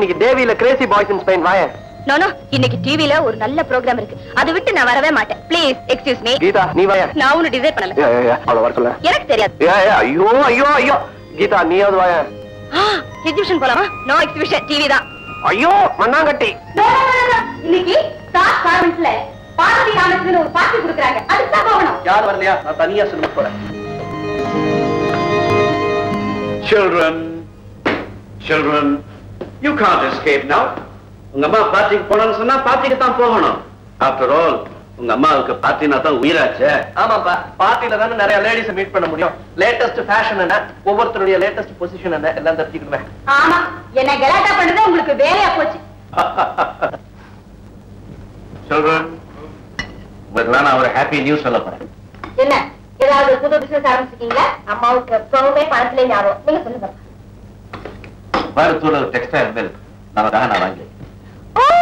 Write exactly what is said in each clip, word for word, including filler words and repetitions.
இன்னைக்கு தேவியில crazy boys in Spain வாயே. நோ நோ, இன்னைக்கு டிவில ஒரு நல்ல ப்ரோகிராம் இருக்கு. அது விட்டு நான் வரவே மாட்டேன். Please excuse me. கீதா நீ வாயா. நான் உன்னை டிசைட் பண்ணல. அவள வர சொல்ல. எனக்கு தெரியாது. ஐயோ ஐயோ ஐயோ. கீதா நீ வந்து வாயா. ஆ, எக்ஸிபிஷன் போலாமா? நோ எக்ஸிபிஷன், டிவி தான். ஐயோ, மண்ணாங்கட்டி. இன்னைக்கு ஸ்டார் கார்மெண்ட்ஸ்ல பார்ட்டி கார்மெண்ட்ஸ்ல ஒரு பார்ட்டி குடுக்குறாங்க. அதுக்கு தான் போகணும். யார் வரலையா? நான் தனியா சினிமா போறேன். Children, children, you can't escape now. உங்க அம்மா பார்ட்டிக்கு போகணும்னு சொன்னா பார்ட்டிக்கு தான் போகணும். ஆஃப்டர் ஆல் உங்க அம்மாவுக்கு பார்ட்டினா தான் உயிராச்சே. ஆமாப்பா, பார்ட்டில தானே நிறைய லேடிஸ் மீட் பண்ண முடியும். லேட்டஸ்ட் ஃபேஷன் என்ன, ஒவ்வொருத்தருடைய லேட்டஸ்ட் பொசிஷன் என்ன, எல்லாம் தெரிஞ்சுக்கிடுவேன். ஆமா, என்ன கலாட்டா பண்றது உங்களுக்கு வேலையா போச்சு. சில்ட்ரன், உங்களுக்கு நான் ஒரு ஹாப்பி நியூஸ் சொல்ல போறேன். என்ன, ஏதாவது புது பிசினஸ் ஆரம்பிச்சிட்டீங்களா? அம்மாவுக்கு எப்பவுமே பணத்துல ஞாபகம். நீங்க சொல்லுங்க. மருத்துவர் டெக்ஸ்டைல் மில் நமக்காக நான் வாங்கி. Oh,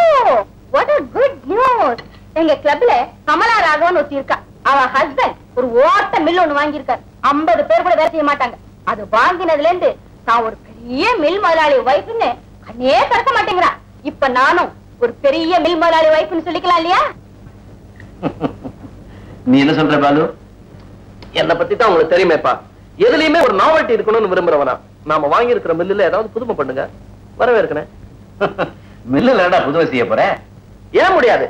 what a good news! எங்க கிளப்ல கமலா ராகவன் ஒருத்தி இருக்கா. அவ ஹஸ்பண்ட் ஒரு ஓட்ட மில் ஒண்ணு வாங்கி இருக்காரு. ஐம்பது பேர் கூட வேலை செய்ய மாட்டாங்க. அது வாங்கினதுல இருந்து நான் ஒரு பெரிய மில் முதலாளி வைஃப்னு கண்ணே திறக்க மாட்டேங்கிறா. இப்ப நானும் ஒரு பெரிய மில் முதலாளி வைஃப்னு சொல்லிக்கலாம் இல்லையா? நீ என்ன சொல்ற பாலு? என்னை பத்தி தான் உங்களுக்கு தெரியுமேப்பா. எதுலயுமே ஒரு நாவல்ட்டி இருக்கணும்னு விரும்புறவனா. நாம வாங்கி இருக்கிற மில்லுல ஏதாவது புதுமை பண்ணுங்க. வரவே இருக்கேன். மில்லுலடா புதுவை செய்ய போறேன். ஏன் முடியாது?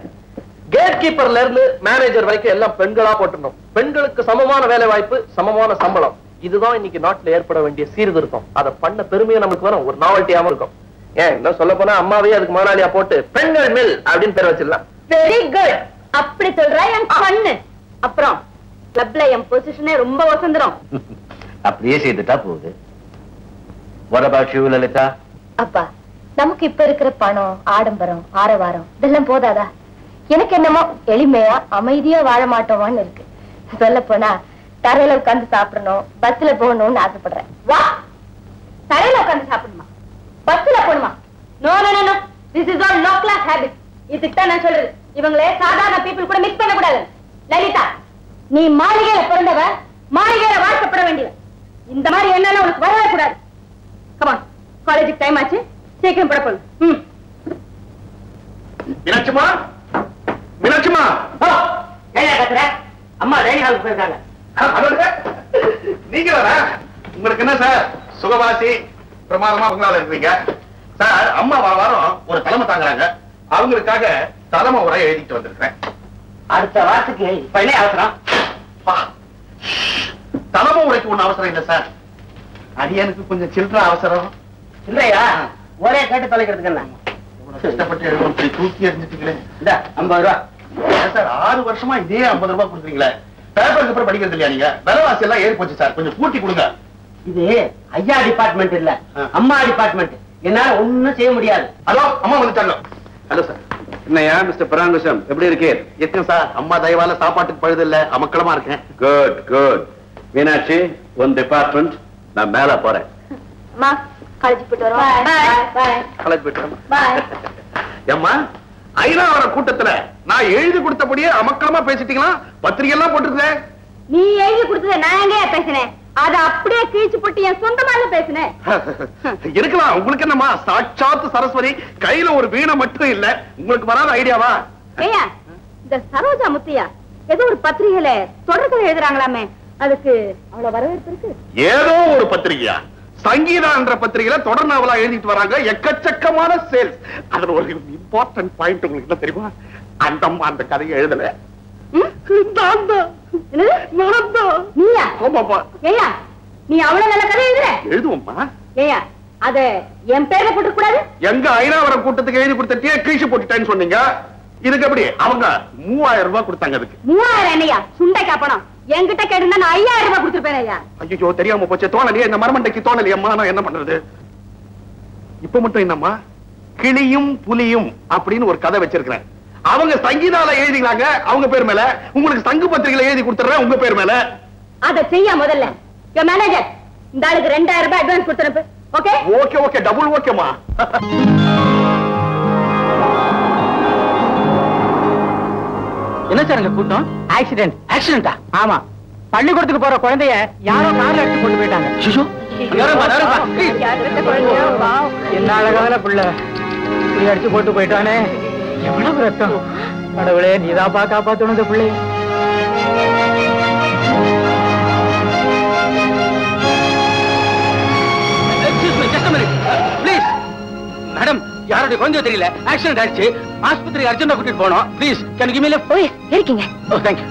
கேட் கீப்பர்ல இருந்து மேனேஜர் வரைக்கும் எல்லாம் பெண்களா போட்டுடணும். பெண்களுக்கு சமமான வேலை வாய்ப்பு, சமமான சம்பளம். இதுதான் இன்னைக்கு நாட்டுல ஏற்பட வேண்டிய சீர்திருத்தம். அதை பண்ண பெருமையா நமக்கு வரும். ஒரு நாவல்ட்டியாவும் இருக்கும். ஏன் என்ன சொல்ல போனா அம்மாவே அதுக்கு முதலாளியா போட்டு பெண்கள் மில் அப்படின்னு பேர் வச்சிடலாம். வெரி குட், அப்படி சொல்ற என் கண்ணு. அப்புறம் கிளப்ல என் பொசிஷனே ரொம்ப வசந்தரும். அப்படியே செய்துட்டா போகுது. What about you, Lalitha? அப்பா, நமக்கு இப்ப இருக்கிற பணம், ஆடம்பரம், ஆரவாரம் இதெல்லாம் போதாதா? எனக்கு என்னமோ எளிமையா அமைதியா வாழ மாட்டோமான்னு இருக்கு. சொல்ல போனா தரையில உட்காந்து சாப்பிடணும், பஸ்ல போகணும்னு ஆசைப்படுறேன். வா, தரையில உட்காந்து சாப்பிடணுமா, பஸ்ல போகணுமா? No no no, this is all low class habit. இதுக்குதான் நான் சொல்றது, இவங்களே சாதாரண பீப்புள் கூட மிக்ஸ் பண்ண கூடாது. லலிதா, நீ மாளிகையில பிறந்தவ, மாளிகையில வாசப்பட வேண்டியவ. இந்த மாதிரி என்னன்னா உனக்கு வரவே கூடாது. கமான், காலேஜுக்கு டைம் ஆச்சு, சீக்கிரம் பட போல. ம், மீனாட்சிமா, மீனாட்சிமா, வா. ஏயா கத்துற? அம்மா ரேணி ஹாலுக்கு போயிருக்காங்க. நீங்க வரா? உங்களுக்கு என்ன சார் சுகவாசி பிரமாதமா உங்களால இருக்கீங்க சார். அம்மா வாரம் ஒரு தலைமை தாங்குறாங்க. அவங்களுக்காக தலைமை உரை எழுதிட்டு வந்திருக்கிறேன். அடுத்த வாரத்துக்கு இப்ப என்ன அவசரம்? தலைமை உரைக்கு ஒண்ணு அவசரம் இல்லை சார். அது எனக்கு கொஞ்சம் சில்லற அவசரம் இல்லையா? ஒரே கேட்டு தொலைக்கிறதுக்கு தூக்கி எறிஞ்சிட்டீங்களே. இந்த ஐம்பது ரூபாய் சார், ஆறு வருஷமா இதே ஐம்பது ரூபாய் கொடுக்குறீங்களே. பேப்பருக்கு அப்புறம் படிக்கிறது இல்லையா? நீங்க விலைவாசி எல்லாம் ஏறி போச்சு சார், கொஞ்சம் கூட்டி கொடுங்க. இது ஐயா டிபார்ட்மெண்ட் இல்ல, அம்மா டிபார்ட்மெண்ட். என்னால ஒண்ணும் செய்ய முடியாது. ஹலோ, அம்மா வந்துட்டாங்க. Hello sir. என்னையா மிஸ்டர் பராங்குஷம், எப்படி இருக்கே? எத்தனை சார், அம்மா தயவால சாப்பாட்டுக்கு பழுது இல்ல, அமக்களமா இருக்கேன். Good good. Meenakshi, one department, நான் மேல போறேன். காலேஜ் போயிட்டு வரோம். பாய் பாய். காலேஜ் போயிட்டு வரோம். பாய். அம்மா, ஐராவர கூட்டத்துல நான் எழுதி கொடுத்தபடியே அமக்களமா பேசிட்டீங்களா? பத்திரிக்கை எல்லாம் போட்டுருக்கே. நீ எழுதி கொடுத்தத நான் எங்கயா பேசினேன்? அத அப்படியே கீச்சு போட்டு என் சொந்தமால பேசினேன். இருக்கலாம், உங்களுக்கு என்னமா சாட்சாத் சரஸ்வதி கையில ஒரு வீணை மட்டும் இல்ல. உங்களுக்கு வராத ஐடியாவா? ஏயா, இந்த சரோஜா முத்தியா ஏதோ ஒரு பத்திரிகையில தொடர்கதை எழுதுறாங்களாமே, அதுக்கு அவ்வளவு வரவேற்பு இருக்கு. ஏதோ ஒரு பத்திரிகையா? சங்கீதா என்ற பத்திரிகையில தொடர் நாவலா எழுதிட்டு வராங்க. எக்கச்சக்கமான சேல்ஸ். அதுல ஒரு இம்பார்ட்டன்ட் பாயிண்ட் உங்களுக்கு என்ன தெரியுமா? அந்த அம்மா அந்த கதையை எழுதல. நீ அவ்வளவு நல்ல கதை எழுதுற? எழுதுவோம்மா. ஏயா, அத என் பேர்ல போட்டு கூடாது. எங்க ஐராவர கூட்டத்துக்கு எழுதி கொடுத்தே கீழே போட்டுட்டேன்னு சொன்னீங்க. இதுக்கு எப்படி? அவங்க மூவாயிரம் ரூபாய் கொடுத்தாங்க. அதுக்கு மூவாயிரம் என்னையா சுண்டைக்கா பணம்? என்கிட்ட கேட்டு நான் ஐயாயிரம் ரூபாய் கொடுத்துருப்பேன். ஐயா, ஐயோ தெரியாம போச்சு, தோணலையே. இந்த மரமண்டைக்கு தோணலையம்மா, நான் என்ன பண்றது? இப்ப மட்டும் என்னம்மா, கிளியும் புலியும் அப்படின்னு ஒரு கதை வச்சிருக்கிறேன். அவங்க சங்கீதால எழுதிக்கிறாங்க, அவங்க பேர் மேல. உங்களுக்கு சங்கு பத்திரிகையில எழுதி கொடுத்துறேன், உங்க பேர் மேல. அதை செய்ய முதல்ல மேனேஜர் இந்த ஆளுக்கு ரெண்டாயிரம் ரூபாய் அட்வான்ஸ் கொடுத்துருப்ப. ஓகே ஓகே ஓகே, டபுள் ஓகேமா. என்ன சார் எங்க கூட்டம்? ஆக்சிடென்ட். ஆக்சிடென்டா? ஆமா, பள்ளிக்கூடத்துக்கு போற குழந்தைய யாரோ கார்ல எடுத்து கொண்டு போயிட்டாங்க. என்ன அழகான புள்ள. இப்படி அடிச்சு போட்டு போயிட்டானே, எவ்வளவு ரத்தம்! கடவுளே, நீதாப்பா காப்பாத்தணும் பிள்ளை. பிளீஸ் மேடம், யாரோட குழந்தையோ தெரியல, ஆக்சிடென்ட் ஆயிடுச்சு, ஆஸ்பத்திரி அர்ஜென்டா கூட்டிட்டு போனோம். பிளீஸ் கேன் யூ மீல போய் இருக்கீங்க? Oh thank you.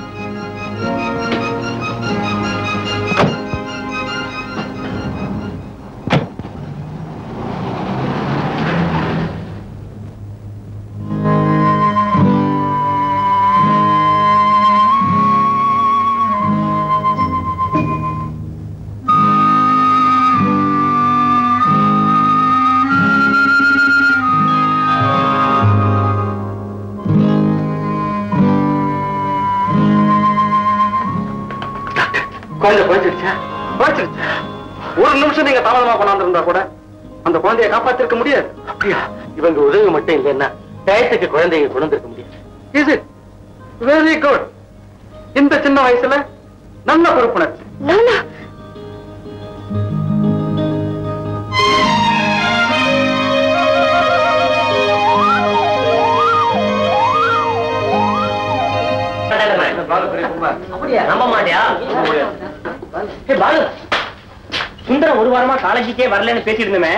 காப்பாத்திருக்க முடியாது. அப்படியா? இவங்க உதவி மட்டும் இல்லைன்னா டயத்துக்கு குழந்தைங்க கொண்டிருக்க முடியாது. Is it very good. இந்த சின்ன வயசுல நல்ல பொறுப்புணர்ச்சி. அப்படியா? நம்ப மாட்டியா? பாலு, சுந்தரம் ஒரு வாரமா காலேஜுக்கே வரலன்னு பேசிட்டு இருந்தமே,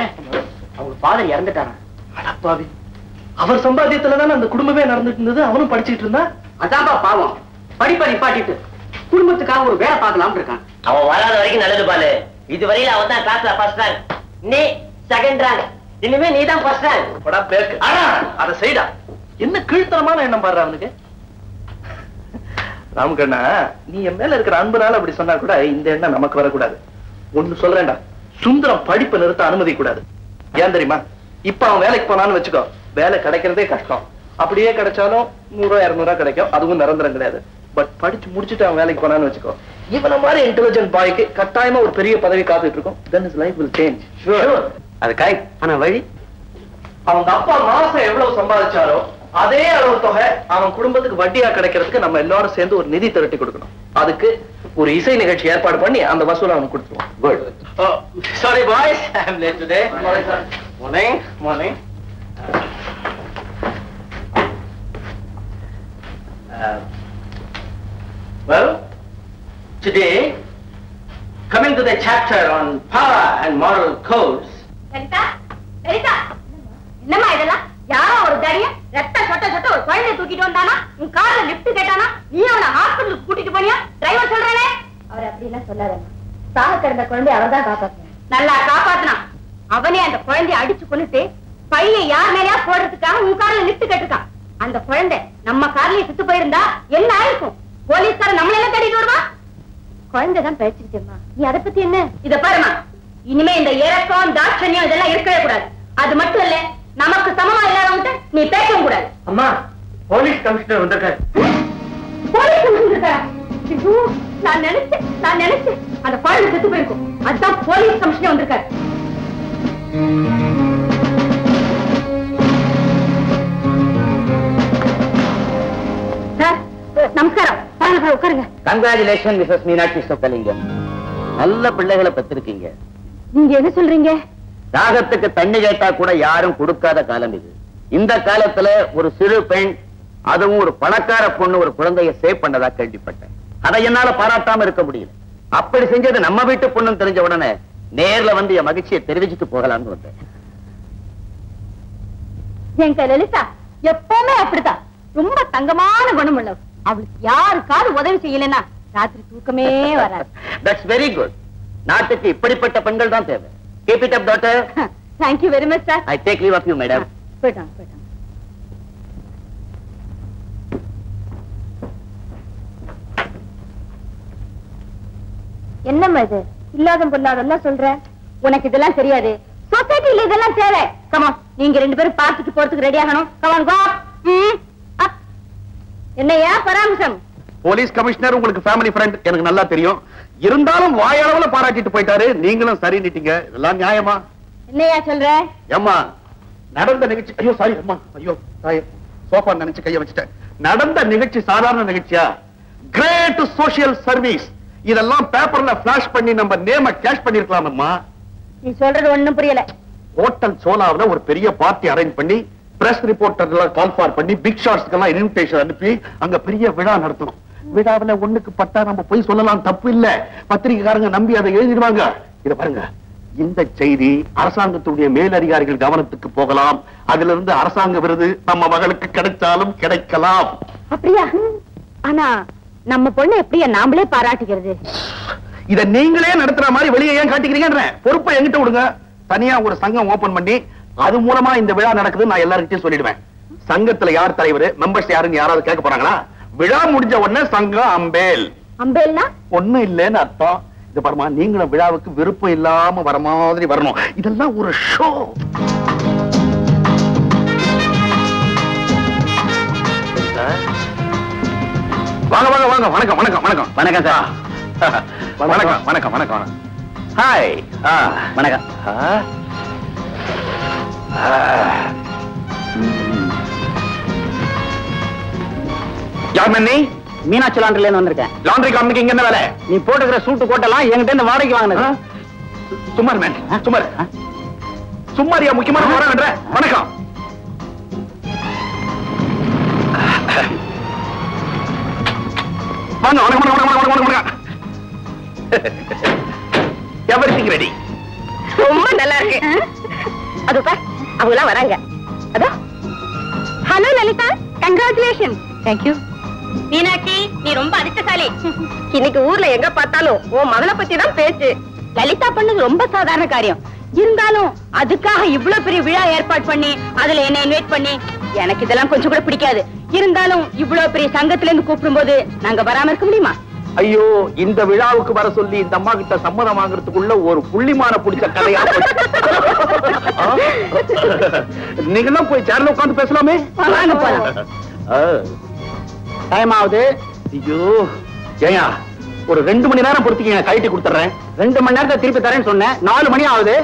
அவங்க ஃபாதர் இறந்துட்டாங்க. அடப்பாவி, அவர் சம்பாத்தியத்துலதான அந்த குடும்பமே நடந்துட்டு இருந்தது. அவனும் படிச்சுட்டு இருந்தா. அதான்பா பாவம், படிப்பை நிப்பாட்டிட்டு குடும்பத்துக்காக ஒரு வேலை பார்க்கலாம்னு இருக்கான். அவன் வராத வரைக்கும் நல்லது பாலு. இதுவரையில அவன் தான் கிளாஸ்ல ஃபர்ஸ்ட் ரேங்க், நீ செகண்ட் ரேங்க், இனிமே நீ தான் ஃபர்ஸ்ட் ரேங்க். போடா பேக்கு. ஆனா அத செய்டா. என்ன கீழ்த்தரமான எண்ணம் பாரு அவனுக்கு. ராமகண்ணா, நீ என் மேல இருக்கிற அன்புனால அப்படி சொன்னா கூட இந்த எண்ணம் நமக்கு வரக்கூடாது. ஒன்னு சொல்றேன்டா, சுந்தரம் படிப்பை நிறுத்த அனுமதி கூடாது. ஏன் தெரியுமா? இப்ப அவன் வேலைக்கு போனான்னு வச்சுக்கோ, வேலை கிடைக்கிறதே கஷ்டம். அப்படியே கிடைச்சாலும் நூறு இருநூறு கிடைக்கும், அதுவும் நிரந்தரம் கிடையாது. பட் படிச்சு முடிச்சுட்டு அவன் வேலைக்கு போனான்னு வச்சுக்கோ, இவன மாதிரி இன்டெலிஜென்ட் பாய்க்கு கட்டாயமா ஒரு பெரிய பதவி காத்துட்டு இருக்கும். Then his life will change. அது கரெக்ட். ஆனா வழி, அவங்க அப்பா மாசம் எவ்வளவு சம்பாதிச்சாரோ அதே அளவு தொகை அவன் குடும்பத்துக்கு வட்டியா கிடைக்கிறதுக்கு நம்ம எல்லாரும் சேர்ந்து ஒரு நிதி திரட்டி கொடுக்கணும். அதுக்கு ஒரு இசை நிகழ்ச்சி ஏற்பாடு பண்ணி அந்த வசூலை அவனுக்கு கொடுத்துருவான். Good. Sorry boys, I am late today. Morning morning. Well, today coming to the chapter on power and moral codes. Lalitha, Lalitha, என்னம்மா இதெல்லாம்? யாரோ ஒரு தரிய ரத்த சொட்ட சொட்ட ஒரு குழந்தைய தூக்கிட்டு வந்தானா, உன் கார்ல லிப்ட் கேட்டானா, நீ அவனை ஹாஸ்பிட்டலுக்கு கூட்டிட்டு போனியா? டிரைவர் சொல்றானே அவர் அப்படின்னா சொல்லாதம்மா. சாக கிடந்த குழந்தைய அவதான் காப்பாத்தினா. நல்லா காப்பாத்தினா. அவனே அந்த குழந்தைய அடிச்சு கொண்டுட்டு பைய யார் மேலயா போடுறதுக்காக உன் கார்ல லிப்ட் கேட்டுக்கான். அந்த குழந்தை நம்ம கார்லயே சுத்து போயிருந்தா என்ன ஆயிருக்கும்? போலீஸ்கார நம்மளெல்லாம் தேடிட்டு வருவா. குழந்தைதான் பேசிக்கிட்டேம்மா, நீ அதை பத்தி என்ன? இத பாருமா, இனிமே இந்த ஏறக்கம் தாட்சண்யம் இதெல்லாம் இருக்கவே கூடாது. அது மட்டும் இல்ல, நமக்கு சமமா இல்லாதவங்க நீ பேசவும் கூடாது. அம்மா, போலீஸ் கமிஷனர் வந்திருக்காரு. Police commissioner? நான் நினைச்சேன் நான் நினைச்சேன் அந்த பாலில் செத்து போயிருக்கும். அதுதான் போலீஸ் கமிஷனர் வந்திருக்காரு. சார் நமஸ்காரம், பாருங்க உட்காருங்க. கங்க்ராச்சுலேஷன் மிஸ்ஸஸ் மீனாட்சி சொக்கலிங்கம், நல்ல பிள்ளைகளை பெற்றிருக்கீங்க. நீங்க என்ன சொல்றீங்க? தாகத்துக்கு தண்ணி கேட்டா கூட யாரும் கொடுக்காத காலம் இது. இந்த காலத்துல ஒரு சிறு பெண், அதுவும் ஒரு பணக்கார பொண்ணு ஒரு குழந்தைய சேவ் பண்ணதா கேள்விப்பட்டேன். அதை என்னால பாராட்டாம இருக்க முடியல. அப்படி செஞ்சது நம்ம வீட்டு பொண்ணுன்னு தெரிஞ்ச உடனே நேர்ல வந்து என் மகிழ்ச்சியை தெரிவிச்சுட்டு போகலாம்னு வந்தேன். எங்க லலிதா எப்பவுமே அப்படித்தான், ரொம்ப தங்கமான குணம் உள்ளவர். அவளுக்கு யாருக்காவது உதவி செய்யலன்னா ராத்திரி தூக்கமே வராது. That's very good. நாட்டுக்கு இப்படிப்பட்ட பெண்கள் தான் தேவை. Keep it up, daughter. Thank you very much, sir. I take leave of you, madam. Put on, put on. என்னம்மா இது? இல்லாதம் பொல்லாதெல்லாம் சொல்ற. உனக்கு இதெல்லாம் தெரியாது. சொசைட்டில இதெல்லாம் தேவை. Come on, நீங்க ரெண்டு பேரும் பார்த்துட்டு போறதுக்கு ரெடி ஆகணும். Come on, go. என்னையா பராமசம்? போலீஸ் கமிஷனர் உங்களுக்கு ஃபேமிலி ஃப்ரெண்ட் எனக்கு நல்லா தெரியும். இருந்தாலும் வாயளவுல பாராட்டிட்டு போயிட்டாரு. நீங்களும் சரி நிட்டீங்க. இதெல்லாம் நியாயமா? என்னையா சொல்ற? அம்மா, நடந்த நிகழ்ச்சி. ஐயோ சாரி அம்மா, ஐயோ சாரி, சோஃபா நினைச்சு கைய வச்சிட்டேன். நடந்த நிகழ்ச்சி சாதாரண நிகழ்ச்சியா? Great social service. இதெல்லாம் பேப்பர்ல ஃபிளாஷ் பண்ணி நம்ம நேம கேஷ் பண்ணிருக்கலாம். அம்மா, நீ சொல்றது ஒண்ணும் புரியல. ஹோட்டல் சோலாவுல ஒரு பெரிய பார்ட்டி அரேஞ்ச் பண்ணி பிரஸ் ரிப்போர்ட்டர்லாம் கால்ஃபார் பண்ணி பிக் ஷாட்ஸ்க்கெல்லாம் இன்விடேஷன் அனுப்பி அங்க பெரிய விழா நடத்தணும். விழாவில் ஒண்ணுக்கு பட்டா நம்ம போய் சொல்லலாம், தப்பு இல்ல. பத்திரிகைக்காரங்க நம்பி அதை எழுதிடுவாங்க. இத பாருங்க, இந்த செய்தி அரசாங்கத்துடைய மேலதிகாரிகள் கவனத்துக்கு போகலாம். அதுல இருந்து அரசாங்க விருது நம்ம மகளுக்கு கிடைச்சாலும் கிடைக்கலாம். அப்படியா? ஆனா நம்ம பொண்ணு எப்படியா நாமளே பாராட்டுகிறது? இத நீங்களே நடத்துற மாதிரி வெளியே ஏன் காட்டிக்கிறீங்கன்ற பொறுப்பை எங்கிட்ட விடுங்க. தனியா ஒரு சங்கம் ஓபன் பண்ணி அது மூலமா இந்த விழா நடக்குது நான் எல்லார்கிட்டயும் சொல்லிடுவேன். சங்கத்துல யார் தலைவர், மெம்பர்ஸ் யாருன்னு யாராவது கேட்க போறாங்களா? விழா முடிஞ்ச உடனே சங்கம் அம்பேல். அம்பேல்னா ஒண்ணு இல்லன்னு அர்த்தம். இது பாருமா, நீங்களும் விழாவுக்கு விருப்பம் இல்லாம வர மாதிரி வரணும். இதெல்லாம் ஒரு ஷோ. வாங்க வாங்க வாங்க. வணக்கம் வணக்கம் வணக்கம் வணக்கம் சார். வணக்கம் வணக்கம் வணக்கம். ஹாய். வணக்கம். யார் நீ? மீனாட்சி லாண்டரில இருந்து வந்திருக்கேன். லாண்டரி கம்பெனிக்கு இங்க என்ன வேலை? நீ போட்டுக்கிற சூட்டு கோட்டெல்லாம் என்கிட்ட இருந்து வாடகைக்கு வாங்கினது. சுமார் மேன், சுமார் சுமாரியா முக்கியமான போறாங்கன்ற. வணக்கம். வாங்க வாங்க வாங்க வாங்க வாங்க வாங்க. Everything ready. ரொம்ப நல்லா இருக்கு. அது பா, அவங்களா வராங்க. அதோ. Hello Lalitha, congratulation. Thank you. Meenakshi, நீ ரொம்ப அதிர்ஷ்டசாலி. இன்னைக்கு ஊர்ல எங்க பார்த்தாலும் உன் மகனை பத்தி தான் பேச்சு. லலிதா பண்ணது ரொம்ப சாதாரண காரியம். இருந்தாலும் அதுக்காக இவ்வளவு பெரிய விழா ஏற்பாடு பண்ணி அதுல என்ன இன்வைட் பண்ணி, எனக்கு இதெல்லாம் கொஞ்சம் கூட பிடிக்காது. இருந்தாலும் இவ்வளவு பெரிய சங்கத்துல இருந்து கூப்பிடும் போது நாங்க வராம இருக்க முடியுமா? ஐயோ, இந்த விழாவுக்கு வர சொல்லி இந்த அம்மா கிட்ட சம்மதம் வாங்குறதுக்குள்ள ஒரு புள்ளிமான புடிச்ச கதையா நீங்க போய் சேர்ல உட்காந்து பேசலாமே. டைம் ஆகுது. ஐயோ ஜெயா, ஒரு ரெண்டு மணி நேரம் பொறுத்துக்கீங்க, கைட்டு கொடுத்துறேன். ரெண்டு மணி நேரத்தை திருப்பி தரேன்னு சொன்னேன். நாலு மணி ஆகுது.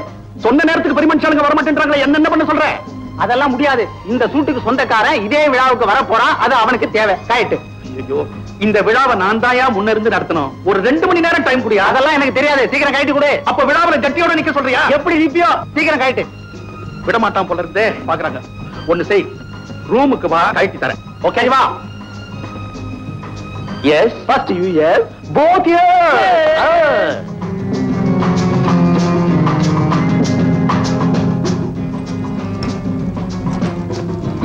சொன்ன நேரத்துக்கு பெருமனுஷாளுங்க வரமாட்டேன்றாங்களே, என்னென்ன பண்ண சொல்றேன்? அதெல்லாம் முடியாது. இந்த சூட்டுக்கு சொந்தக்காரன் இதே விழாவுக்கு வர போறான், அது அவனுக்கு தேவை. கைட்டு. ஐயோ, இந்த விழாவை நான் தாயா முன்னிருந்து நடத்தணும். ஒரு ரெண்டு மணி நேரம் டைம் குடியா? அதெல்லாம் எனக்கு தெரியாது. சீக்கிரம் கைட்டு கொடு. அப்ப விழாவில கட்டியோட நிக்க சொல்றியா? எப்படி நிப்பியோ? சீக்கிரம் கைட்டு. விட மாட்டான் போல இருந்தே பாக்குறாங்க. ஒண்ணு செய், ரூமுக்கு வா, கைட்டு தரேன். ஓகேவா? Yes, first you yes, both yes. Yes. Ah.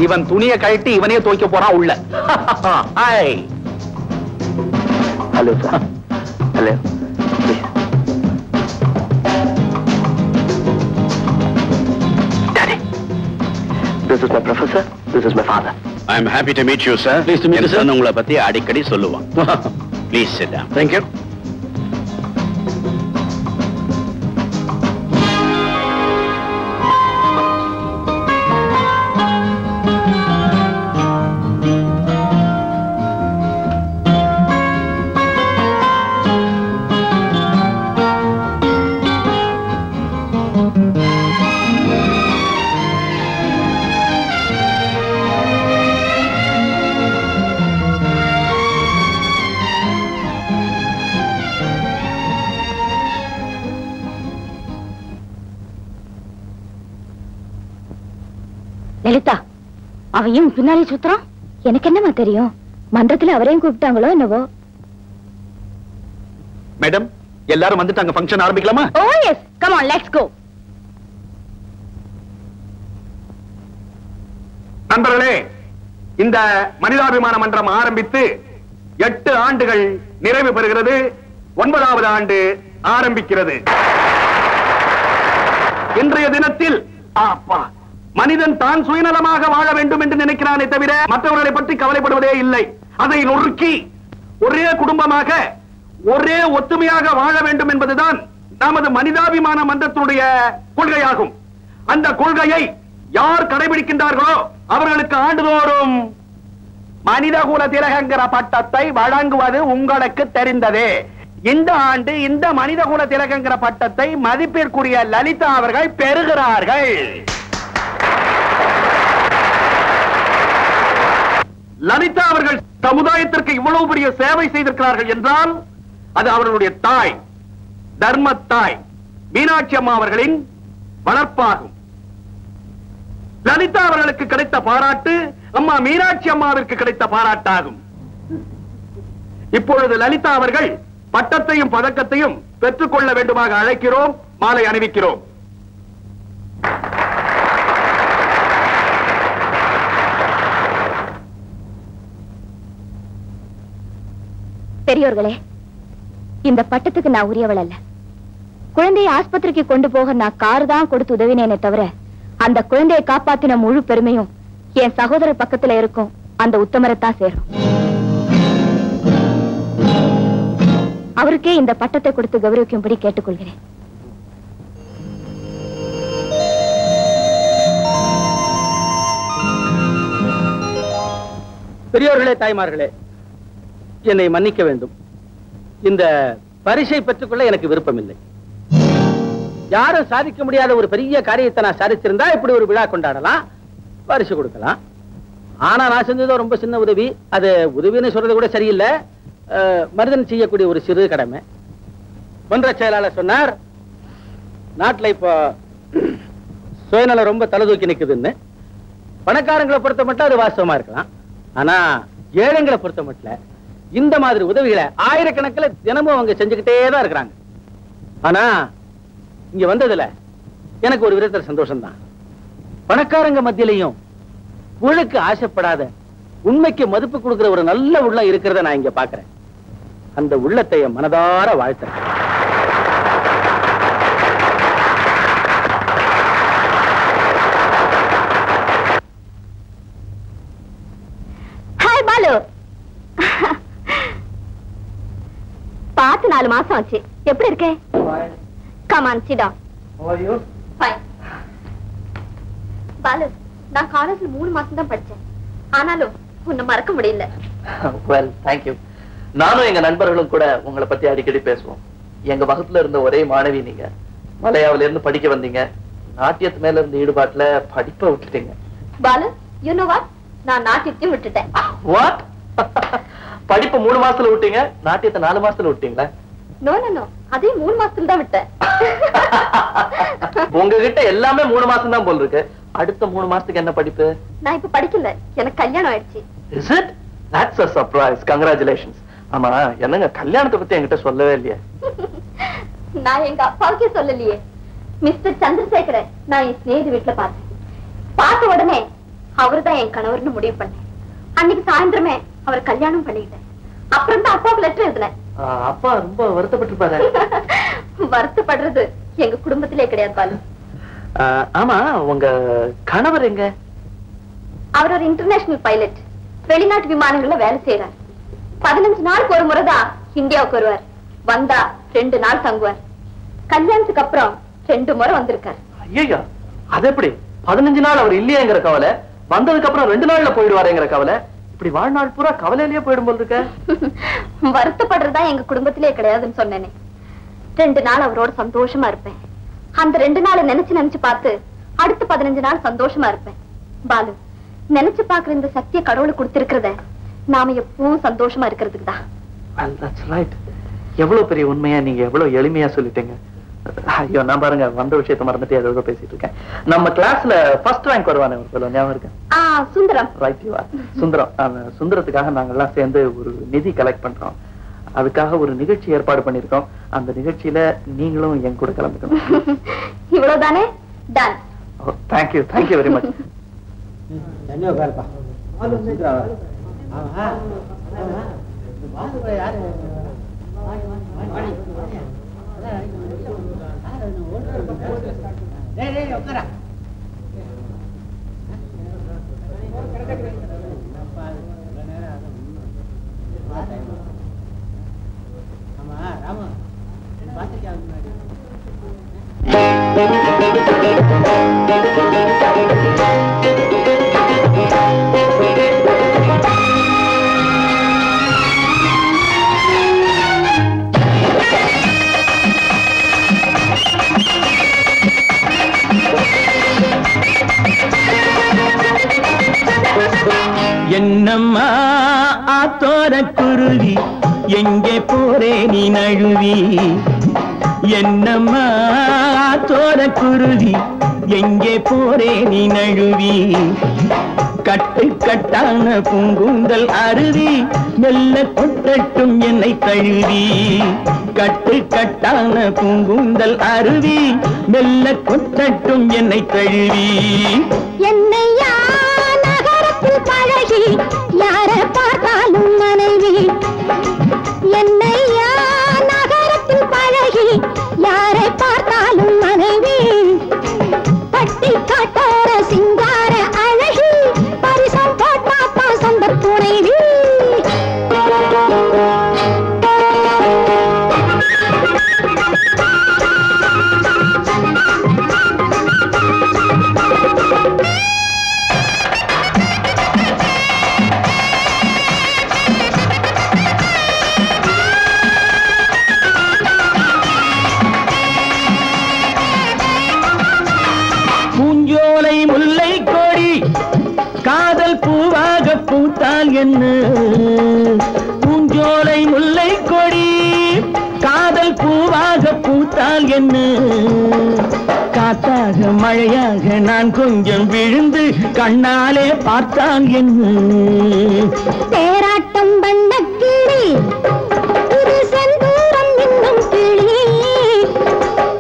இவன் துணியை கழட்டி இவனே தூக்கி போறான் உள்ள. Hi. Hello sir. Hello. This is my professor. This is my father. I am happy to meet you, sir. Please to meet you, sir. நான் உங்களை பத்தி அடிக்கடி சொல்லுவான். Please sit down. Thank you. அவன் பின்னாலே சுத்துறான். எனக்கு என்னமா தெரியும்? மன்றத்துல அவரையும் கூப்பிட்டாங்களோ என்னவோ. மேடம், எல்லாரும் வந்துட்டாங்க, ஃபங்க்ஷன் ஆரம்பிக்கலாமா? Oh yes, come on, let's go. நண்பர்களே, இந்த மனிதாபிமான மன்றம் ஆரம்பித்து எட்டு ஆண்டுகள் நிறைவு பெறுகிறது. ஒன்பதாவது ஆண்டு ஆரம்பிக்கிறது. இன்றைய தினத்தில் அப்பா மனிதன் தான் சுயநலமாக வாழ வேண்டும் என்று நினைக்கிறானே தவிர மற்றவர்களை பற்றி கவலைப்படுவதே இல்லை. அதை நொறுக்கி ஒரே குடும்பமாக ஒரே ஒத்துமையாக வாழ வேண்டும் என்பதுதான் நமது மனிதாபிமான மன்றத்தினுடைய கொள்கையாகும். அந்த கொள்கையை யார் கடைபிடிக்கின்றார்களோ அவர்களுக்கு ஆண்டுதோறும் மனிதகுல திலகங்கிற பட்டத்தை வழங்குவது உங்களுக்கு தெரிந்ததே. இந்த ஆண்டு இந்த மனிதகுல திலகங்கிற பட்டத்தை மதிப்பிற்குரிய லலிதா அவர்கள் பெறுகிறார்கள். லலிதா அவர்கள் சமுதாயத்திற்கு இவ்வளவு பெரிய சேவை செய்திருக்கிறார்கள் என்றால் அது அவர்களுடைய தாய், தர்ம தாய் மீனாட்சி அம்மா அவர்களின் வளர்ப்பாகும். லலிதா அவர்களுக்கு கிடைத்த பாராட்டு அம்மா மீனாட்சி அம்மாவிற்கு கிடைத்த பாராட்டாகும். இப்பொழுது லலிதா அவர்கள் பட்டத்தையும் பதக்கத்தையும் பெற்றுக்கொள்ள வேண்டுமாக அழைக்கிறோம், மாலை அணிவிக்கிறோம். பெரியோர்களே, இந்த பட்டத்துக்கு நான் உரியவள் அல்ல. குழந்தையை ஆஸ்பத்திரிக்கு கொண்டு போக நான் கார் தான் கொடுத்து உதவினேனே தவிர, அந்த குழந்தையை காப்பாத்தின முழு பெருமையும் என் சகோதர பக்கத்துல இருக்கும் அந்த உத்தமரைத்தான் சேரும். அவருக்கே இந்த பட்டத்தை கொடுத்து கௌரவிக்கும்படி கேட்டுக்கொள்கிறேன். பெரியோர்களே, தாய்மார்களே, என்னை மன்னிக்க வேண்டும். இந்த பரிசை பெற்றுக்கொள்ள எனக்கு விருப்பமில்லை. யாரும் சாதிக்க முடியாத ஒரு பெரிய காரியத்தை நான் சாதிச்சிருந்தா இப்படி ஒரு விழா கொண்டாடலாம், பரிசு கொடுக்கலாம். ஆனா நான் செஞ்சதோ ரொம்ப சின்ன உதவி. அது உதவின்னு சொல்றது கூட சரியில்லை, மனிதன் செய்யக்கூடிய ஒரு சிறு கடமை. ஒன்றை செயலாளர் சொன்னார், நாட்டில் இப்போ சுயநலம் ரொம்ப தலைதூக்கி நிற்குதுன்னு. பணக்காரங்களை பொறுத்த மட்டும் அது வாஸ்தவமா இருக்கலாம், ஆனா ஏழைங்களை பொறுத்த மட்டும் இந்த மாதிரி உதவிகளை ஆயிரக்கணக்கில் தினமும் அவங்க செஞ்சுக்கிட்டே தான் இருக்கிறாங்க. ஆனா இங்க வந்ததுல எனக்கு ஒரு விதத்துல சந்தோஷம்தான். பணக்காரங்க மத்தியிலையும் புகழுக்கு ஆசைப்படாத, உண்மைக்கு மதிப்பு கொடுக்கிற ஒரு நல்ல உள்ளம் இருக்கிறத நான் இங்க பாக்குறேன். அந்த உள்ளத்தை மனதார வாழ்த்துறேன். ஹாய் பாலு, பார்த்து நாலு மாசம் ஆச்சு, எப்படி இருக்கே? Come on, sit down. How are you? Fine. Balu, நான் காலேஜில் மூணு மாசம்தான் படிச்சேன். ஆனாலும் உன்னை மறக்க முடியல. Well, thank you. நானும் எங்க நண்பர்களும் கூட உங்களை பத்தி அடிக்கடி பேசுவோம். எங்க வகுப்புல இருந்த ஒரே மாணவி நீங்க. மலையாவில இருந்து படிக்க வந்தீங்க. நாட்டியத்து மேல இருந்து ஈடுபாட்டுல படிப்பை விட்டுட்டீங்க. Balu, you know what? நான் நாட்டியத்தையும் விட்டுட்டேன். What? படிப்பை மூணு மாசத்துல விட்டீங்க, நாட்டியத்தை நாலு மாசத்துல விட்டீங்களா? No, no, no. அதே மூணு மாசத்துல தான் விட்டேன். உங்ககிட்ட எல்லாமே மூணு மாசம் தான் போல் இருக்கு. அடுத்த மூணு மாசத்துக்கு என்ன படிப்பு? நான் இப்ப படிக்கல, எனக்கு கல்யாணம் ஆயிடுச்சு. Is it? That's a surprise. Congratulations. ஆமா, என்னங்க கல்யாணத்தை பத்தி என்கிட்ட சொல்லவே இல்லையே? நான் எங்க அப்பாவுக்கே சொல்லலையே. மிஸ்டர் சந்திரசேகரை நான் என் ஸ்நேகிதி வீட்டுல பார்த்தேன். பார்த்த உடனே அவருதான் என் கணவர்னு முடிவு பண்ணேன். அன்னைக்கு சாயந்தரமே அவர் கல்யாணம் பண்ணிக்கிட்டேன். அப்புறம் தான் அப்பாவுக்கு லெட்டர் எழுதினேன். அப்பா ரொம்ப வருத்தப்பட்டிருப்பாரு. வருத்தப்படுறது எங்க குடும்பத்திலே கிடையாது. ஆமா, உங்க கணவர் எங்க? அவர் ஒரு இன்டர்நேஷனல் பைலட், வெளிநாட்டு விமானங்கள்ல வேலை செய்யறார். பதினஞ்சு நாளுக்கு ஒரு முறைதான் இந்தியாவுக்கு வருவார். வந்தா ரெண்டு நாள் தங்குவார். கல்யாணத்துக்கு அப்புறம் ரெண்டு முறை வந்திருக்காரு. ஐயா, அது எப்படி? பதினஞ்சு நாள் அவர் இல்லையாங்கிற கவலை, வந்ததுக்கு அப்புறம் ரெண்டு நாள்ல போயிடுவாருங்கிற கவலை, இப்படி வாழ்நாள் பூரா கவலையிலேயே போயிடும் போது இருக்க. வருத்தப்படுறதா எங்க குடும்பத்திலே கிடையாதுன்னு சொன்னேனே. ரெண்டு நாள் அவரோட சந்தோஷமா இருப்பேன். அந்த ரெண்டு நாளை நினைச்சு நினைச்சு பார்த்து அடுத்த பதினஞ்சு நாள் சந்தோஷமா இருப்பேன். பாலு, நினைச்சு பாக்குற இந்த சக்தியை கடவுளை கொடுத்திருக்கிறத நாம எப்பவும் சந்தோஷமா இருக்கிறதுக்கு தான். எவ்வளவு பெரிய உண்மையா நீங்க எவ்வளவு எளிமையா சொல்லிட்டீங்க. ஐயோ, நான் பாருங்க வந்த விஷயத்த மறந்துட்டு ஏதோ பேசிட்டு இருக்கேன். நம்ம கிளாஸ்ல ஃபர்ஸ்ட் ரேங்க் வருவானே சொல்லுங்க, ஞாபகம் இருக்கேன்? ஆ, Sundaram. Right, you are Sundaram. சுந்தரத்துக்காக நாங்க எல்லாம் சேர்ந்து ஒரு நிதி கலெக்ட் பண்றோம். அதுக்காக ஒரு நிகழ்ச்சி ஏற்பாடு பண்ணிருக்கோம். அந்த நிகழ்ச்சியில நீங்களும் என் கூட கலந்துக்கணும். இவ்வளவுதானே? Done. Oh, thank you. Thank you very much. धन्यवादப்பா. ஆளு சுந்தரா. ஆஹா, வாங்க யாரு வாங்க வாங்க. என்னம்மா ஆத்தோர குருவி, எங்கே போறே நீ நழுவி? என்னம்மா ஆத்தோர குருவி, எங்கே போரே நீ நழுவி, கட்டு கட்டான பூங்குந்தல் அருவி மெல்ல கொட்டட்டும் என்னை தழுவி, கட்டு கட்டான பூங்குந்தல் அருவி மெல்ல கொட்டட்டும் என்னை தழுவி. என்னையா நகரத்தில் பழகி யார பார்த்தாலும் மனைவி, என்னையா நகரத்தில் பழகி யாரை பார்த்தாலும் மனைவி, பட்டி காட்டார சிங்கார அழகி பரிசம் போட்டாத்தா சொந்த துணைவி. பூஞ்சோலை முல்லை கொடி காதல் பூவாக பூத்தால் என்ன, காத்தாக மழையாக நான் கொஞ்சம் விழுந்து கண்ணாலே பார்த்தால் என்ன, பேராட்டம் பண்ண கிளி இது செந்தூரம் என்னும் கிளி,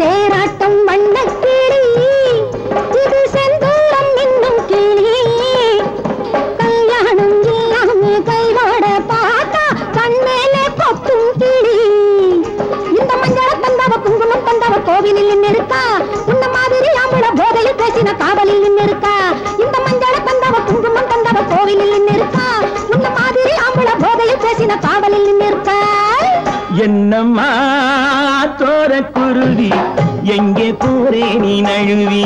பேராட்டம் பண்ண கிளி இது செந்தூரம் என்னும் கிளி, கல்யாணம் கோவிலில் நின்றுக்கா உன்ன மாதிரி ஆம்பள போதையில் பேசின காவலில் நின்றுக்கா, இந்த மஞ்சள தந்தவ குங்குமம் தந்தவ கோவிலில் நின்றுக்கா உன்ன மாதிரி ஆம்பள போதையில் பேசின காவலில் நின்றுக்கா. என்னம்மா தோரக் குருவி எங்கே போரே நீ நழுவி,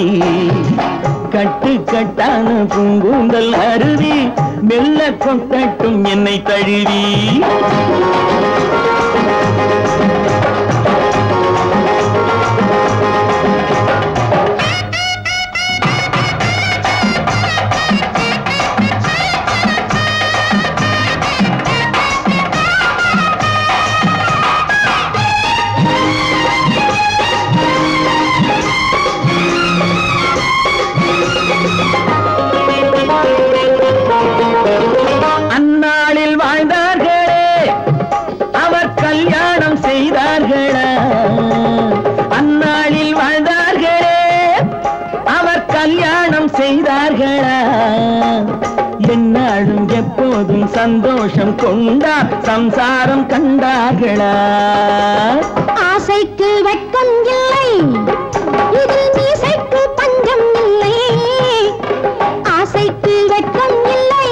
கட்டு கட்டான பூங்குந்தல் அருவி மெல்ல கொட்டட்டும் என்னை தழுவி. என்னாலும் எப்போதும் சந்தோஷம் கொண்டார் சம்சாரம் கண்டார்களா, ஆசைக்கு வெட்கம் இல்லை இதில் மீசைக்கு பஞ்சம் இல்லை, ஆசைக்கு வெட்கம் இல்லை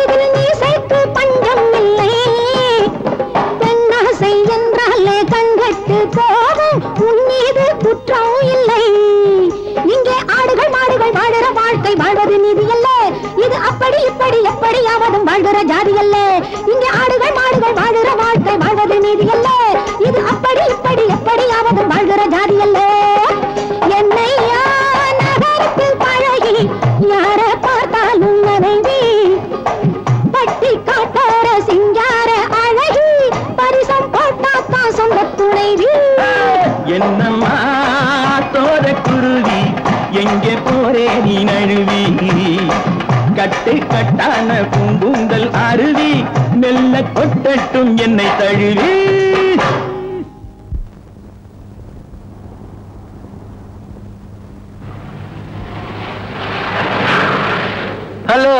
இதில் மீசைக்கு பஞ்சம் இல்லை, பெண்ணாசை என்றாலே கண்கட்டு போதும் உன்மீது குற்றம் இல்லை, இங்கே ஆடுகள் மாடுகள் வாடுற வாழ்க்கை வாழ்வது நிதி அல்ல, இது அப்படி இப்படி எப்படியாவதும் வாழ்கிற ஜாதி அல்ல, இங்கே ஆடுகள் மாடுகள் வாழ்கிற வாழ்க்கை வாழ்வது நீதி அல்ல, இது அப்படி இப்படி எப்படியாவதும் வாழ்கிற ஜாதி அல்ல. என்னையா நகரத்தில் பழகி யார பார்த்தாலும் மனைவி, பட்டி காட்டார சிங்கார அழகி பரிசம் போட்டாத்தா சொந்த துணைவி. என்னம்மா தோர குருவி எங்கே போரே நீ நழுவி, கட்டு கட்டான பூங்குந்தல் அருவி மெல்ல கொட்டட்டும் என்னை தழுவி. ஹலோ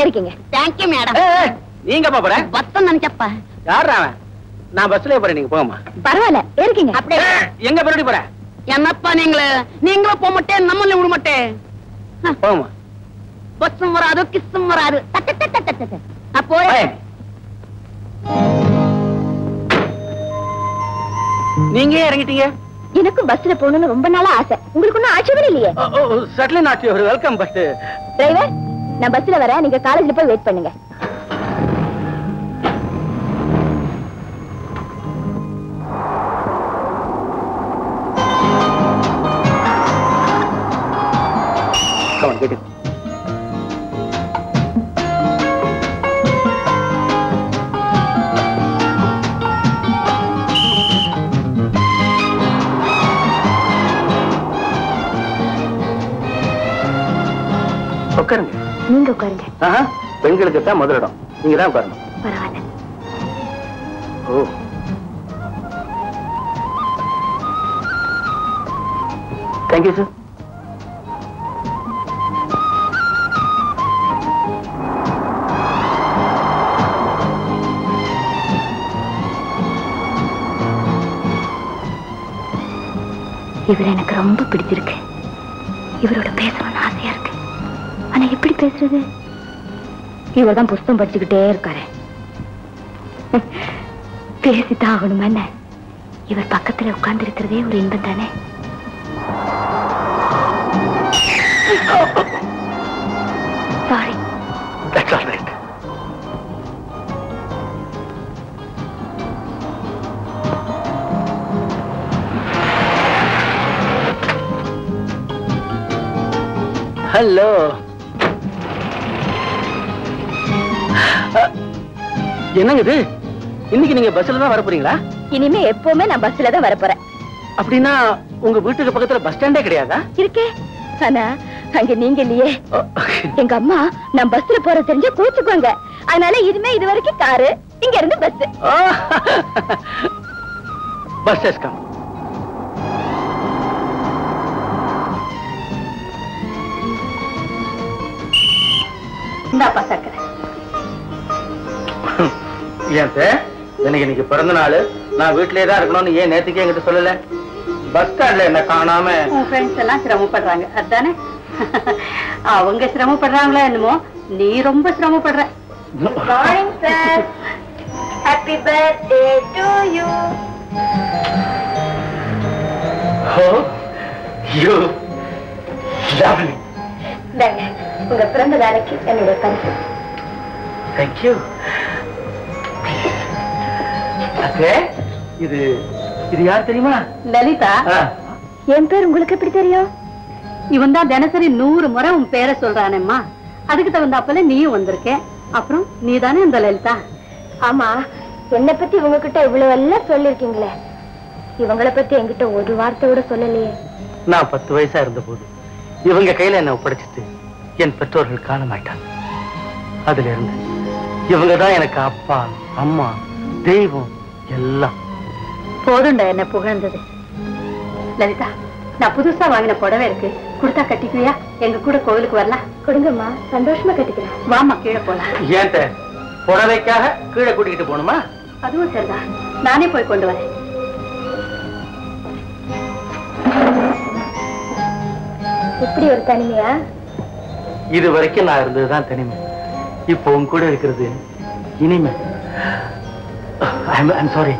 இருக்கீங்க, தேங்க்யூ மேடம். நீங்க போற பத்தம் நினைச்சப்பா யாரா, நான் பஸ்ல போறேன், நீங்க போமா. பரவாயில்ல இருக்கீங்க அப்படியே, எங்க போறடி போற என்னப்பா, நீங்களே நீங்களே போக மாட்டேன், நம்மளே விட மாட்டேன், போமா. பச்சம் வராது கிச்சம் வராது அப்போ நீங்க இறங்கிட்டீங்க. எனக்கும் பஸ்ல போகணும்னு ரொம்ப நாளா ஆசை, உங்களுக்கு ஒன்னும் ஆச்சரியம் இல்லையே. சட்ல நாட்டிய ஒரு வெல்கம் பஸ் டிரைவர், நான் பஸ்ல வரேன், நீங்க காலேஜ்ல போய் வெயிட் பண்ணுங்க. Come on, get it. உட்காருங்க. நீங்க உட்காருங்க. ஆஹா, பெண்களுக்கு தான் முதல் இடம். நீங்க தான் உட்காருங்க. பரவாயில்ல. Oh, thank you sir. இவர் எனக்கு ரொம்ப பிடிச்சிருக்கு. இவரோட பேசணும்னு ஆசையா இருக்கு. ஆனா எப்படி பேசுறது? இவர் தான் புஸ்தகம் படிச்சுக்கிட்டே இருக்காரு. பேசித்தான் ஆகணுமா என்ன? இவர் பக்கத்துல உட்கார்ந்து இருக்கிறதே ஒரு இன்பம் தானே. Sorry. That's all right. Hello, என்னங்க இது? இன்னைக்கு நீங்க பஸ்ல தான் வர போறீங்களா? இனிமே எப்பவுமே நான் பஸ்ல தான் வர போறேன். அப்படின்னா உங்க வீட்டுக்கு பக்கத்துல பஸ் ஸ்டாண்டே கிடையாதா? இருக்கே, ஆனா அங்க நீங்க இல்லையே. எங்க அம்மா நான் பஸ்ல போற தெரிஞ்ச கூச்சுக்குவாங்க. அதனால இனிமே இது வரைக்கும் காரு, இங்க இருந்து பஸ். பஸ் ஸ்டாண்ட் பிறந்த நாள், நான் வீட்டிலே தான் இருக்கணும்னு ஏன் நேத்துக்கே என்கிட்ட சொல்லல? பஸ் ஸ்டாண்ட்ல என்ன காணாம எல்லாம் சிரமப்படுறாங்க. அதுதானே, அவங்க சிரமப்படுறாங்களா என்னமோ, நீ ரொம்ப சிரமப்படுற. உங்க பிறந்த நாளைக்கு என்னுடைய பரிசு. தேங்க்யூ. இது இது யார் தெரியுமா? லலிதா. என் பேர் உங்களுக்கு எப்படி தெரியும்? இவன் தான் தினசரி நூறு முறை உன் பேரை சொல்றானேம்மா. அதுக்கு தகுந்தாப்பல நீயும் வந்திருக்க. அப்புறம் நீ தானே இந்த லலிதா? ஆமா, என்னை பத்தி உங்ககிட்ட இவ்வளவு எல்லாம் சொல்லிருக்கீங்களே, இவங்களை பத்தி என்கிட்ட ஒரு வார்த்தை கூட சொல்லலையே. நான் பத்து வயசா இருந்த போது இவங்க கையில என்ன ஒப்படைச்சிட்டு என் பெற்றோர்கள் காண மாட்டாங்க. அதுல இருந்து இவங்கதான் எனக்கு அப்பா, அம்மா, தெய்வம் எல்லாம். போதுண்டா என்ன புகழ்ந்தது? லலிதா, நான் புதுசா வாங்கின புடவை இருக்கு, குடுத்தா கட்டிக்குவியா? எங்க கூட கோவிலுக்கு வரலாம். கொடுங்கம்மா, சந்தோஷமா கட்டிக்கிறேன். வாமா, கீழே போலாம். ஏன் புடவைக்காக கீழே கூட்டிக்கிட்டு போகணுமா? அதுவும் சரிதான், நானே போய் கொண்டு வரேன். இப்படி ஒரு தனிமையா? இது வரைக்கும் நான் இருந்ததுதான் தனிமை. இப்போ உன் கூட இருக்கிறது இனிமே. சாரி,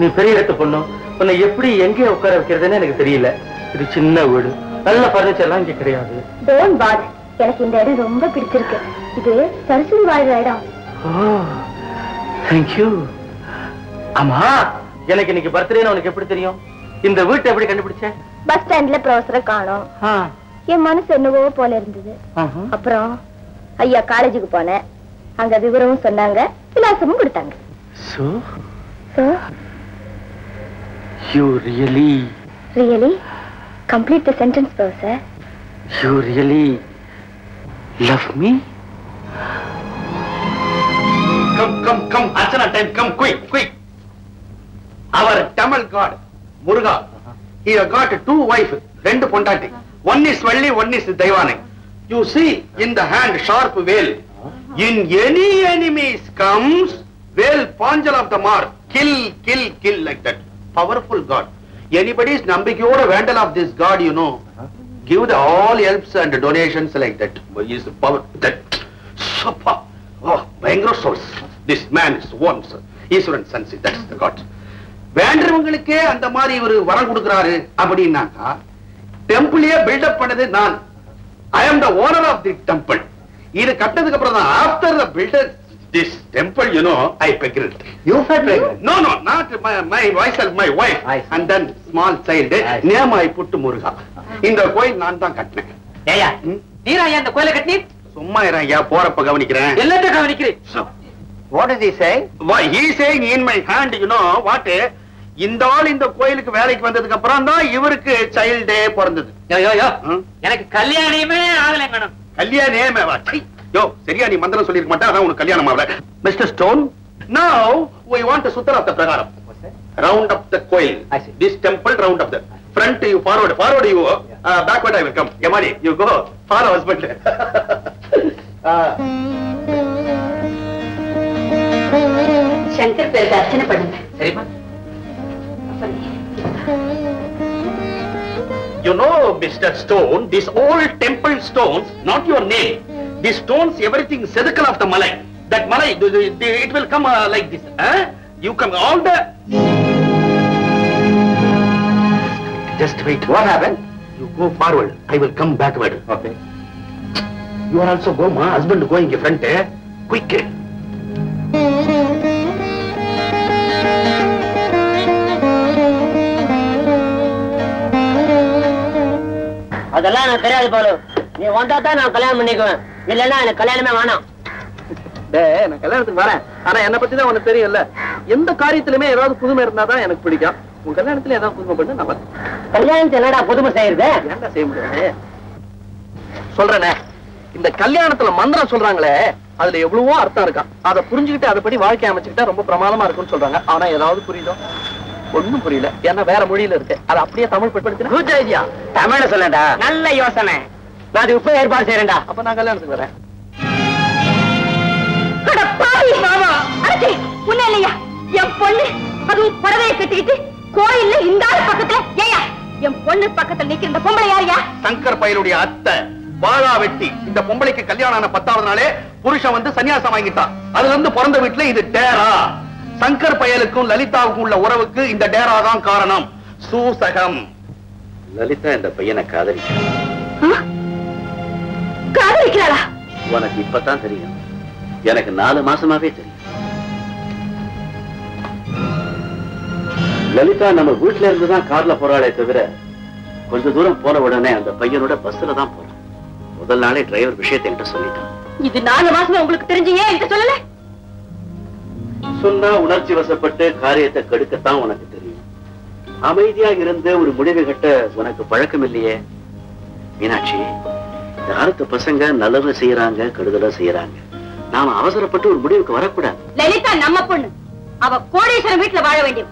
நீ பெரிய இடத்து பொண்ணு, உன்னை எப்படி எங்கே உட்கார வைக்கிறதுன்னு எனக்கு தெரியல. இது சின்ன வீடு, நல்ல பர்னிச்சர்லாம் இங்கே கிடையாது. எனக்கு இந்த இடம் ரொம்ப பிடிச்சிருக்கு. இது சரசு வாழ்ற இடம். Oh, thank you. ஆமா, எனக்கு இன்னைக்கு பர்த்டேன்னு உனக்கு எப்படி தெரியும்? இந்த வீட்டை எப்படி கண்டுபிடிச்சேன்? பஸ் ஸ்டாண்ட்ல ப்ரௌசரை காணோம். என் மனசு என்னவோ போல இருந்தது. அப்புறம் ஐயா காலேஜுக்கு போனேன். அங்க விவரமும் சொன்னாங்க, விலாசமும் கொடுத்தாங்க. So, you really, really complete the sentence, sir. You really love me? Come, come, come, Archana time, come quick, quick. Our Tamil god, Muruga, he got two wife, ரெண்டு பொண்டாட்டி. One is Valli, one is Daivani. You see, in the hand, sharp veil. In any enemies comes, veil pongal of the mark. Kill, kill, kill like that. Powerful God. Anybody is nambikiyoda vandal of this God, you know. Give the all helps and donations like that. He is the power, that. Sapa. Oh, Bhayangara source. This man is one, sir. Iswaran Sansi, that's the God. Vandrivangalukke andha mari ivaru varam kudukkararu appadinaka. Temple ye build up பண்ணது நான். I am the owner of the temple. இது கட்டதுக்கு அப்புறம் தான், after the builder this temple, you know, I pregnant. You pregnant? No, no, not my my wife, my wife. And then small child. Name I put Muruga. இந்த கோயில் நான் தான் கட்டினேன். ஏயா, நீரா ஏன் இந்த கோயிலை கட்டினீ? சும்மா இரு ஐயா, போறப்ப கவனிக்கிறேன். எல்லாத்தையும் கவனிக்கிறேன். What is he saying? Why he saying in my hand, you know, what? இந்த ஆள் இந்த கோயிலுக்கு வேலைக்கு வந்ததுக்கு அப்புறம் தான் இவருக்கு சைல்டே பிறந்தது. எனக்கு கல்யாணமே ஆகல மேடம். கல்யாணமே வா. யோ, சரியா நீ மந்திரம் சொல்லி இருக்க மாட்டா, அதான் உனக்கு கல்யாணம் ஆவல. Mister Stone, now we want to sutra of the prakaram. Round up the coil. This temple round up the front you forward, forward you uh, backward I will come. Yamani, you go for husband. Ah. Shankar per darshana padunga. Sari ma. You know, Mister Stone, this old temple stones, not your name. These stones, everything circle of the Malay. That Malay, it will come uh, like this. Huh? You come all the. Just wait. What happened? You go forward. I will come backward. Okay. You are also go, ma. Husband going in front. Eh? Quick. அதெல்லாம் நான் தெரியாது பாலு. நீ வந்தா தான் நான் கல்யாணம் பண்ணிக்குவேன், இல்லைன்னா எனக்கு கல்யாணமே வேணாம். டே, நான் கல்யாணத்துக்கு வரேன், ஆனா என்னை பத்தி தான் உனக்கு தெரியல. எந்த காரியத்திலுமே ஏதாவது புதுமை இருந்தாதான் எனக்கு பிடிக்கும். உன் கல்யாணத்துல ஏதாவது புதுமை பண்ண நான் பார்த்து. கல்யாணத்தை என்னடா புதுமை செய்யறது? என்ன செய்ய முடியாது சொல்றேனே, இந்த கல்யாணத்துல மந்திரம் சொல்றாங்களே, அதுல எவ்வளவோ அர்த்தம் இருக்கான். அதை புரிஞ்சுக்கிட்டு அதுபடி வாழ்க்கை அமைச்சுக்கிட்டா ரொம்ப பிரமாதமா இருக்குன்னு சொல்றாங்க. ஆனா ஏதாவது புரியுதும் ஒண்ணும் புரியல, ஏன்னா வேற மொழியில இருக்கு. அது அப்படியே தமிழ் பட்படுத்தினா தமிழ சொல்லடா. நல்ல யோசனை. நான் அது இப்ப ஏற்பாடு செய்யறேன்டா. அப்ப நான் கல்யாணத்துக்கு வரேன். என் பொண்ணு அதுவும் புடவையை கட்டிக்கிட்டு கோயில்ல இந்த பக்கத்துல ஏயா என் பொண்ணு பக்கத்துல நிக்கிற இந்த பொம்பளை யாரியா? சங்கர் பையனுடைய அத்தை வாழா வெட்டி. இந்த பொம்பளைக்கு கல்யாணம் ஆன பத்தாவது நாளே புருஷன் வந்து சன்னியாசம் வாங்கிட்டான். அதுல இருந்து பிறந்த வீட்டுல இது டேரா. சங்கர் பயலுக்கும் லலிதாவுக்கும் உள்ள உறவுக்கு இந்த டேரா தான் காரணம். சூசகம். லலிதா இந்த பையனை காதலிக்கிறான். காதலிக்கிறாளா? உனக்கு இப்பதான் தெரியும், எனக்கு நாலு மாசமாவே தெரியும். லலிதா நம்ம வீட்டுல இருந்துதான் கார்ல போறாளே தவிர, கொஞ்ச தூரம் போன உடனே அந்த பையனோட பஸ்ல தான் போறான். முதல் நாளே டிரைவர் விஷயத்தை என்கிட்ட சொல்லிட்டான். இது நாலு மாசமா உங்களுக்கு தெரிஞ்சு ஏன் என்கிட்ட சொல்லல? சொன்னா உணர்ச்சி வசப்பட்டு காரியத்தை கெடுக்கத்தான் உனக்கு தெரியும். அமைதியா இருந்து ஒரு முடிவு கட்ட உனக்கு பழக்கம் இல்லையே மீனாட்சி. யாருக்கு பசங்க நல்லது செய்யறாங்க, கெடுதல செய்யறாங்க. நாம அவசரப்பட்டு ஒரு முடிவுக்கு வரக்கூடாது. லலிதா நம்ம பொண்ணு, அவ கோடீஸ்வரன் வீட்டுல வாழ வேண்டும்.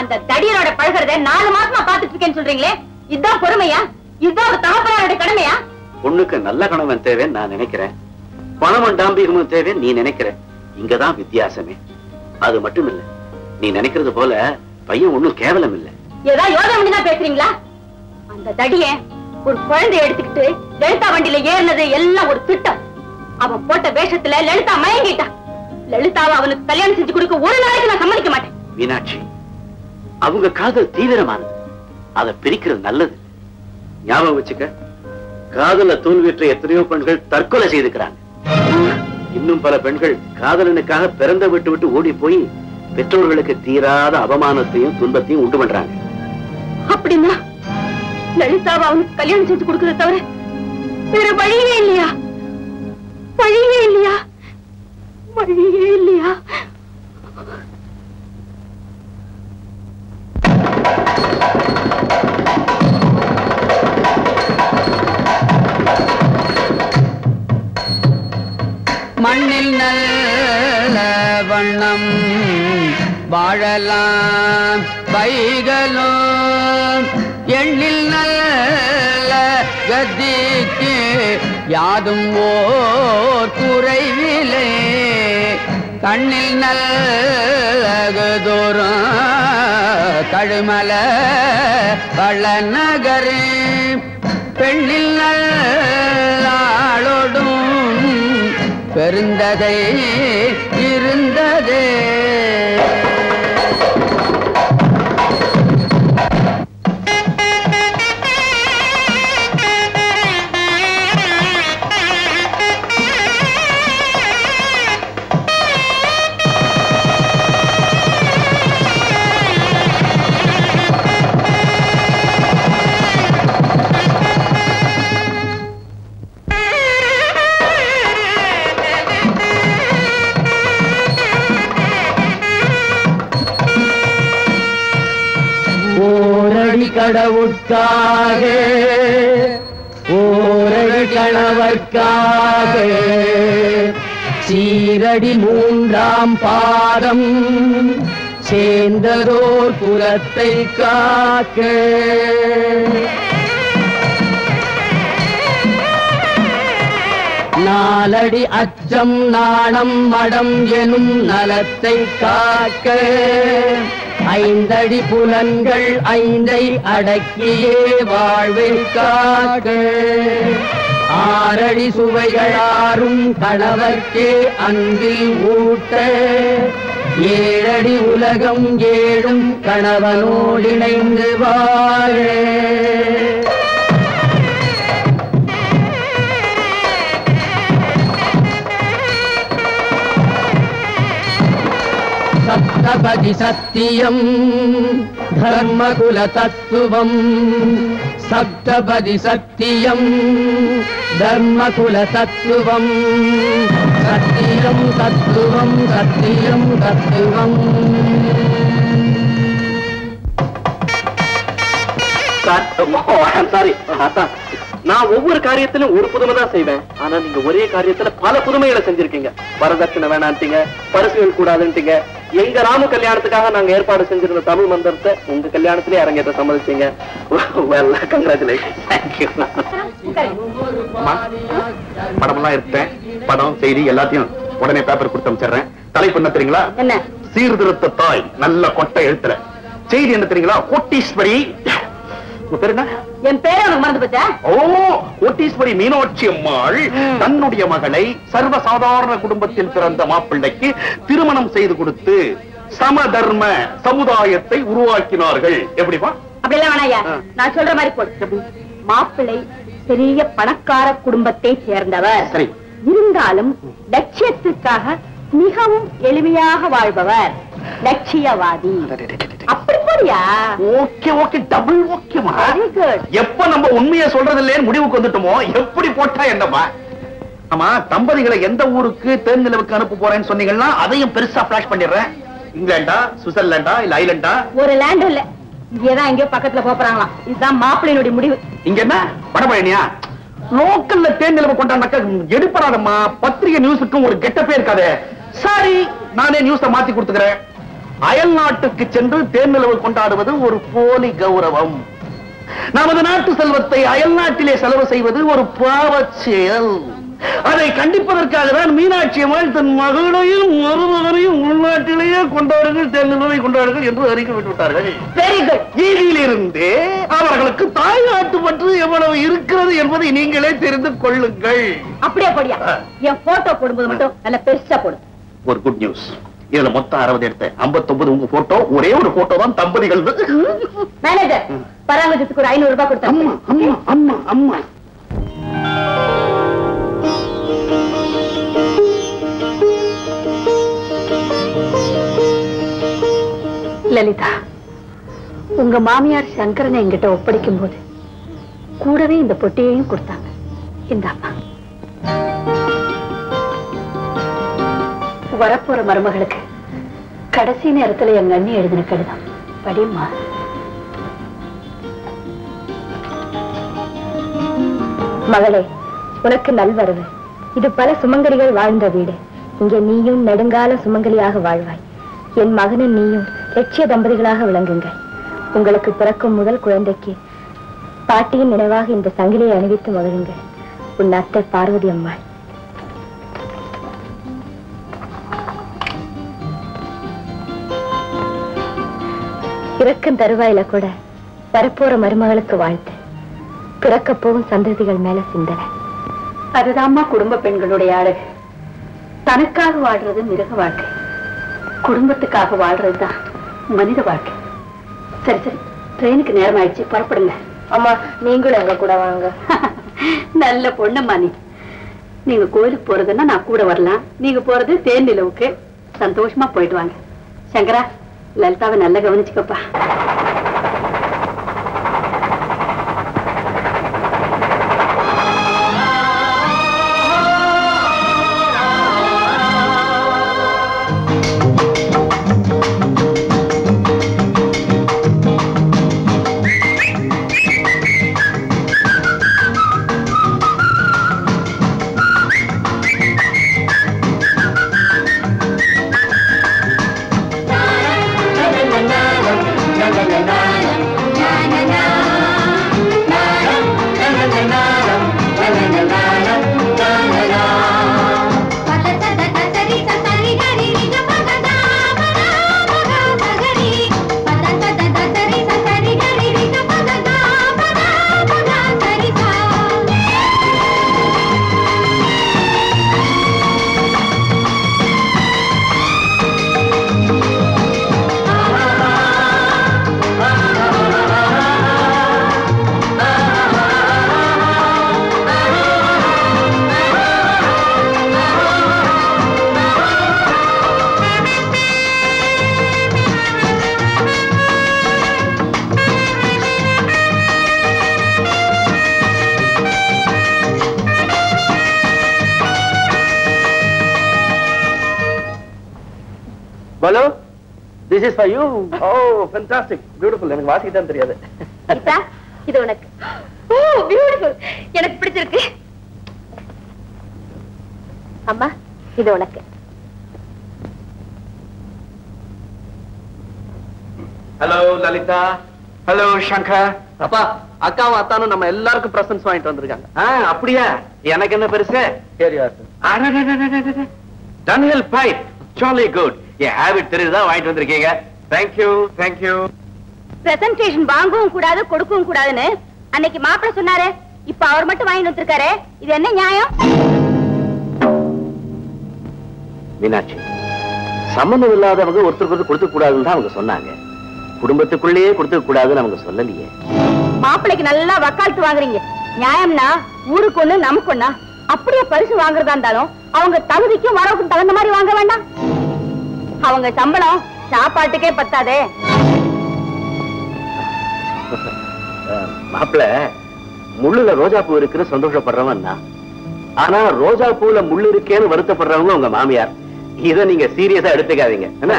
அந்த தடியனோட பழகிறத நாலு மாசமா பாத்துட்டு இருக்கேன்னு சொல்றீங்களே, இதுதான் பொறுமையா? இதுதான் தகப்பனோட கடமையா? பொண்ணுக்கு நல்ல கணவன் தேவைன்னு நான் நினைக்கிறேன், பணமும் டாம்பிகமும் தேவைன்னு நீ நினைக்கிற. இங்கதான் வித்தியாசமே. அது மட்டும் இல்ல, நீ நினைக்கிறது போல பையன் ஒண்ணும் கேவலம் இல்ல. ஏதா யோகம் பண்ணிதான் பேசுறீங்களா? அந்த தடிய ஒரு குழந்தை எடுத்துக்கிட்டு லலிதா வண்டியில ஏறினது எல்லாம் ஒரு திட்டம். அவன் போட்ட வேஷத்துல லலிதா மயங்கிட்டா. லலிதாவை அவனுக்கு கல்யாணம் செஞ்சு கொடுக்க ஒரு நாளைக்கு நான் சம்மதிக்க மாட்டேன். மீனாட்சி, அவங்க காதல் தீவிரமானது, அதை பிரிக்கிறது நல்லது. ஞாபகம் வச்சுக்க, காதல தோல்வியற்ற எத்தனையோ பெண்கள் தற்கொலை செய்துக்கிறாங்க. இன்னும் பல பெண்கள் காதலனுக்காக பிறந்த விட்டு விட்டு ஓடி போய் பெற்றோர்களுக்கு தீராத அவமானத்தையும் துன்பத்தையும் உண்டு பண்றாங்க. அப்படின்னா லலிதாவை அவனுக்கு கல்யாணம் செஞ்சு கொடுக்கறத தவிர வேற வழியே இல்லையா? வழியே இல்லையா? வழியே இல்லையா? மண்ணில் நல்ல வண்ணம் வாழலாம் பைகளோ, எண்ணில் நல்ல கதிக்கு யாதும் ஓர் குறைவிலே, கண்ணில் நல்லகதோறும் கடுமல பல நகரே, பெண்ணில் நல்லாளோடும் பெருந்ததே இருந்ததே. கடவுட்காக ஓரடி கணவர்க்காக சீரடி மூன்றாம் பாதம் சேர்ந்ததோர் புறத்தை காக்க நாலடி அச்சம் நாணம் மடம் எனும் நலத்தை காக்க ஐந்தடி புலன்கள் ஐந்தை அடக்கியே வாழ்வை காக்க ஆறடி சுவைகளாரும் கணவர்க்கே அன்பில் ஊட்ட ஏழடி உலகம் ஏழும் கணவனோடு இணைந்து வாழ சப்தபதி சத்தியம் தர்மகுல தத்துவம் சப்தபதி சத்தியம் தர்மகுல தத்துவம் சத்தியம் தத்துவம் சத்தியம் தத்துவம் நான் ஒவ்வொரு காரியத்திலும் ஒரு புதுமை தான் செய்வேன். ஆனா நீங்க ஒரே காரியத்துல பல புதுமைகளை செஞ்சிருக்கீங்க. வரதட்சணை வேணான்ட்டீங்க, பரிசுகள் கூடாதுன்ட்டீங்க. எங்க ராம கல்யாணத்துக்காக நாங்க ஏற்பாடு செஞ்சிருந்த தமிழ் மந்திரத்தை உங்க கல்யாணத்திலே அரங்கேற்ற சம்மதிச்சீங்க. படம்லாம் எடுத்தேன், படம் செய்தி எல்லாத்தையும் உடனே பேப்பர் கொடுத்து அனுப்பிச்சிடுறேன். தலைப்பு என்ன தெரியுங்களா? சீர்திருத்த தாய், நல்ல கொட்டை எழுத்துற. செய்தி என்ன தெரியுங்களா? கோட்டீஸ்வரி. என் பேரை மறந்து போச்சா? ஓ, கோட்டீஸ்வரி மீனாட்சி அம்மாள் தன்னுடைய மகளை சர்வசாதாரண குடும்பத்தில் பிறந்த மாப்பிள்ளைக்கு திருமணம் செய்து கொடுத்து சமதர்ம சமுதாயத்தை உருவாக்கினார்கள். எப்படிப்பா? அப்படிலாம் வேணாயா, நான் சொல்ற மாதிரி போடு. மாப்பிள்ளை பெரிய பணக்கார குடும்பத்தை சேர்ந்தவர். சரி, இருந்தாலும் லட்சியத்துக்காக மிகவும் எளிமையாக வாழ்பவர், லட்சியவாதி. அப்படி போறியா? ஓகே ஓகே, டபுள் ஓகேமா. எப்ப நம்ம உண்மையை சொல்றது இல்லைன்னு முடிவுக்கு வந்துட்டோமோ? எப்படி போட்டா என்னமா? ஆமா, தம்பதிகளை எந்த ஊருக்கு தேர்ந்தெடுக்க அனுப்ப போறேன்னு சொன்னீங்கன்னா அதையும் பெருசா பிளாஷ் பண்ணிடுறேன். இங்கிலாண்டா, சுவிட்சர்லாண்டா, இல்ல ஐலண்டா? ஒரு லேண்ட் இல்ல, இங்கதான் எங்கயோ பக்கத்துல போறாங்களா. இதுதான் மாப்பிள்ளையினுடைய முடிவு. இங்க என்ன வடபழனியா? லோக்கல்ல தேர்ந்தெடுப்பு கொண்டாட எடுப்படாதம்மா. பத்திரிகை நியூஸுக்கும் ஒரு கெட்டப்பே இருக்காது. சரி, நானே நியூஸ மாத்தி கொடுத்துக்கிறேன். அயல் நாட்டுக்கு சென்று தேர்நிலவு கொண்டாடுவது ஒரு போலி கௌரவம். நமது நாட்டு செல்வத்தை அயல் நாட்டிலே செலவு செய்வது ஒரு பாவ செயல். அதை கண்டிப்பதற்காக தான் மீனாட்சி அம்மாள் தன் மகளையும் மருமகனையும் உள்நாட்டிலேயே கொண்டாடுங்கள், தேர்நிலவை கொண்டாடுங்கள் என்று அறிக்கை விட்டுவிட்டார்கள். இதிலிருந்து அவர்களுக்கு தாய் நாட்டு பற்றி எவ்வளவு இருக்கிறது என்பதை நீங்களே தெரிந்து கொள்ளுங்கள். அப்படியே போடியா? என் போட்டோ போடும்போது மட்டும் நல்ல பெருசா போடும். ஒரு குட் நியூஸ், இதுல மொத்தம் அறுபது எடுத்து ஐம்பத்தொன்பது உங்க போட்டோ, ஒரே ஒரு போட்டோ தான் தம்பதிகள். மேனேஜர், பராமரிப்புக்கு ஒரு ஐநூறு ரூபாய் கொடுத்தா. அம்மா அம்மா அம்மா அம்மா லலிதா, உங்க மாமியார் சங்கரனை என்கிட்ட ஒப்படைக்கும் போது கூடவே இந்த பொட்டியையும் கொடுத்தாங்க. இந்த அம்மா வரப்போற மருமகளுக்கு கடைசி நேரத்துல எங்க அண்ணி எழுதின கடிதம் படியுமா? மகளே, உனக்கு நல்வரவு. இது பல சுமங்கலிகள் வாழ்ந்த வீடு. இங்கே நீயும் நெடுங்கால சுமங்கலியாக வாழ்வாய். என் மகனும் நீயும் லட்சிய தம்பதிகளாக விளங்குங்கள். உங்களுக்கு பிறக்கும் முதல் குழந்தைக்கு பாட்டியின் நினைவாக இந்த சங்கிலியை அணிவித்து மகிழுங்கள். உன் அத்தை பார்வதி அம்மாள். பிறக்கும் தருவாயில கூட வரப்போற மருமகளுக்கு வாழ்த்து. பிறக்கப்போவும் சந்ததிகள் மேல சிந்தனை. அதுதான்மா குடும்ப பெண்களுடைய அழகு. தனக்காக வாழ்றது மிருக வாழ்க்கை, குடும்பத்துக்காக வாழ்றதுதான் மனித வாழ்க்கை. சரி சரி, ட்ரெயினுக்கு நேரம் ஆயிடுச்சு, புறப்படுங்க. அம்மா, நீங்களும் எங்க கூட வாங்க. நல்ல பொண்ணுமா நீ. நீங்க கோயிலுக்கு போறதுன்னா நான் கூட வரலாம். நீங்க போறது தேர்நிலவுக்கு. சந்தோஷமா போயிட்டு வாங்க. சங்கரா, லலிதாவை நல்லா கவனிச்சுக்கப்பா. Balu, this is for you. Oh, fantastic. Beautiful. I mean, what is it? Ita, this one. Oh, beautiful. I am pretty sure. Amma, this one. Hello, Lalitha. Hello, Shankar. Papa, Akka Vatanu, we all have presents for you. Ah, that's right. Here you are, sir. Ah, no, no, no, no, no. Dunhill pipe. Jolly good. You have it, Teresa. Thank you, thank you. Presentation, Bangu, Kuda, Kudukum Kuda, and Niki Mapra Sunare, if our Matamai Nutricare, is any Naya? Minachi. Someone will allow them to go to Kuda and Sonanga. குடும்பத்துக்குள்ளே கொடுத்து கூடாது நமக்கு சொல்லலையே. மாப்பிளைக்கு நல்லா வக்காலத்து வாங்குறீங்க. நியாயம்னா ஊருக்கு ஒண்ணு நமக்கு ஒண்ணா. அப்படியே பரிசு வாங்குறதா இருந்தாலும் அவங்க தகுதிக்கு வரவுக்கு தகுந்த மாதிரி வாங்க வேண்டாம். அவங்க சம்பளம் சாப்பாட்டுக்கே பத்தாதே. மாப்பிளை முள்ளுல ரோஜா பூ இருக்குன்னு சந்தோஷப்படுறவன் தான். ஆனா ரோஜா பூல முள்ளு இருக்கேன்னு வருத்தப்படுறவங்க உங்க மாமியார். இத நீங்க சீரியஸா எடுத்துக்காதீங்க. என்ன?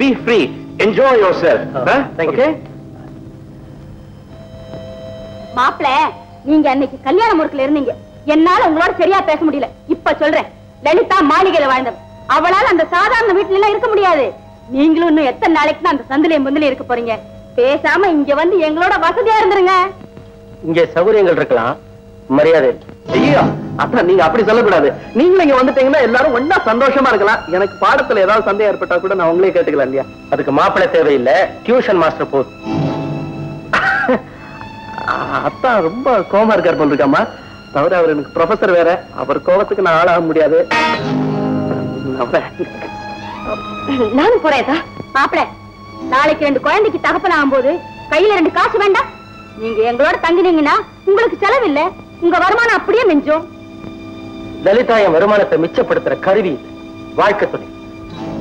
Be free. Enjoy yourself. மாப்பிள, நீங்க அன்னைக்கு கல்யாண முறுக்குல இருந்தீங்க. என்னால உங்களோட சரியா பேச முடியல. இப்ப சொல்றேன். லலிதா மாளிகையில வாழ்ந்தவ. அவளால அந்த சாதாரண வீட்டுல எல்லாம் இருக்க முடியாது. நீங்களும் இன்னும் எத்தனை நாளைக்கு அந்த சந்திலே முந்திலே இருக்க போறீங்க. பேசாம இங்க வந்து எங்களோட வசதியா இருந்துருங்க. இங்க சௌகரியங்கள் இருக்கலாம். மரியாதை. ஐயோ, அப்ப நீங்க அப்படி சொல்லக்கூடாது. நீங்க இங்க வந்துட்டீங்கன்னா எல்லாரும் ஒன்னா சந்தோஷமா இருக்கலாம். எனக்கு பாடத்துல ஏதாவது சந்தேகம் ஏற்பட்டா கூட நான் உங்களே கேட்டுக்கலாம் இல்லையா? அதுக்கு மாப்பிள்ளை தேவையில்லை, டியூஷன் மாஸ்டர் போதும். அப்பா ரொம்ப கோமா இருக்கார் போல் இருக்காமா. தவிர அவர் எனக்கு ப்ரொஃபசர் வேற. அவர் கோபத்துக்கு நான் ஆளாக முடியாது. நானும் போறேதா மாப்பிள்ளை. நாளைக்கு ரெண்டு குழந்தைக்கு தகப்பன் ஆகும்போது கையில ரெண்டு காசு வேண்டாம். நீங்க எங்களோட தங்கினீங்கன்னா உங்களுக்கு செலவு இல்லை. உங்க வருமானம் அப்படியே மிஞ்சும். லலிதா என் வருமானத்தை மிச்சப்படுத்துற கருவி வாழ்க்கை துணை.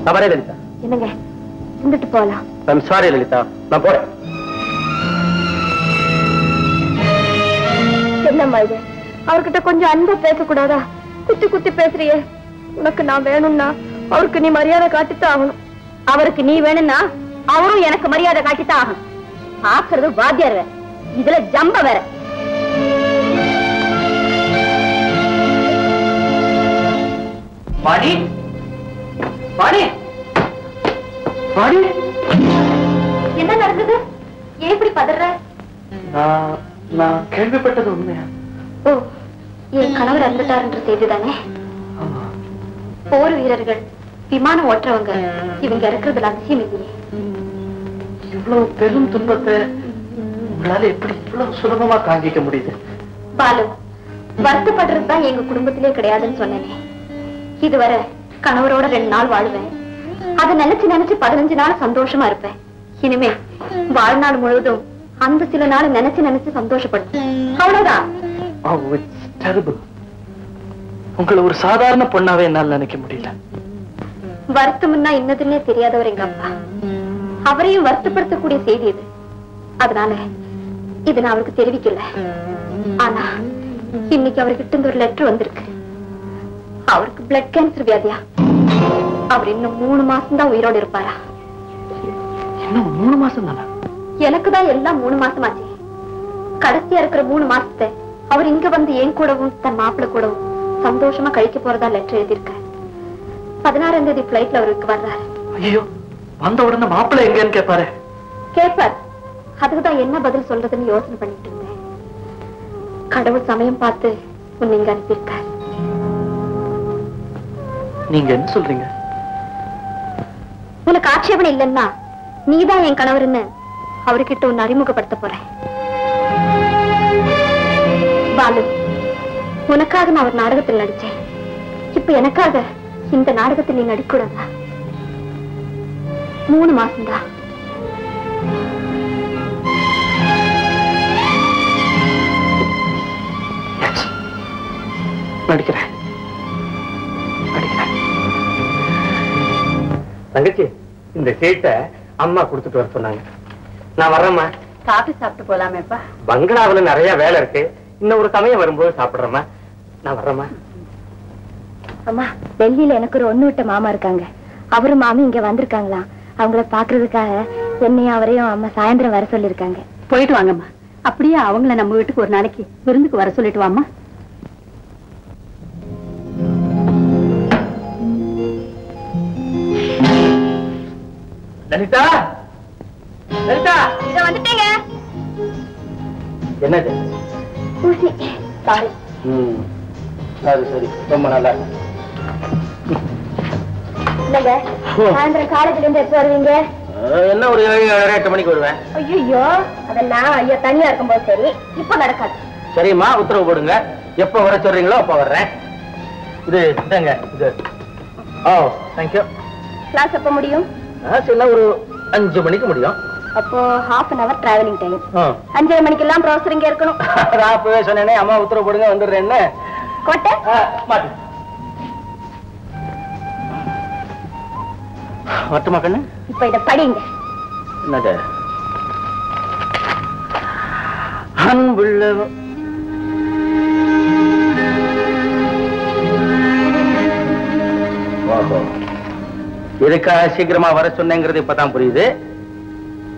அவரே லலிதா என்னங்க இருந்துட்டு போகலாம். நான் சாரி லலிதா, நான் போறேன். என்னம்மா இது, அவர்கிட்ட கொஞ்சம் அன்பா பேசக்கூடாதா? குத்தி குத்தி பேசுறியே. உனக்கு நான் வேணும்னா அவருக்கு நீ மரியாதை காட்டித்தான் ஆகணும். அவருக்கு நீ வேணும்னா அவரும் எனக்கு மரியாதை காட்டித்தான் ஆகணும். ஆக்குறது வாத்தியார் வேற, இதுல ஜம்ப வேற. பாடி பாடி பாடி என்ன நடந்தது? ஏன் இப்படி பதற? நான் நான் கேள்விப்பட்டது உண்மையா? ஓ, என் கணவர் இறந்துட்டாருன்ற செய்தி தானே? போர் வீரர்கள், விமானம் ஓட்டுறவங்க இவங்க இருக்கிறதுல அதிசயம் இல்லையே. இவ்வளவு பெரும் துன்பத்தை உங்களால எப்படி இவ்வளவு சுலபமா தாங்கிக்க முடியுது? பாலு, வருத்தப்படுறதுதான் எங்க குடும்பத்திலே கிடையாதுன்னு சொன்னேனே. இதுவரை கணவரோட ரெண்டு நாள் வாழ்வேன். அதை நினைச்சு நினைச்சு பதினஞ்சு நாள் சந்தோஷமா இருப்பேன். இனிமே வாழ்நாள் முழுவதும் அந்த சில நாள் நினைச்சு நினைச்சு சந்தோஷப்படுவேன். அவ்வளவுதான். உங்களை ஒரு சாதாரண பொண்ணாவே என்னால் நினைக்க முடியல. வருத்தம்னா இன்னதுன்னே தெரியாதவர் எங்க அப்பா. அவரையும் வருத்தப்படுத்தக்கூடிய செய்தி இது. அதனால இது நான் அவருக்கு தெரிவிக்கல. ஆனா இன்னைக்கு அவர்கிட்ட இருந்து ஒரு லெட்டர் வந்திருக்கு. அவருக்கு பிளட் கேன்சர் வியாதியா. அவர் இன்னும் மூணு மாசம் தான் உயிரோடு இருப்பாரா? இன்னும் மூணு மாசம் தானே? எனக்குதான் எல்லாம் மூணு மாசம் ஆச்சு. கடைசியா இருக்கிற மூணு மாசத்தை அவர் இங்க வந்து என் கூடவும் தன் மாப்பிள்ள கூடவும் சந்தோஷமா கழிக்க போறதா லெட்டர் எழுதியிருக்காரு. பதினாறாம் தேதி பிளைட்ல அவருக்கு வர்றாரு. ஐயோ, வந்த உடனே மாப்பிள்ள எங்கன்னு கேட்பாரு? கேட்பார். அதுக்குதான் என்ன பதில் சொல்றதுன்னு யோசனை பண்ணிட்டு இருந்தேன். கடவுள் சமயம் பார்த்து உன்னை இங்க அனுப்பியிருக்காரு. நீங்க என்ன சொல்றீங்க? உனக்கு ஆட்சேபனை இல்லைன்னா நீதான் என் கணவர்னு அவர்கிட்ட உன்னை அறிமுகப்படுத்த போறேன். பாலு, உனக்காக நான் ஒரு நாடகத்தில் நடிச்சேன். இப்ப எனக்காக இந்த நாடகத்தில் நீ நடிக்கூடாதா? மூணு மாசம்தான். நடிக்கிறேன். தங்கச்சி, இந்த சீட்டை அம்மா கொடுத்துட்டு வர சொன்னாங்க. நான் வர்றேம்மா. காபி சாப்பிட்டு போலாமேப்பா. பங்களாவில நிறைய வேலை இருக்கு. இன்னும் ஒரு சமயம் வரும்போது சாப்பிடுறேம்மா. நான் வர்றேம்மா. அம்மா, டெல்லியில எனக்கு ஒரு ஒண்ணு விட்ட மாமா இருக்காங்க. அவரும் மாமி இங்க வந்திருக்காங்களா? அவங்கள பாக்குறதுக்காக என்னையும் அவரையும் அம்மா சாயந்தரம் வர சொல்லிருக்காங்க. போயிட்டு வாங்கம்மா. அப்படியே அவங்கள நம்ம வீட்டுக்கு ஒரு நாளைக்கு விருந்துக்கு வர சொல்லிட்டு வாமா. லலிதா, லலிதா, இத வந்துட்டீங்க. என்னது? ஊசி. சாரி. ம். சரி சரி. ரொம்ப நல்லா இருக்கு. என்னங்க? சாயந்தரம் காலேஜ்ல இருந்து எப்போ வருவீங்க? என்ன ஒரு ஏழு மணிக்கு வருவேன். ஐயோ, அதெல்லாம் ஐயா தனியா இருக்கும்போது சரி, இப்ப நடக்காது. சரிம்மா, உத்தரவு போடுங்க. எப்ப வர சொல்றீங்களோ அப்ப வர்றேன். இது இதாங்க இது. ஓ, thank you. கிளாஸ் எப்ப முடியும்? கிளாஸ் ஒரு அஞ்சு மணிக்கு முடியும். அப்போ half an hour traveling time. அஞ்சரை மணிக்கு எல்லாம் ப்ரொஃபசர் இங்க இருக்கணும். நான் அப்பவே சொன்னேனே அம்மா உத்தரவு போடுங்க வந்துடுறேன்னு. கோட்டை மாட்டு வட்டமா கண்ணு. இப்ப இத படிங்க. என்னது? அன்புள்ள வாஹோ, இதுக்காக சீக்கிரமா வர சொன்னேங்கிறது இப்பதான் புரியுது.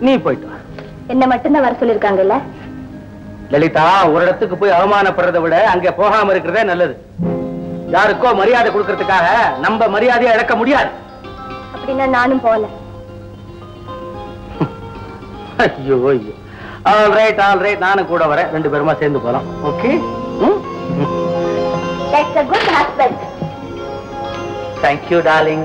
நீ போயிட்டு வா. என்ன மட்டும்தான் வர சொல்லிருக்காங்கல்ல லலிதா. ஒரு இடத்துக்கு போய் அவமானப்படுறதை விட அங்க போகாம இருக்கிறதே நல்லது. யாருக்கோ மரியாதை கொடுக்கறதுக்காக நம்ம மரியாதையை இழக்க முடியாது. நானும் போல. ஐயோ ஐயோ. ஆல் ரைட் ஆல் ரைட், நானும் கூட வரேன். ரெண்டு பேருமா சேர்ந்து போலாம். Okay. That's a good husband. Thank you darling.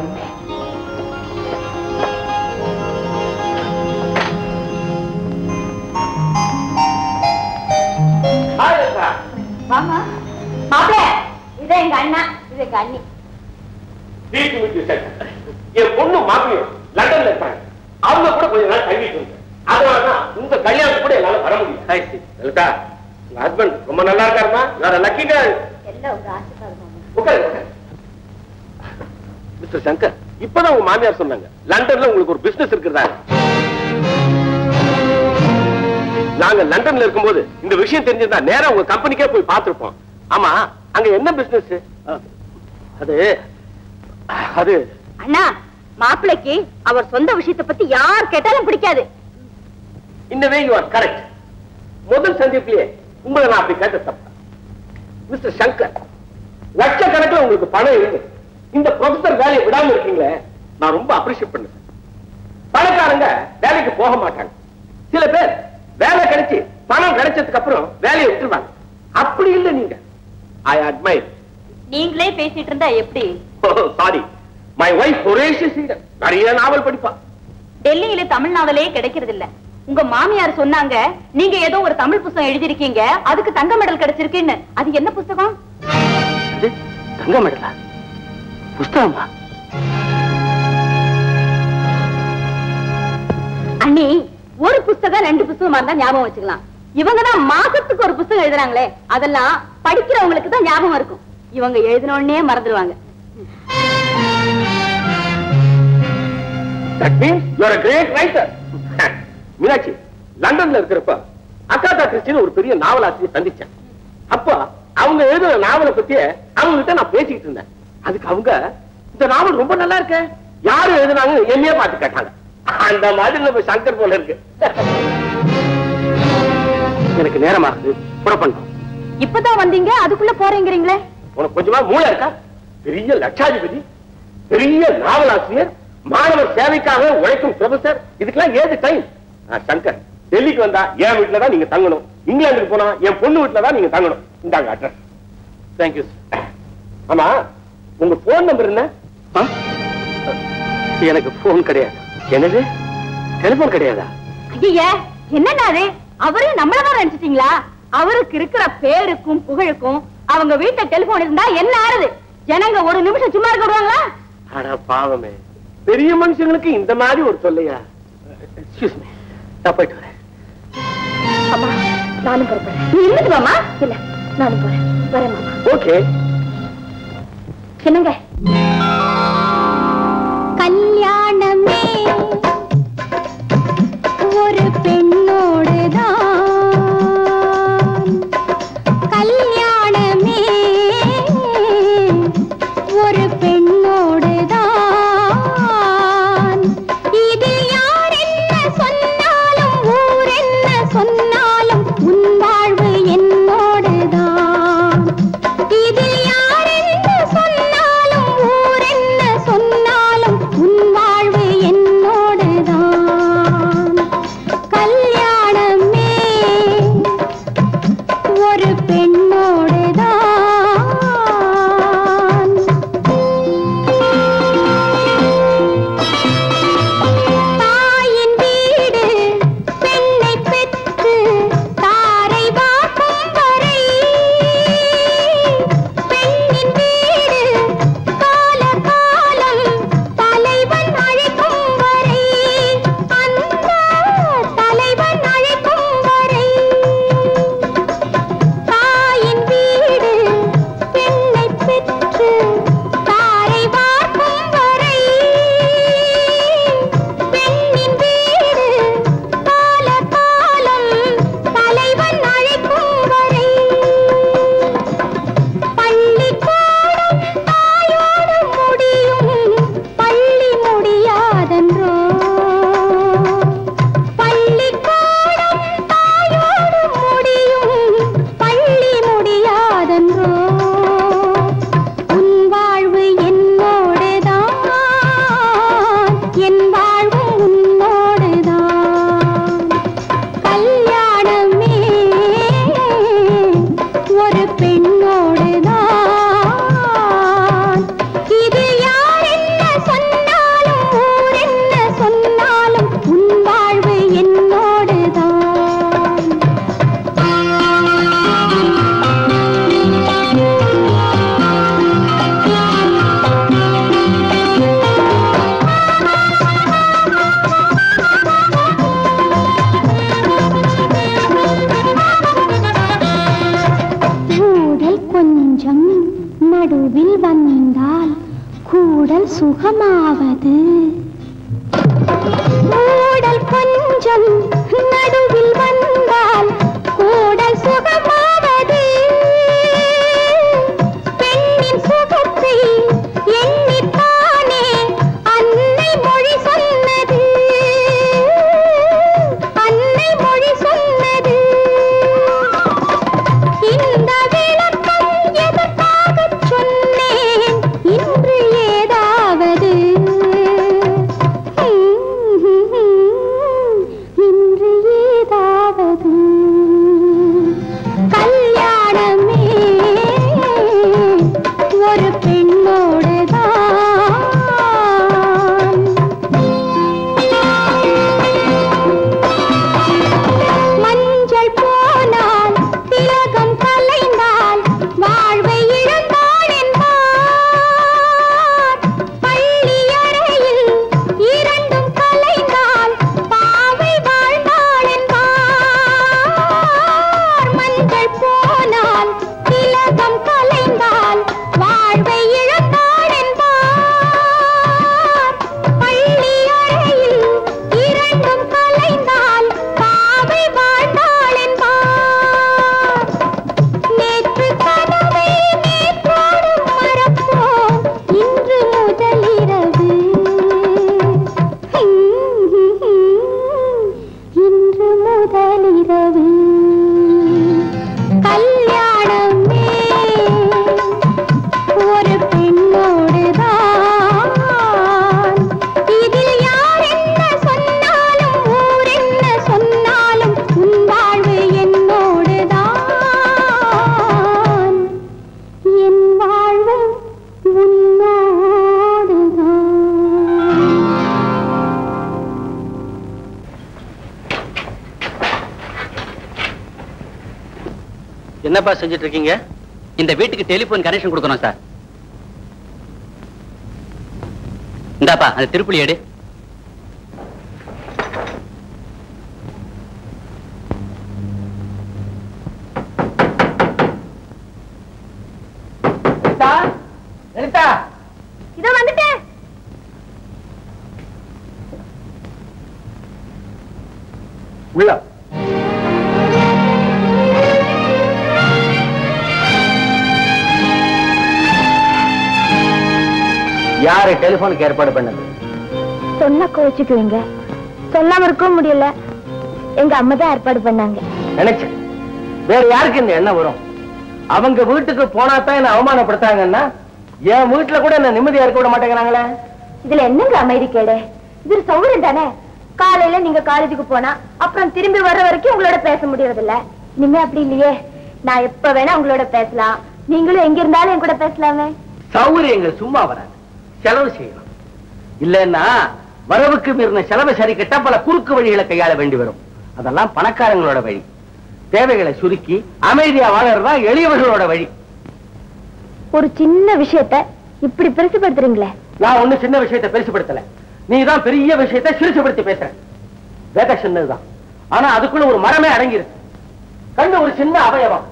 ஆரேடா. மாமா. மாப்ளே, இது எங்க அண்ணா, இது எங்க அண்ணி. Meet meet you set. என் பொண்ணு மாப்பியும் லண்டன்ல இருப்பாங்க. அவங்க கூட கொஞ்ச நாள் தங்கிட்டு இருந்தேன். அதனாலதான் உங்க கல்யாணம் கூட என்னால வர முடியும். உங்க ஹஸ்பண்ட் ரொம்ப நல்லா இருக்காருமா? வேற லக்கிங்க. மிஸ்டர் சங்கர், இப்பதான் உங்க மாமியார் சொன்னாங்க லண்டன்ல உங்களுக்கு ஒரு பிசினஸ் இருக்குதா. நாங்க லண்டன்ல இருக்கும்போது இந்த விஷயம் தெரிஞ்சிருந்தா நேரா உங்க கம்பெனிக்கே போய் பார்த்திருப்போம். ஆமா, அங்க என்ன பிசினஸ்? அது அது அண்ணா, மாப்பிளைக்கு அவர் சொந்த விஷயத்தை பத்தி யார் கேட்டாலும் பிடிக்காது. இன்னவே யூ ஆர் கரெக்ட். முதல் சந்திப்பிலேயே உங்களை நான் அப்படி கேட்ட தப்பா? மிஸ்டர் சங்கர், லட்சக்கணக்கில் உங்களுக்கு பணம் இருக்கு. இந்த ப்ரொஃபசர் வேலையை விடாம இருக்கீங்களே, நான் ரொம்ப அப்ரிஷியேட் பண்ணுறேன். பணக்காரங்க வேலைக்கு போக மாட்டாங்க. சில பேர் வேலை கிடைச்சி பணம் கிடைச்சதுக்கு அப்புறம் வேலையை விட்டுருவாங்க. அப்படி இல்லை நீங்க. I admire. நீங்களே பேசிட்டு இருந்தா எப்படி? Sorry, my wife voracious reader. நிறைய நாவல் படிப்பா. டெல்லியில தமிழ் நாவலே கிடைக்கிறது இல்ல. உங்க மாமியார் சொன்னாங்க நீங்க ஏதோ ஒரு தமிழ் புத்தகம் எழுதி இருக்கீங்க, அதுக்கு தங்க மெடல் கிடைச்சிருக்குன்னு. அது என்ன புத்தகம்? அது தங்க மெடலா? புத்தகமா? அண்ணி, ஒரு புத்தகம் ரெண்டு புத்தகமா இருந்தா ஞாபகம் வச்சுக்கலாம். இவங்கதான் மாசத்துக்கு ஒரு புத்தகம் எழுதுறாங்களே, அதெல்லாம் படிக்கிறவங்களுக்கு தான் ஞாபகம் இருக்கும். இவங்க எழுதினோடனே மறந்துடுவாங்க. That means you are a great writer. Meenakshi, லண்டன்ல இருக்கிறப்ப அகாதா கிறிஸ்டின்னு ஒரு பெரிய நாவலாசிரியை சந்திச்சேன். அப்ப அவங்க எழுதுற நாவலை பத்தியே அவங்க கிட்ட நான் பேசிக்கிட்டு இருந்தேன். அதுக்கு அவங்க இந்த நாவல் ரொம்ப நல்லா இருக்கு, யாரு எழுதுனாங்க என்னையே பார்த்து கேட்டாங்க. அந்த மாதிரி நம்ம சங்கர் போல இருக்கு. எனக்கு நேரமாகுது, கூட பண்ணும். இப்பதான் வந்தீங்க, அதுக்குள்ள போறீங்கிறீங்களே. உனக்கு கொஞ்சமா மூளை இருக்கா? பெரிய லட்சாதிபதி, பெரிய நாவலாசிரியர், மாணவர் சேவைக்காக உழைக்கும் ப்ரொஃபசர், இதுக்கெல்லாம் ஏது டைம்? சங்கர், டெல்லிக்கு வந்தா என் வீட்டுல தான் நீங்க தங்கணும். இங்கிலாந்துக்கு போனா என் பொண்ணு வீட்டுல தான் நீங்க தங்கணும். இந்தாங்க அட்ரஸ். தேங்க்யூ. ஆமா, உங்க போன் நம்பர் என்ன? எனக்கு போன் கிடையாது. என்னது, டெலிபோன் கிடையாதா? ஐயா, என்னன்னா அது அவரு நம்மளதான் நினைச்சிட்டீங்களா? அவருக்கு இருக்கிற பேருக்கும் புகழுக்கும் அவங்க வீட்டுல டெலிபோன் இருந்தா என்ன ஆறுது? ஜனங்க ஒரு நிமிஷம் சும்மா இருக்க விடுவாங்களா? ஆனா பாவமே, பெரிய மனுஷங்களுக்கு இந்த மாதிரி ஒரு சொல்லையா? எக்ஸ்கியூஸ் மீ, நான் போயிட்டு வரேன். அம்மா, நானும் போறேன். நீ இருந்துட்டு வாமா. இல்ல, நானும் போறேன். வரேன் மாமா. ஓகே. என்னங்க கல்யாணமே ஒரு பெண்ணோடு தான். கல்யாணமே ஒரு பெண்ணோடு தான். உடல் சுகமாவது. உடல் கொஞ்சம் நடுவில் வந்தால் உடல் சுகமாவது. பெண்ணின் சுகத்தை எண்ணித்தானே அன்னை மொழி சொன்னது. அன்னை மொழி சொன்னது இந்த விளக்கம் எதற்காக சொன்னேன் இன்று ஏதாவது. என்னப்பா செஞ்சிட்டு இருக்கீங்க? இந்த வீட்டுக்கு டெலிபோன் கனெக்ஷன் கொடுக்கணும் சார். இந்தாப்பா அந்த திருப்புளி எடு. டெலிபோனுக்கு ஏற்பாடு பண்ணது சொன்ன கோச்சுக்குவீங்க, சொல்லாம இருக்கவும் முடியல. எங்க அம்மா தான் ஏற்பாடு பண்ணாங்க. நினைச்சேன் வேற யாருக்கு இந்த எண்ணம் வரும். அவங்க வீட்டுக்கு போனா தான் என்ன அவமானப்படுத்தாங்கன்னா என் வீட்டுல கூட என்ன நிம்மதியா இருக்க விட மாட்டேங்கிறாங்களே. இதுல என்னங்க அமைதி கேடு? இது சௌகரியம் தானே. காலையில நீங்க காலேஜுக்கு போனா அப்புறம் திரும்பி வர்ற வரைக்கும் உங்களோட பேச முடியறது இல்ல. இனிமே அப்படி இல்லையே. நான் எப்ப வேணா உங்களோட பேசலாம். நீங்களும் எங்க இருந்தாலும் என் கூட பேசலாமே. சௌகரியங்க சும்மா வர செலவு செய்யணும். இல்லன்னா வரவுக்கு மீறின செலவு சரி கிட்ட பல குறுக்கு வழிகளை கையாள வேண்டி வரும். அதெல்லாம் பணக்காரங்களோட வழி. தேவைகளை சுருக்கி அமைதியா வாழறதா எளியவர்களோட வழி. ஒரு சின்ன விஷயத்தை இப்படி பெருசுபடுத்துறீங்களே. நான் ஒன்னும் சின்ன விஷயத்தை பெருசுபடுத்தல. நீதான் பெரிய விஷயத்தை சிறுசுபடுத்தி பேசுற. வேக சின்னதுதான், ஆனா அதுக்குள்ள ஒரு மரமே அடங்கியிருக்கு. கண்ணு ஒரு சின்ன அவயவம்,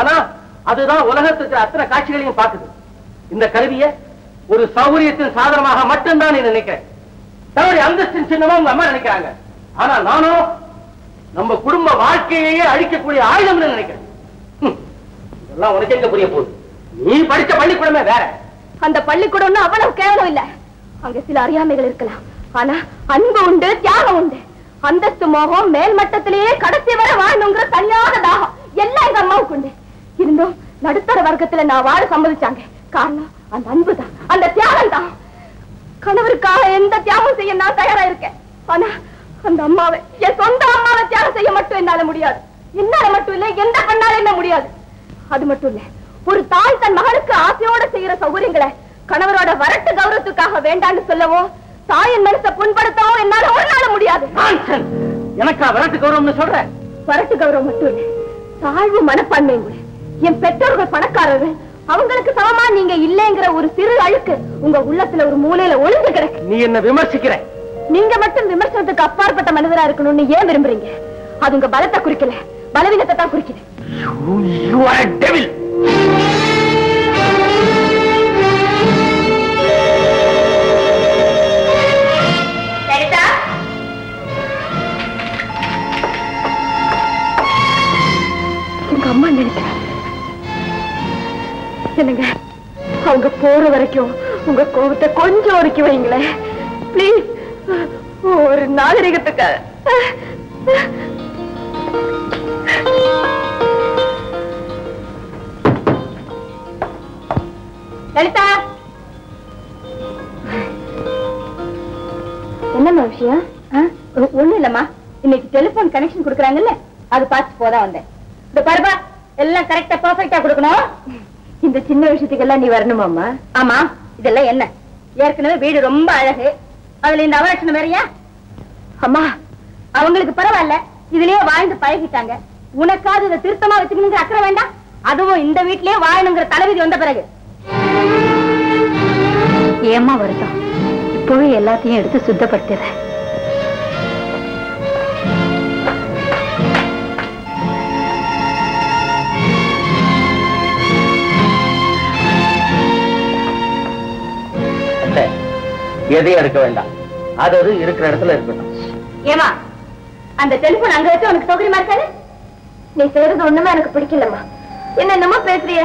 ஆனா அதுதான் உலகத்துக்கு அத்தனை காட்சிகளையும் பார்க்குது. இந்த கருவியை ஒரு சௌகரியத்தின் சாதனமாக மட்டும்தான் நீ நினைக்கிறேன். தன்னுடைய அந்தஸ்தின் சின்னமா உங்க அம்மா நினைக்கிறாங்க. ஆனா நானும் நம்ம குடும்ப வாழ்க்கையே அழிக்கக்கூடிய ஆயுதம் நினைக்கிறேன். இதெல்லாம் உனக்கு எங்க புரிய போகுது? நீ படிச்ச பள்ளிக்கூடமே வேற. அந்த பள்ளிக்கூடம்னு அவ்வளவு கேவலம் இல்ல. அங்க சில அறியாமைகள் இருக்கலாம், ஆனா அன்பு உண்டு, தியாகம் உண்டு. அந்தஸ்து மோகம் மேல் மட்டத்திலேயே கடைசி வரை வாழணுங்கிற தனியான தாகம் எல்லாம் எங்க அம்மாவுக்கு உண்டு. இருந்தும் நடுத்தர வர்க்கத்துல நான் வாழ சம்மதிச்சாங்க. காரணம் அந்த அன்பு தான், அந்த தியாகம் தான். கணவருக்காக எந்த தியாகம் செய்ய நான் தயாரா இருக்கேன். ஆனா அந்த அம்மாவை, என் சொந்த அம்மாவை தியாகம் செய்ய மட்டும் என்னால முடியாது. என்னால மட்டும் இல்ல, எந்த பெண்ணால என்ன முடியாது. அது மட்டும் இல்ல, ஒரு தாய் தன் மகனுக்கு ஆசையோட செய்யற சௌகரியங்களை கணவரோட வரட்டு கௌரவத்துக்காக வேண்டான்னு சொல்லவோ, தாயின் மனசை புண்படுத்தவோ என்னால ஒரு நாள் முடியாது. எனக்கா வரட்டு கௌரவம்னு சொல்ற? வரட்டு கௌரவம் மட்டும் இல்ல, தாழ்வு மனப்பான்மை கூட. என் பெற்றோர்கள் பணக்காரர்கள், அவங்களுக்கு சமமா நீங்க இல்லைங்கிற ஒரு சிறு அழுக்கு உங்க உள்ளத்துல ஒரு மூலையில ஒளிஞ்சு கிடக்கு. நீ என்ன விமர்சிக்கிற? நீங்க மட்டும் விமர்சனத்துக்கு அப்பாற்பட்ட மனிதரா இருக்கணும்னு ஏன் விரும்புறீங்க? அது உங்க பலத்தை குறிக்கல, பலவீனத்தை தான் குறிக்குது. அம்மா நினைக்கிறாங்க. என்னங்க அவங்க போற வரைக்கும் உங்க கோபத்தை கொஞ்சம் ஒருக்கி வைங்களேன் பிளீஸ். ஒரு நாகரிகத்துக்காக லலிதா. என்னம்மா விஷயம்? ஒண்ணும் இல்லம்மா, இன்னைக்கு டெலிபோன் கனெக்ஷன் குடுக்கறாங்கல்ல, அது பார்த்து போதான் வந்தேன். இந்த பருவா எல்லாம் கரெக்டா பர்ஃபெக்டா கொடுக்கணும். இந்த சின்ன விஷயத்துக்கெல்லாம் நீ வரணுமாம்மா? ஆமா, இதெல்லாம் என்ன, ஏற்கனவே வீடு ரொம்ப அழகு, அதுல இந்த அவலட்சணம் வேறையா? அம்மா அவங்களுக்கு பரவாயில்ல, இதுலயே வாழ்ந்து பழகிட்டாங்க. உனக்காவது இதை திருத்தமா வச்சுக்கணுங்கிற அக்கறை வேண்டாம்? அதுவும் இந்த வீட்லயே வாழணுங்கிற தலைவிதி வந்த பிறகு ஏமா வருத்தம்? இப்பவே எல்லாத்தையும் எடுத்து சுத்தப்படுத்த. எதையும் எடுக்க வேண்டாம், அது இருக்கிற இடத்துல இருக்கணும். ஏமா அந்த டெலிபோன் அங்க வச்சு உனக்கு சௌகரியமா இருக்காது? நீ செய்யறது ஒண்ணுமே எனக்கு பிடிக்கலம்மா. என்ன என்னமா பேசுறியே,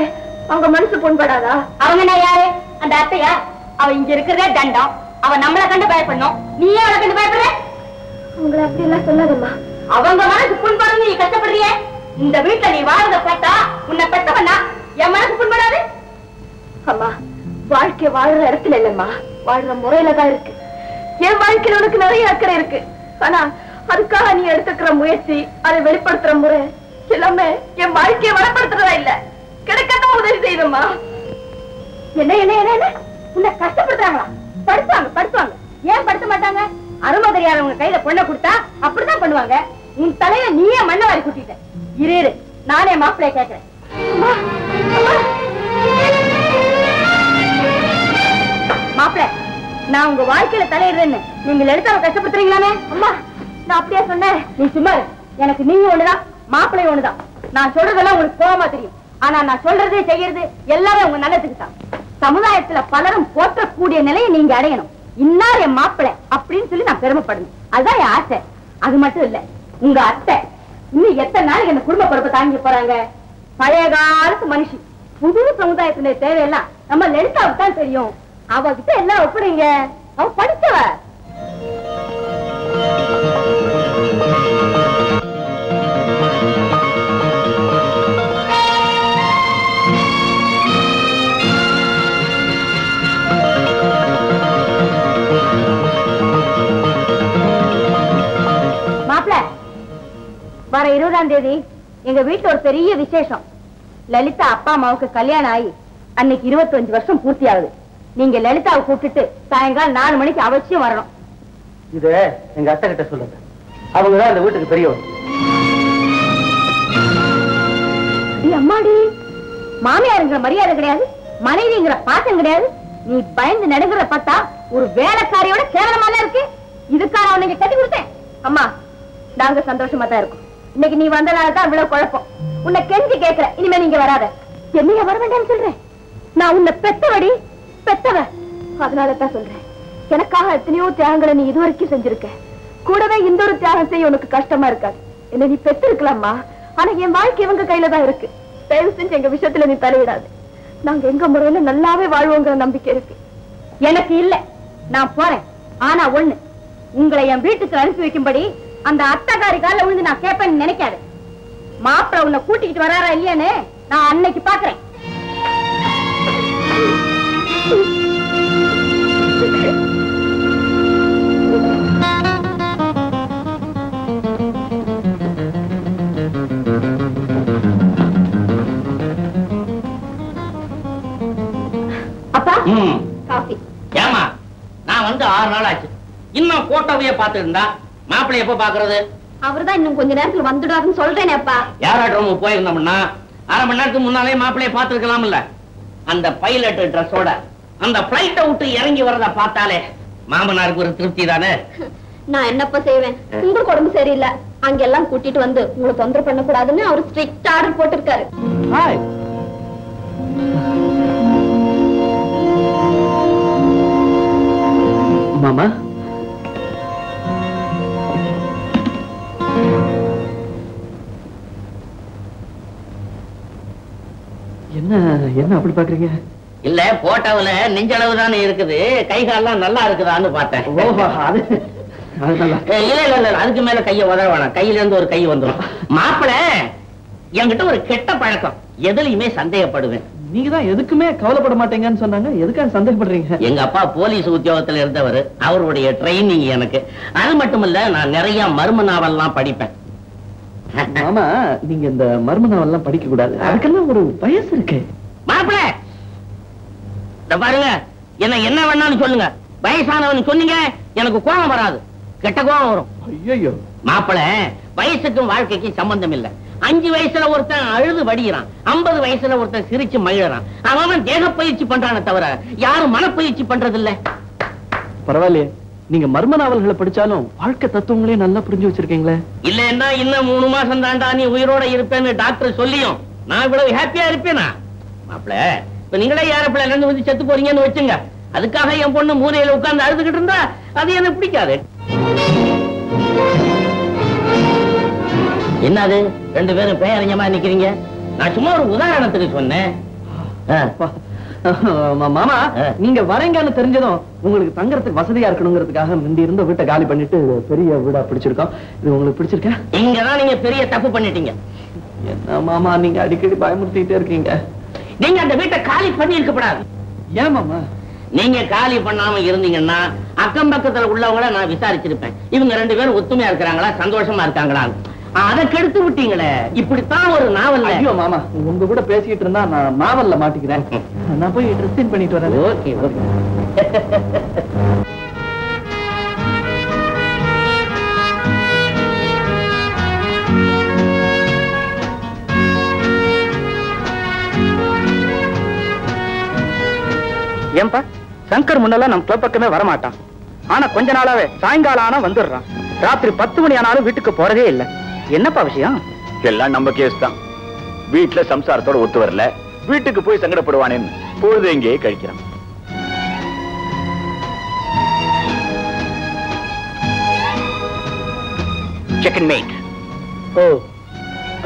அவங்க மனசு புண்படாதா? அவங்க நான் யாரு, அந்த அத்தையா? அவ இங்க இருக்கிறதே தண்டம், அவ நம்மளை கண்டு பயப்படணும், நீயே அவளை கண்டு பயப்படுற? உங்களை அப்படி எல்லாம் சொல்லாதம்மா. அவங்க மனசு புண்படும், நீ கஷ்டப்படுறிய. இந்த வீட்டுல நீ வாழ்ந்த போட்டா உன்னை பெற்றவண்ணா என் மனசு புண்படாது? அம்மா வாழ்க்கை வாழ்ற இடத்துல இல்லம்மா, வாழ்ற முறையிலதான் இருக்கு. என் வாழ்க்கையில உனக்கு நிறைய அக்கறை இருக்கு, ஆனா அதுக்காக நீ எடுத்துக்கிற முயற்சி, அதை வெளிப்படுத்துற முறை எல்லாமே என் வாழ்க்கையை வளப்படுத்துறதா இல்ல. கிடைக்காத உதவி செய்யுமா? என்ன என்ன என்ன உன்னை கஷ்டப்படுத்துறாங்களா? படுத்துவாங்க படுத்துவாங்க, ஏன் படுத்த மாட்டாங்க? அருமை தெரியாதவங்க கையில பொண்ணை கொடுத்தா அப்படிதான் பண்ணுவாங்க. உன் தலையில நீயே மண்ணை வாரி கூட்டிட்ட. இரு, நானே மாப்பிள்ளைய கேட்கிறேன். மாப்பிள்ளை, நான் உங்க வாழ்க்கையில தலையிடுறேன்னு நீங்க எடுத்தவங்க கஷ்டப்படுத்துறீங்களானே? அம்மா நான் அப்படியே சொன்னேன். நீ சும்மா, எனக்கு நீங்க ஒண்ணுதான், மாப்பிள்ளைய ஒண்ணுதான். நான் சொல்றதெல்லாம் உங்களுக்கு கோவமா தெரியும், ஆனா நான் சொல்றதே செய்யறது எல்லாமே உங்க நல்லதுக்கு தான். சமுதாயத்துல பலரும் போற்றக்கூடிய நிலையை நீங்க அடையணும். இன்னார் என் மாப்பிள்ளை அப்படின்னு சொல்லி நான் பெருமைப்படணும், அதுதான் என் ஆசை. அது மட்டும் இல்ல, உங்க அத்தை இன்னும் எத்தனை நாளைக்கு இந்த குடும்ப பொறுப்பை தாங்கி போறாங்க? பழைய காலத்து மனுஷி, புது சமுதாயத்தினுடைய தேவையெல்லாம் நம்ம லலிதாவுக்கு தான் தெரியும். அவகிட்ட எல்லாம் ஒப்புறீங்க, அவ படிச்சவ. வர இருபதாம் தேதி எங்க வீட்டுல ஒரு பெரிய விசேஷம். லலிதா அப்பா அம்மாவுக்கு கல்யாணம் ஆகி அன்னைக்கு இருபத்தஞ்சு வருஷம் பூர்த்தி ஆகுது. நீங்க லலிதாவை கூப்பிட்டு சாயங்காலம் நாலு மணிக்கு அவசியம் வரணும். இது எங்க அத்தை கிட்ட சொல்லுங்க, அவங்கதான் அந்த வீட்டுக்கு பெரியவங்க. அம்மாடி, மாமியாருங்கிற மரியாதை கிடையாது, மனைவிங்கிற பாசம் கிடையாது. நீ பயந்து நடுங்குற பார்த்தா ஒரு வேலைக்காரியோட கேவலமா தான் இருக்கு. இதுக்காக அவனை கட்டி கொடுத்தேன். அம்மா நாங்க சந்தோஷமா தான் இருக்கும். இன்னைக்கு நீ வந்தனாலதான் இவ்வளவு குழப்பம். உன்னை கெஞ்சி கேட்கிற, இனிமே நீங்க வராத. என்னைய வர வேண்டாம்னு சொல்றேன்? நான் உன்னை பெத்தவடி பெத்தவ, அதனாலதான் சொல்றேன். எனக்காக எத்தனையோ தியாகங்களை நீ இதுவரைக்கும் செஞ்சிருக்க, கூடவே இந்த ஒரு தியாகம் செய்ய உனக்கு கஷ்டமா இருக்காது. என்ன நீ பெத்து இருக்கலாமா, ஆனா என் வாழ்க்கை இவங்க கையில தான் இருக்கு. தயவு செஞ்சு எங்க விஷயத்துல நீ தலையிடாது. நாங்க எங்க முறையில நல்லாவே வாழ்வோங்கிற நம்பிக்கை இருக்கு எனக்கு. இல்ல நான் போறேன், ஆனா ஒண்ணு, உங்களை என் வீட்டுக்கு அனுப்பி வைக்கும்படி அந்த அத்தகாரி கால விழுந்து நான் கேட்பேன்னு நினைக்காது. மாப்பிள்ள உன்னை கூட்டிக்கிட்டு வராரா இல்லையான்னு நான் அன்னைக்கு பாக்குறேன். அப்பா காஃபி. ஏமா நான் வந்து ஆறு நாள் ஆச்சு, இன்னும் போட்டோவையே பார்த்து இருந்தா மாப்பிள்ளை எப்ப பாக்குறது? அவருதான் இன்னும் கொஞ்ச நேரத்துல வந்துடுவாருன்னு சொல்றேன். அப்பா யாராட்டம் போயிருந்தோம்னா அரை மணி நேரத்துக்கு முன்னாலே மாப்பிள்ளைய பாத்துருக்கலாம்ல. அந்த பைலட் ட்ரெஸ்ஸோட அந்த பிளைட்ட விட்டு இறங்கி வரத பார்த்தாலே மாமனாருக்கு ஒரு திருப்தி தானே. நான் என்னப்ப செய்வேன், உங்களுக்கு உடம்பு சரியில்லை, அங்கெல்லாம் கூட்டிட்டு வந்து உங்களை தொந்தரவு பண்ண கூடாதுன்னு அவரு ஸ்ட்ரிக்ட் ஆர்டர் போட்டிருக்காரு. மாமா என்ன என்ன அப்படி பாக்குறீங்க? இல்ல போட்டோவுல நெஞ்சளவு தானே இருக்குது, கைகாலெல்லாம் நல்லா இருக்குதான்னு பார்த்தேன். இல்ல இல்ல இல்ல அதுக்கு மேல கைய உதறவானா, கையில இருந்து ஒரு கை வந்துடும். மாப்பிள என்கிட்ட ஒரு கெட்ட பழக்கம், எதுலையுமே சந்தேகப்படுவேன். நீங்க தான் எதுக்குமே கவலைப்பட மாட்டீங்கன்னு சொன்னாங்க, எதுக்காக சந்தேகப்படுறீங்க? எங்க அப்பா போலீஸ் உத்தியோகத்துல இருந்தவர், அவருடைய ட்ரைனிங் எனக்கு. அது மட்டும் இல்ல நான் நிறைய மர்ம நாவல்லாம் படிப்பேன். மாமா நீங்க இந்த மர்ம நாவல்லாம் படிக்க கூடாது, அதுக்கெல்லாம் ஒரு வயசு இருக்கு. மாப்பிள பாருங்க, என்ன என்ன வேணாலும் சொல்லுங்க, வயசானவன் சொன்னீங்க எனக்கு கோபம் வராது, கெட்ட கோபம் வரும். மாப்பிள வயசுக்கும் வாழ்க்கைக்கும் சம்பந்தம் இல்ல. அஞ்சு வயசுல ஒருத்தன் அழுது வடிகிறான், ஐம்பது வயசுல ஒருத்தன் சிரிச்சு மகிழறான். அவன் தேக பயிற்சி பண்றான தவிர யாரும் மனப்பயிற்சி பண்றது இல்ல. பரவாயில்லையே, நீங்க மர்ம நாவல்களை படிச்சாலும் வாழ்க்கை தத்துவங்களே நல்லா புரிஞ்சு வச்சிருக்கீங்களே. இல்லன்னா இன்னும் மூணு மாசம் தாண்டா நீ உயிரோட இருப்பேன்னு டாக்டர் சொல்லியும் நான் இவ்வளவு ஹாப்பியா இருப்பேனா? மாப்பிள இப்ப நீங்களே யாரப்பிள இருந்து வந்து செத்து போறீங்கன்னு வச்சுங்க, அதுக்காக என் பொண்ணு மூலையில உட்கார்ந்து அழுதுகிட்டு இருந்தா அது எனக்கு பிடிக்காது. என்னது ரெண்டு பேரும் பேரஞ்சமா நிக்கிறீங்க? நான் சும்மா ஒரு உதாரணத்துக்கு சொன்னேன். மாமா நீங்க வரீங்கன்னு தெரிஞ்சதும் உங்களுக்கு தங்கறதுக்கு வசதியா இருக்கணுங்கிறதுக்காக முந்தி இருந்த வீட்டை காலி பண்ணிட்டு பெரிய வீடா பிடிச்சிருக்கோம். இது உங்களுக்கு பிடிச்சிருக்க? இங்கதான் நீங்க பெரிய தப்பு பண்ணிட்டீங்க. என்ன மாமா நீங்க அடிக்கடி பயமுறுத்திட்டே இருக்கீங்க. நீங்க அந்த வீட்டை காலி பண்ணி இருக்கப்படாது. ஏன் மாமா? நீங்க காலி பண்ணாம இருந்தீங்கன்னா அக்கம் பக்கத்துல உள்ளவங்கள நான் விசாரிச்சிருப்பேன், இவங்க ரெண்டு பேரும் ஒத்துமையா இருக்கிறாங்களா சந்தோஷமா இருக்காங்களா. அதை கெடுத்து விட்டீங்களே, இப்படித்தான் ஒரு நாவல். ஐயோ மாமா உங்க கூட பேசிட்டு இருந்தா நான் நாவல்ல மாட்டிக்கிறேன், நான் போய் ட்ரெஸ்ஸின் பண்ணிட்டு வரேன். Okay okay. ஏன்பா சங்கர் முன்னெல்லாம் நம்ம கிளப் பக்கமே வரமாட்டான், ஆனா கொஞ்ச நாளாவே சாயங்காலம் ஆனா வந்துடுறான். ராத்திரி பத்து மணி ஆனாலும் வீட்டுக்கு போறதே இல்லை, என்னப்பா விஷயம்? எல்லாம் நம்ம கேஸ் தான். வீட்டுல சம்சாரத்தோட ஒத்து வரல, வீட்டுக்கு போய் சங்கடப்படுவானேன்னு பொழுது எங்கேயே கழிக்கிறான். Second mate. Oh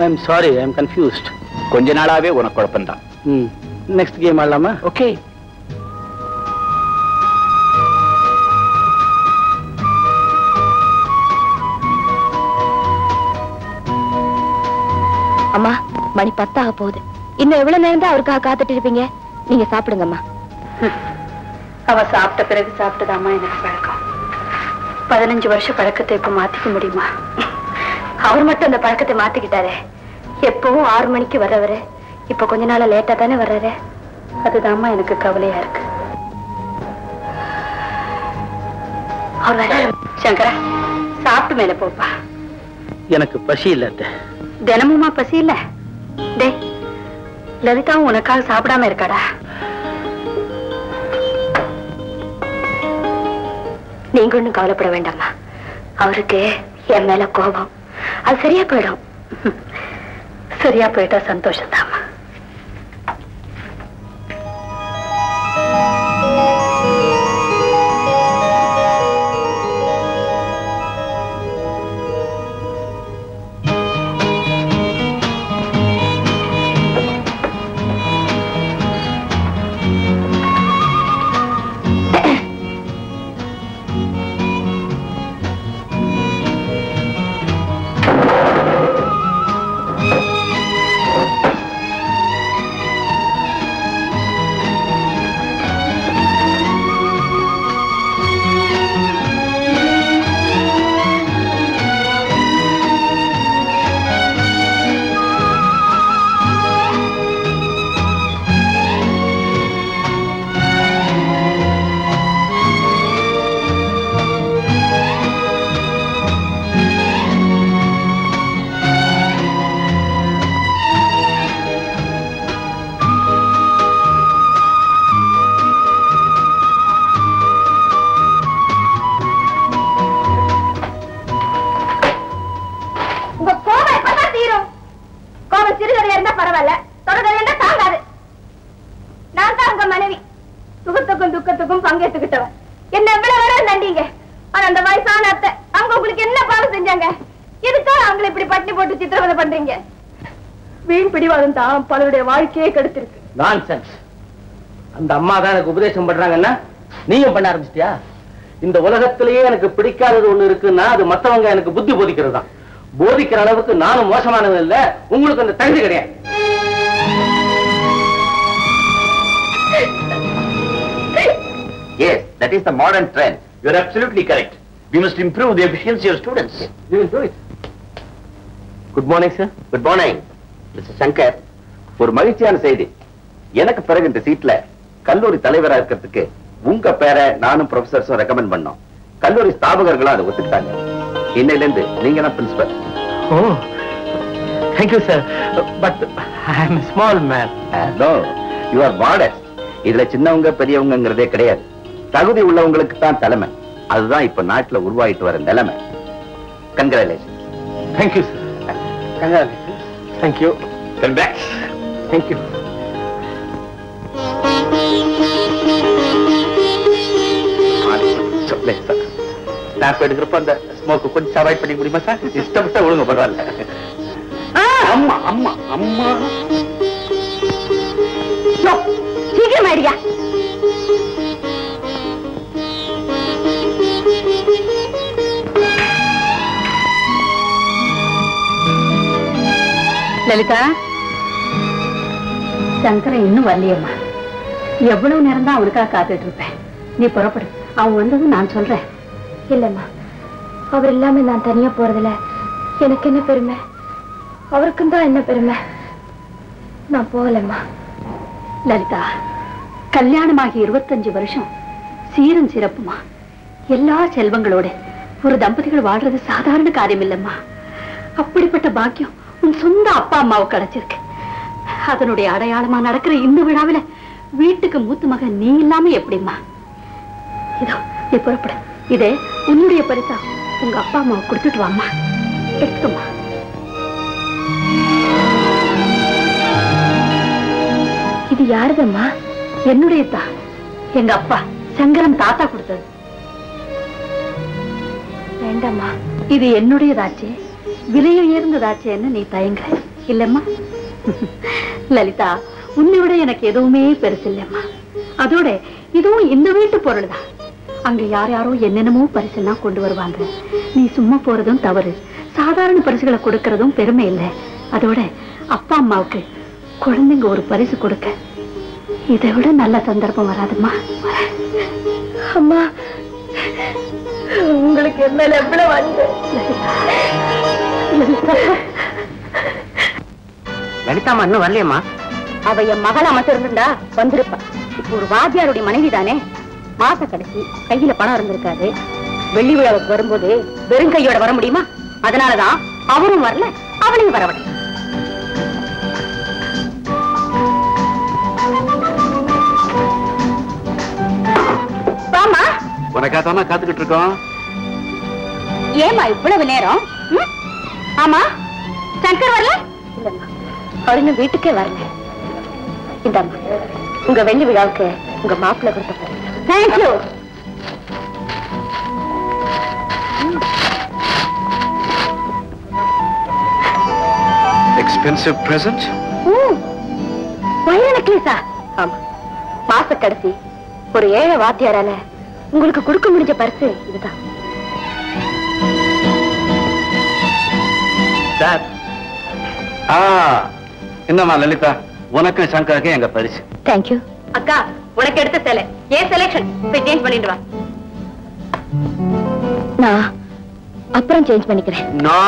I am sorry, I am confused. கொஞ்ச நாளாவே உனக்கு குழப்பம் தான். நெக்ஸ்ட் கேம் ஆடலாமா? ஓகே. அம்மா மணி பத்தாக போகுது, இன்னும் எவ்வளவு நேரம் தான் அவருக்காக காத்துட்டு இருப்பீங்க? நீங்க சாப்பிடுங்கம்மா. அவ சாப்பிட்ட பிறகு சாப்பிட்டதாம்மா எனக்கு பழக்கம். பதினஞ்சு வருஷம் பழக்கத்தை இப்ப மாத்திக்க முடியுமா? அவர் மட்டும் அந்த பழக்கத்தை மாத்திக்கிட்டாரு. எப்பவும் ஆறு மணிக்கு வர்றவரு இப்ப கொஞ்ச நாள லேட்டா தானே வர்றாரு, அதுதாம்மா எனக்கு கவலையா இருக்கு. அவர் வர சங்கரா சாப்பிட்டு மேல போப்பா. எனக்கு பசி இல்லாத தினமுமா பசி இல்ல. டே லலிதாவும் உனக்காக சாப்பிடாம இருக்காடா. நீங்க ஒண்ணும் கவலைப்பட வேண்டாமா, அவருக்கு என் மேல கோபம், அது சரியா போயிடும். சரியா போயிட்டா சந்தோஷம்தாமா. வாழ்க்கையே கெடுத்திருக்கு. நான்சென்ஸ். அந்த அம்மா தான் எனக்கு உபதேசம் பண்றாங்கன்னா நீயும் பண்ண ஆரம்பிச்சிட்டியா? இந்த உலகத்திலேயே எனக்கு பிடிக்காதது ஒண்ணு இருக்குன்னா அது மத்தவங்க எனக்கு புத்தி போதிக்கிறது தான். போதிக்கிற அளவுக்கு நானும் மோசமானது இல்ல, உங்களுக்கு அந்த தகுதி கிடையாது. Yes, that is the modern trend. You are absolutely correct. We must improve the efficiency of students. Yes, we will do it. Good morning, sir. Good morning, Mister Shankar. ஒரு மகிழ்ச்சியான செய்தி. எனக்கு பிறகு இந்த சீட்ல கல்லூரி தலைவராக இருக்கிறதுக்கு உங்க பேரை நானும் ப்ரொஃபசர்ஸும் ரெக்கமெண்ட் பண்ணோம். கல்லூரி ஸ்தாபகர்களும் அதை ஒத்துக்கிட்டாங்க. இன்னையில இருந்து நீங்க தான் principal. O, thank you sir. But I am a small man. No, you are modest. இதுல சின்னவங்க பெரியவங்கங்கிறதே கிடையாது. தகுதி உள்ளவங்களுக்கு தான் தலைமை. அதுதான் இப்ப நாட்டுல உருவாயிட்டு வர நிலைமை. Congratulation. Thank you sir. Congratulations. Thank you. Come back. Thank you. நான் எடுக்கிறப்ப அந்த ஸ்மோக்கு கொஞ்சம் அவாய்ட் பண்ணி முடியுமா சார்? இஷ்டப்பட்ட ஒழுங்க பரவாயில்ல. அம்மா அம்மா அம்மா சீக்கிரம் ஆயிடுயா. லலிதா, சங்கரை இன்னும் வரலையம்மா. எவ்வளவு நேரம் தான் அவனுக்காக காத்துட்டு இருப்பேன். நீ புறப்படு, அவன் வந்ததும் நான் சொல்றேன். இல்லம்மா, அவர் இல்லாம நான் தனியா போறதில்ல. எனக்கு என்ன பெருமை, அவருக்கும் தான் என்ன பெருமை. நான் போகலம்மா. லலிதா, கல்யாணமாகி இருபத்தஞ்சு வருஷம் சீரும் சிறப்புமா. எல்லா செல்வங்களோட ஒரு தம்பதிகள் வாழ்றது சாதாரண காரியம் இல்லம்மா. அப்படிப்பட்ட பாக்கியம் உன் சொந்த அப்பா அம்மாவுக்கு கிடைச்சிருக்கு. அதனுடைய அடையாளமா நடக்கிற இந்த விழாவில வீட்டுக்கு மூத்த மகன் நீ இல்லாம எப்படிம்மா? இதோ நீ புறப்பட, இதே உன்னுடைய பரிசா உங்க அப்பா அம்மாவை கொடுத்துட்டு வாம்மா. எடுத்துக்கம்மா. இது யாருதம்மா? என்னுடைய தான், எங்க அப்பா சங்கரம் தாத்தா கொடுத்தது. வேண்டாம்மா, இது என்னுடையதாச்சு, விலையை உயர்ந்ததாச்சேன்னு நீ தயங்க இல்லம்மா. லலிதா, உன்னை விட எனக்கு எதுவுமே பெருசு இல்லம்மா. அதோட இதுவும் இந்த வீட்டு பொருள் தான். அங்க யார் யாரோ என்னென்னமோ பரிசெல்லாம் கொண்டு வருவாங்க. நீ சும்மா போறதும் தவறு. சாதாரண பரிசுகளை கொடுக்கறதும் பெருமை இல்லை. அதோட அப்பா அம்மாவுக்கு குழந்தைங்க ஒரு பரிசு கொடுக்க இதை விட நல்ல சந்தர்ப்பம் வராதுமா. அம்மா, உங்களுக்கு என்ன எவ்வளவு வந்து லலிதாமா இன்னும் வரலையம்மா. அவ என் மகள் அமைச்சிருந்தா வந்திருப்பா. இப்போ ஒரு வாத்தியாருடைய மனைவி தானே, மாச கடைசி கையில பணம் இருந்திருக்காது. வெள்ளி விழாவுக்கு வரும்போது வெறும் கையோட வர முடியுமா? அதனாலதான் அவரும் வரல, அவளையும் வரவில்லை. உனக்காத்தானா காத்துக்கிட்டு இருக்கோம். ஏமா இவ்வளவு நேரம்? ஆமா, சங்கர் வரல இல்லம்மா, அவருன்னு வீட்டுக்கே வரல. இந்த உங்க வெள்ளி விழாவுக்கு உங்க மாப்பிள்ள கொடுத்த தேங்க்யூ. Expensive present. வயலுக்கேசா? ஆமா, மாச கடைசி ஒரு ஏழை வாத்தியாரால உங்களுக்கு கொடுக்க முடிஞ்ச பரிசு இதுதான். என்னமா லலிதா, உனக்கு சங்கருக்கு எங்க பரிசு. தேங்க்யூ அக்கா. உனக்கு எடுத்த சேலை ஏன் செலக்ஷன் சேஞ்ச் பண்ணிட்டு வா. நான் அப்புறம் சேஞ்ச் பண்ணிக்கிறேன். நோ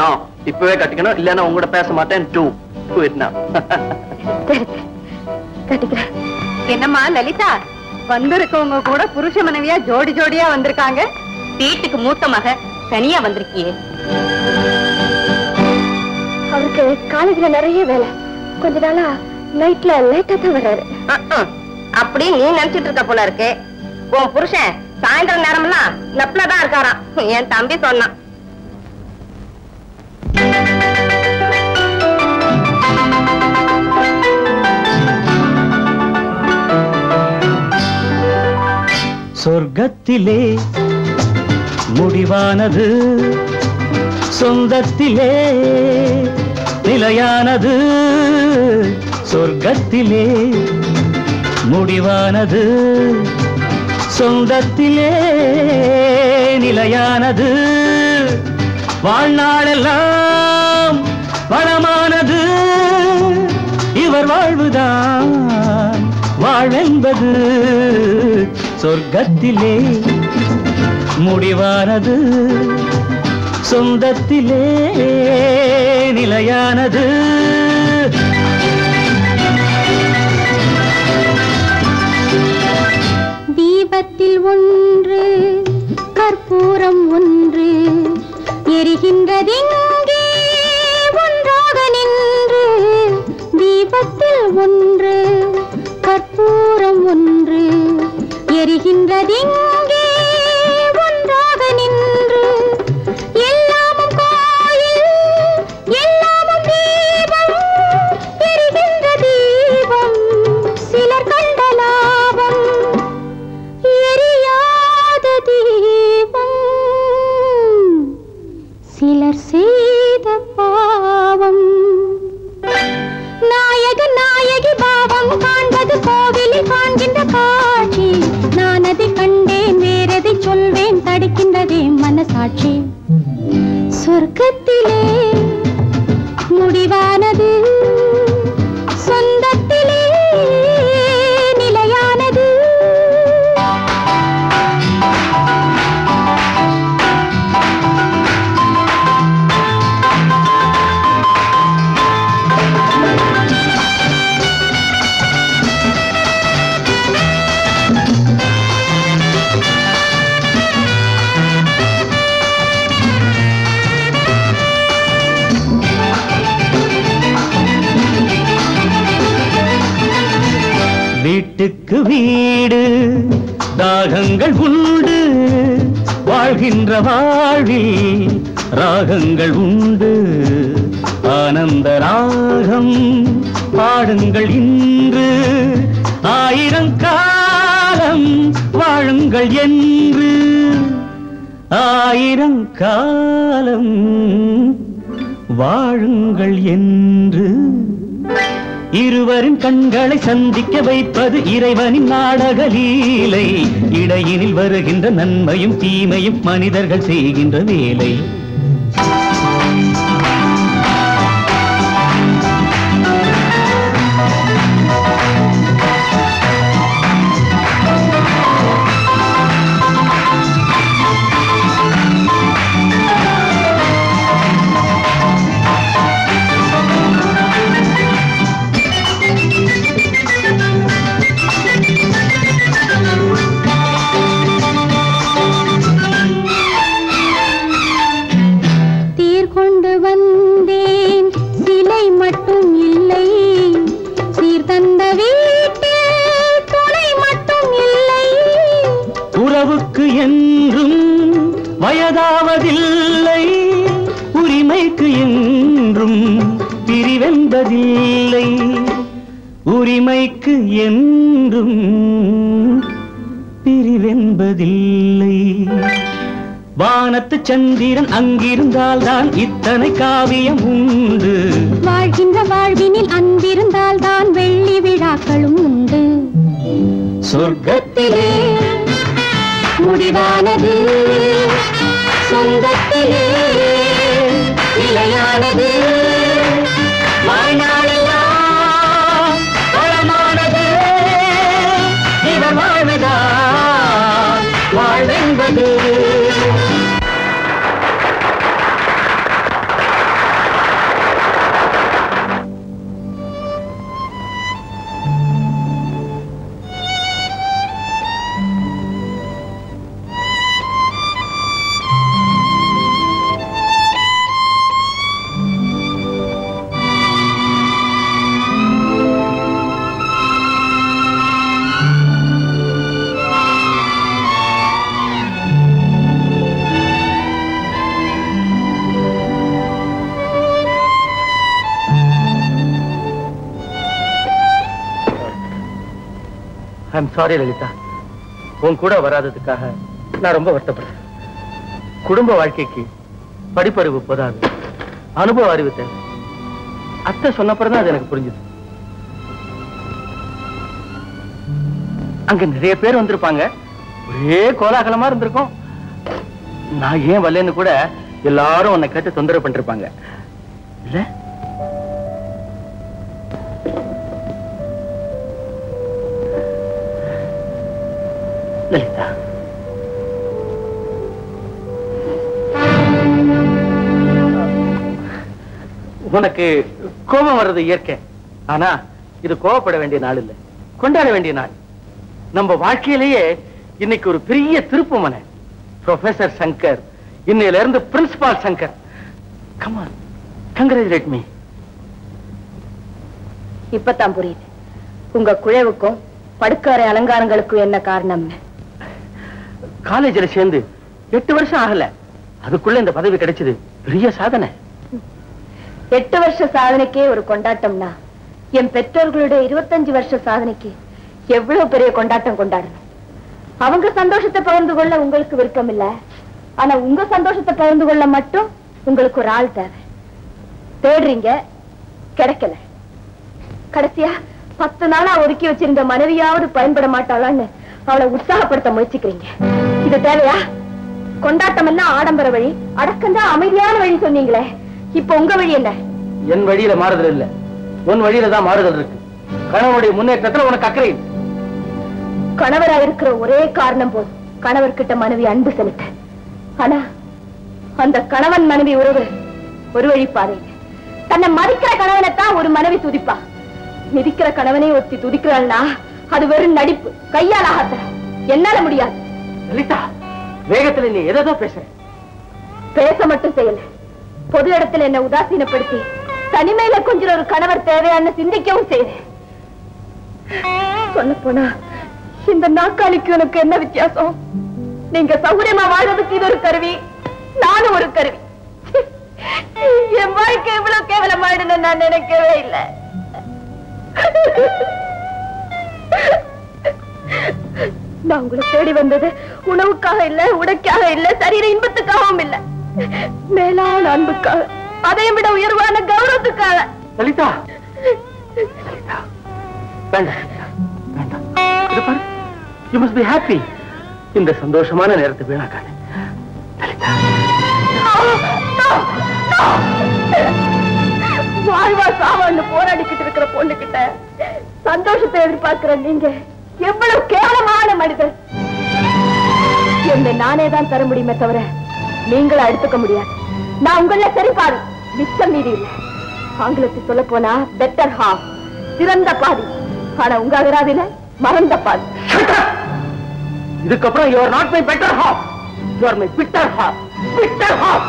நோ, இப்பவே கட்டிக்கணும், இல்லன்னா உங்ககிட்ட பேச மாட்டேன். டூ டூ இட்னா கட்டிக்கிறேன். என்னம்மா லலிதா, வந்திருக்கவங்க கூட புருஷ மனைவியா ஜோடி ஜோடியா வந்திருக்காங்க. வீட்டுக்கு மூத்தமாக தனியா வந்திருக்கியே. அவருக்கு காலேஜ்ல நிறைய வேலை, கொஞ்ச நாளா நைட்ல லேட்டா தான் வர்றாரு. அப்படி நீ நினைச்சிட்டு இருக்க போல இருக்கு. உன் புருஷன் சாயந்தரம் நேரம்லாம் நப்லதான் இருக்காராம். என் தம்பி சொன்னான். சொர்க்கத்திலே முடிவானது சொந்தத்திலே நிலையானது. சொர்க்கத்திலே முடிவானது, சொந்தத்திலே நிலையானது, வாழ்நாளெல்லாம் வளமானது இவர் வாழ்வுதான். வாழ்வென்பது சொர்க்கத்திலே முடிவானது, சொந்தத்திலே நிலையானது. தீபத்தில் ஒன்று, கற்பூரம் ஒன்று எரிகின்றது இங்கே ஒன்றாக நின்று. தீபத்தில் ஒன்று, கற்பூரம் ஒன்று எரிகின்றது இங்கே ஒன்றாக நின்று. எல்லாமும் கோயில், எல்லாமும் தீபம், எரிகின்ற தீபம். சிலர் கண்ட லாபம் எரியாத தீபம், சிலர் செய்த பாவம். நாயக நாயகி பாவம் காண்பது கோவிலில் காண்கின்ற காட்சி. நான் அதை கண்டேன், வேறதை சொல்வேன் தடுக்கின்றதே மனசாட்சி. சொர்க்கத்திலே முடிவானது, சொந்தத்திலே நிலையானது. வீட்டுக்கு வீடு தாகங்கள் உண்டு, வாழ்கின்ற வாழ்வில் ராகங்கள் உண்டு. ஆனந்த ராகம் பாடுங்கள் இன்று, ஆயிரம் காலம் வாழுங்கள் என்று. ஆயிரம் காலம் வாழுங்கள் என்று இருவரின் கண்களை சந்திக்க வைப்பது இறைவனின் நாடக லீலை. இடையினில் வருகின்ற நன்மையும் தீமையும் மனிதர்கள் செய்கின்ற வேலை. என்றும் வயதாவதில்லை, உரிமைக்கு என்றும் பிரிவென்பதில்லை, உரிமைக்கு என்றும் பிரிவென்பதில்லை. வானத்து சந்திரன் அங்கிருந்தால் தான் இத்தனை காவியம் உண்டு, வாழ்கின்ற வாழ்வினில் அன்பிருந்தால் தான் வெள்ளி விழாக்களும் உண்டு. சொர்க்கத்திலே முடிவானது, சொந்தத்திலே நிலையானது, வாழ்நாளெல்லாம் வளமானது இவர் வாழ்வுதான். வாழ்வென்பது I'm sorry, Lalitha. உன் கூட வராததுக்காக நான் ரொம்ப வருத்தப்படுறேன். குடும்ப வாழ்க்கைக்கு படிப்பறிவு போதாது, அனுபவ அறிவு தேவை. அத்தை சொன்னப்பறதான் அது எனக்கு புரிஞ்சுது. அங்க நிறைய பேர் வந்திருப்பாங்க. ஒரே கோலாகலமா இருந்திருக்கும். நான் ஏன் வரலன்னு கூட எல்லாரும் உன்னை கேட்டு தொந்தரவு பண்ணிருப்பாங்க. இல்ல லலிதா, உனக்கு கோபம் வர்றது இயற்கை. ஆனா இது கோபப்பட வேண்டிய நாள் இல்லை, கொண்டாட வேண்டிய நாள். நம்ம வாழ்க்கையிலேயே இன்னைக்கு ஒரு பெரிய திருப்புமனை. ப்ரொஃபசர் சங்கர் இன்னையில இருந்து principal Shankar. Come on, congratulate me. இப்பதான் புரியுது உங்க குழவுக்கும் படுக்கறை அலங்காரங்களுக்கும் என்ன காரணம். காலேஜில் சேர்ந்து எட்டு வருஷம் ஆகல, அதுக்குள்ள இந்த பதவி கிடைச்சது பெரிய சாதனை. எட்டு வருஷ சாதனைக்கே ஒரு கொண்டாட்டம்னா என் பெற்றோர்களுடைய இருபத்தஞ்சு வருஷ சாதனைக்கு எவ்வளவு பெரிய கொண்டாட்டம் கொண்டாடணும். அவங்க சந்தோஷத்தை பகிர்ந்து கொள்ள உங்களுக்கு விருப்பம் இல்ல, ஆனா உங்க சந்தோஷத்தை பகிர்ந்து கொள்ள மட்டும் உங்களுக்கு ஒரு ஆள் தேவை. தேடுறீங்க, கிடைக்கல. கடைசியா பத்து நாளா ஒதுக்கி வச்சிருந்த மனைவியாவது பயன்பட மாட்டாளான்னு அவளை உற்சாகப்படுத்த முயற்சிக்கிறீங்க. இது தேவையா? கொண்டாட்டம் எல்லாம் ஆடம்பர வழி, அடக்கம்தான் அமைதியான வழி சொன்னீங்களே, இப்ப உங்க வழி என்ன? என் வழியில மாறுதல் இல்ல, உன் வழியில தான் மாறுதல் இருக்கு. கணவனுடைய முன்னேற்றத்துல உனக்கு அக்கறை. கணவரா இருக்கிற ஒரே காரணம் போது கணவர்கிட்ட மனைவி அன்பு செலுத்த. ஆனா அந்த கணவன் மனைவி உறவு ஒரு வழி பாதை. தன்னை மதிக்கிற கணவனைத்தான் ஒரு மனைவி துதிப்பா. மிதிக்கிற கணவனை ஒத்தி துதிக்கிறாள்னா அது வெறும் நடிப்பு, கையால் ஆகாத, என்னால முடியாது. லலிதா, வேகத்துல நீ ஏதோ பேசுற. பேச மட்டும் செய்யல, பொது இடத்துல என்ன உதாசீனப்படுத்தி தனிமையில கொஞ்சம் ஒரு கணவர் தேவையான சிந்திக்கவும் செய்யறேன். சொல்ல போனா இந்த நாக்காளிக்கு உனக்கு என்ன வித்தியாசம்? நீங்க சௌகரியமா வாழ்றதுக்கு இது ஒரு கருவி, நானும் ஒரு கருவி. என் வாழ்க்கை இவ்வளவு கேவலமாயிடுன்னு நான் நினைக்கவே இல்லை. நான் உங்களை தேடி வந்தது உணவுக்காக இல்ல, உடைக்காக இல்ல, சரீர இன்பத்துக்காகவும் இல்ல, மேலான அன்புக்காக, அதையும் விட உயர்வான கௌரவத்துக்காக. Lalitha, you must be happy. இந்த சந்தோஷமான நேரத்தை வீணாக்காதே. வாழ்வா சாவான்னு போராடிக்கிட்டு இருக்கிற பொண்ணு கிட்ட சந்தோஷத்தை எதிர்பார்க்கிற நீங்க எவ்வளவு கேவலமான மனிதர். என்னை நானே தான் தர முடியுமே தவிர நீங்களும் எடுத்துக்க முடியாது. நான் உங்கள சரி பாரு, மிச்சம் மீறி இல்லை. ஆங்கிலத்தை சொல்ல போனா பெட்டர் ஹாஃப், சிறந்த பாதி. ஆனா உங்க அகராதில மறந்த பாதி. இதுக்கப்புறம் you are not my better half, you are my bitter half, bitter half.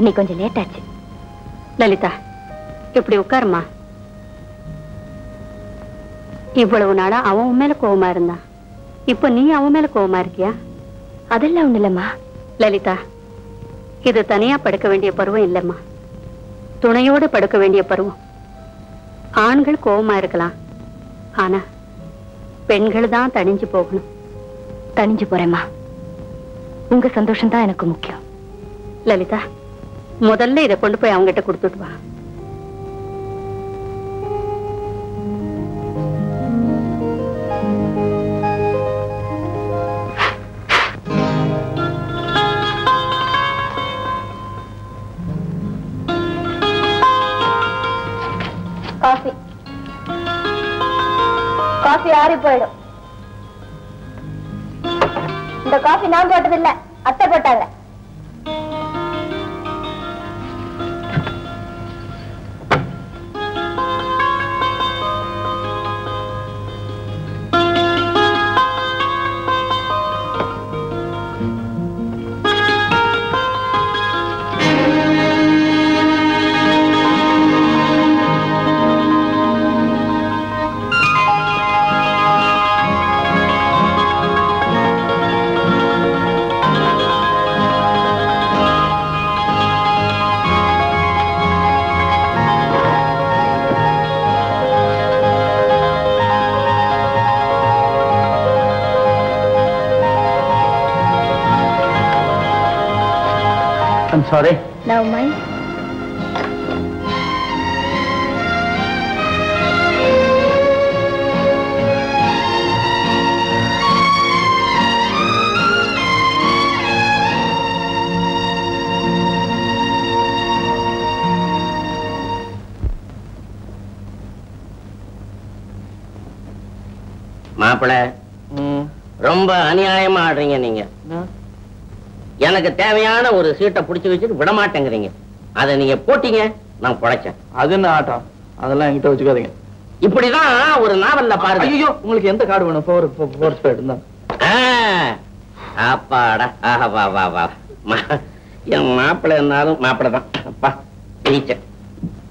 இன்னைக்கு கொஞ்சம் லேட் ஆச்சு. லலிதா, இப்படி உட்காருமா. இவ்வளவு நாளா அவன் உன் மேல கோவமா இருந்தான், இப்ப நீ அவன் மேல கோவமா இருக்கியா? அதெல்லாம் ஒண்ணு இல்லம்மா. லலிதா, இது தனியா படுக்க வேண்டிய பருவம் இல்லம்மா, துணையோடு படுக்க வேண்டிய பருவம். ஆண்கள் கோவமா இருக்கலாம், ஆனா பெண்கள் தான் தனிஞ்சு போகணும். தனிஞ்சு போறேம்மா, உங்க சந்தோஷம் தான் எனக்கு முக்கியம். லலிதா, முதல்ல இதை கொண்டு போய் அவங்ககிட்ட கொடுத்துட்டு வா. காஃபி காஃபி ஆறி போயிடும். இந்த காஃபி நான் போட்டதில்லை, அத்தை போட்டாங்க. sorry. Never mind. மாப்பிள, ரொம்ப அநியாயமா ஆடுறீங்க நீங்க. எனக்கு தேவையான ஒரு சீட்டை புடிச்சு வச்சுட்டு விடமாட்டேங்கிறீங்க. அதை நீங்க போட்டீங்க, நான் பொழைச்சேன். அது என்ன ஆட்டம், அதெல்லாம் என்கிட்ட வச்சுக்காதீங்க. இப்படிதான் ஒரு நாவல்ல பாருங்க. ஐயோ, உங்களுக்கு எந்த கார்டு வேணும்? போர் போர் ஸ்பேட் தான். ஆப்பாடா, ஆஹா, வா வா வா. என் மாப்பிள என்னாலும் மாப்பிள தான். அப்பா ஜெயிச்சேன்.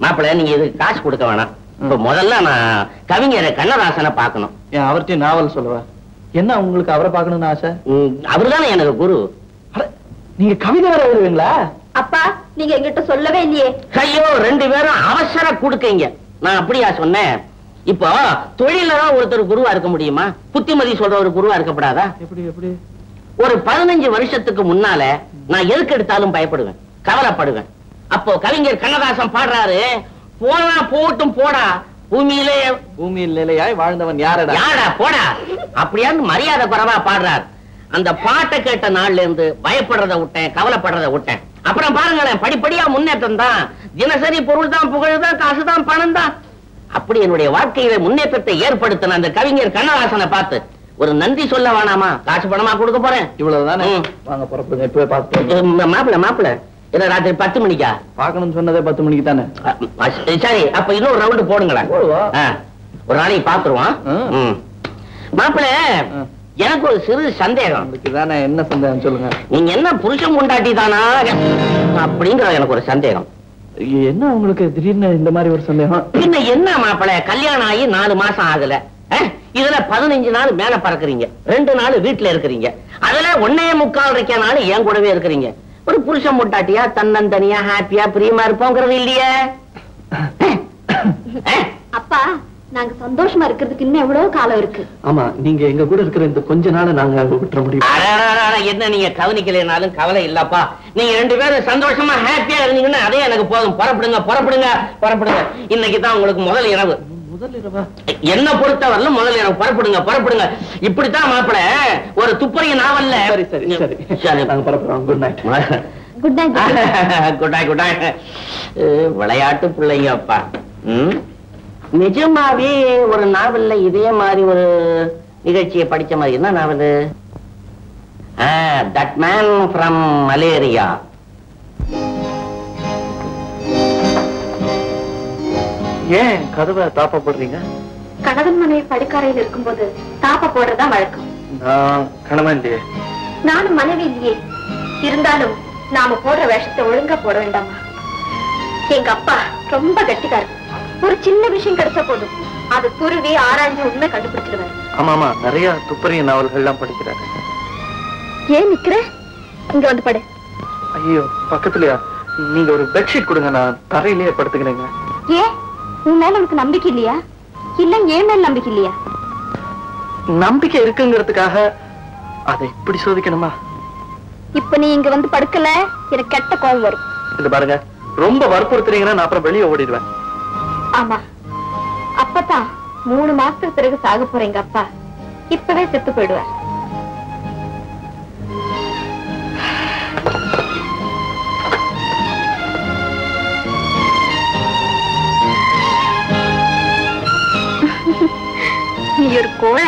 மாப்பிள, நீங்க இதுக்கு காசு கொடுக்க வேணாம். இப்ப முதல்ல நான் கவிஞரை கண்ணதாசனை பார்க்கணும். ஏன் அவர்கிட்ட நாவல் சொல்லுவா? என்ன உங்களுக்கு அவரை பார்க்கணும்னு ஆசை? அவரு தானே எனக்கு குரு. நீங்க கவிதை வர எழுதுவீங்களா? அப்பா, நீங்க எங்கிட்ட சொல்லவே இல்லையே. ஐயோ, ரெண்டு பேரும் அவசர கொடுக்கீங்க. நான் அப்படியா சொன்னேன்? இப்போ தொழிலதான் ஒருத்தர் குருவா இருக்க முடியுமா? புத்திமதி சொல்ற ஒரு குருவா இருக்கப்படாதா? எப்படி எப்படி? ஒரு பதினஞ்சு வருஷத்துக்கு முன்னால நான் எதுக்கு எடுத்தாலும் பயப்படுவேன், கவலைப்படுவேன். அப்போ கவிஞர் கண்ணதாசன் பாடுறாரு, போனா போட்டும் போடா, பூமியிலே பூமியில் நிலையாய் வாழ்ந்தவன் யாரடா யாரா போடா, அப்படியான்னு மரியாதை குறைவா பாடுறாரு. அந்த பாட்டை கேட்ட நாள்ல இருந்து பயப்படுறத விட்டேன், கவலைப்படுறத விட்டேன். அப்புறம் பாருங்களேன், படிப்படியா முன்னேற்றம் தான். தினசரி பொருள் தான், புகழ் தான், காசு தான், பணம் தான். அப்படி என்னுடைய வாழ்க்கையில முன்னேற்றத்தை ஏற்படுத்தின அந்த கவிஞர் கண்ணதாசனை பார்த்து ஒரு நன்றி சொல்ல வேணாமா? காசு பணமா கொடுக்க போறேன், இவ்வளவுதானே. மாப்பிள்ள மாப்பிள்ள, என்ன ராத்திரி பத்து மணிக்கா பாக்கணும்னு சொன்னதே? பத்து மணிக்கு தானே. சரி, அப்ப இன்னொரு ரவுண்டு போடுங்களேன், ஒரு நாளைக்கு பாத்துருவான். மாப்பிள்ள, எனக்கு ஒரு சிறு சந்தேகம். என்ன சந்தேகம் சொல்லுங்க. நீங்க என்ன புருஷம் கொண்டாட்டி தானா அப்படிங்கிற எனக்கு ஒரு சந்தேகம். என்ன உங்களுக்கு திடீர்னு இந்த மாதிரி ஒரு சந்தேகம்? என்ன என்ன மாப்பிள, கல்யாணம் ஆகி நாலு மாசம் ஆகல, இதுல பதினஞ்சு நாள் மேல பறக்குறீங்க, ரெண்டு நாள் வீட்டுல இருக்கிறீங்க, அதுல ஒன்னே முக்கால் இருக்க நாள் ஏன் கூடவே இருக்கிறீங்க. ஒரு புருஷம் கொண்டாட்டியா தன்னந்தனியா ஹாப்பியா பிரியமா இருப்போங்கிறது இல்லையே. அப்பா, நாங்க சந்தோஷமா இருக்கிறதுக்கு இன்னும் எவ்வளவு காலம் இருக்கு. ஆமா, நீங்க எங்க கூட இருக்கிற இந்த கொஞ்ச நாள நாங்க விட்டுற முடியும். என்ன நீங்க கவனிக்கலனாலும் கவலை இல்லப்பா. நீங்க ரெண்டு பேரும் சந்தோஷமா ஹாப்பியா இருந்தீங்கன்னா அதே எனக்கு போதும். புறப்படுங்க புறப்படுங்க புறப்படுங்க. இன்னைக்குதான் உங்களுக்கு முதல் இரவு. முதல் இரவா? என்ன பொறுத்தவரையிலும் முதல் இரவு. புறப்படுங்க புறப்படுங்க. இப்படித்தான் மாப்பிள ஒரு துப்பறிய நாவல்ல. சரி சரி சரி சரி, நாங்க புறப்படுறோம். Good night. Good night. Good night. Good night. விளையாட்டு பிள்ளைங்க அப்பா. ம், நிஜமாவே ஒரு நாவல்ல இதே மாதிரி ஒரு நிகழ்ச்சியை படிச்ச மாதிரி. என்ன novel? That man from malaria. ஏன் கதவை தாப்ப போடுறீங்க? கணவன் மனைவி படுக்கறையில் இருக்கும்போது தாப்ப போடுறதா வழக்கம். நான் கணவன் இல்லையே. நானும் மனைவி இல்லையே. இருந்தாலும் நாம போடுற வேஷத்தை ஒழுங்கா போட வேண்டாமா? எங்க அப்பா ரொம்ப கட்டிக்காரு. ஒரு சின்ன விஷயம் கிடைச்ச போதும் அது குருவி ஆராய்ச்சி உண்மை கண்டுபிடிச்சிடுவாரு. ஆமா ஆமா, நிறைய துப்பறிய நாவல்கள் எல்லாம் படிக்கிறாங்க. ஏன் நிக்கிற? இங்க வந்து படு. ஐயோ, பக்கத்துலயா? நீங்க ஒரு பெட்ஷீட் கொடுங்க, நான் தரையிலேயே படுத்துக்கிறேங்க. ஏன், உன் மேல உனக்கு நம்பிக்கை இல்லையா? இல்ல ஏன் மேல நம்பிக்கை இல்லையா? நம்பிக்கை இருக்குங்கிறதுக்காக அதை இப்படி சோதிக்கணுமா? இப்ப நீ இங்க வந்து படுக்கல, எனக்கு கெட்ட கோபம் வரும். இது பாருங்க, ரொம்ப வற்புறுத்துறீங்கன்னா நான் அப்புறம் வெளியே ஓடிடுவேன். ஆமா, அப்பதான் மூணு மாசத்துக்கு பிறகு சாக போறேங்க அப்பா. இப்பவே செத்து போயிடுவார். நீ ஒரு கோழை.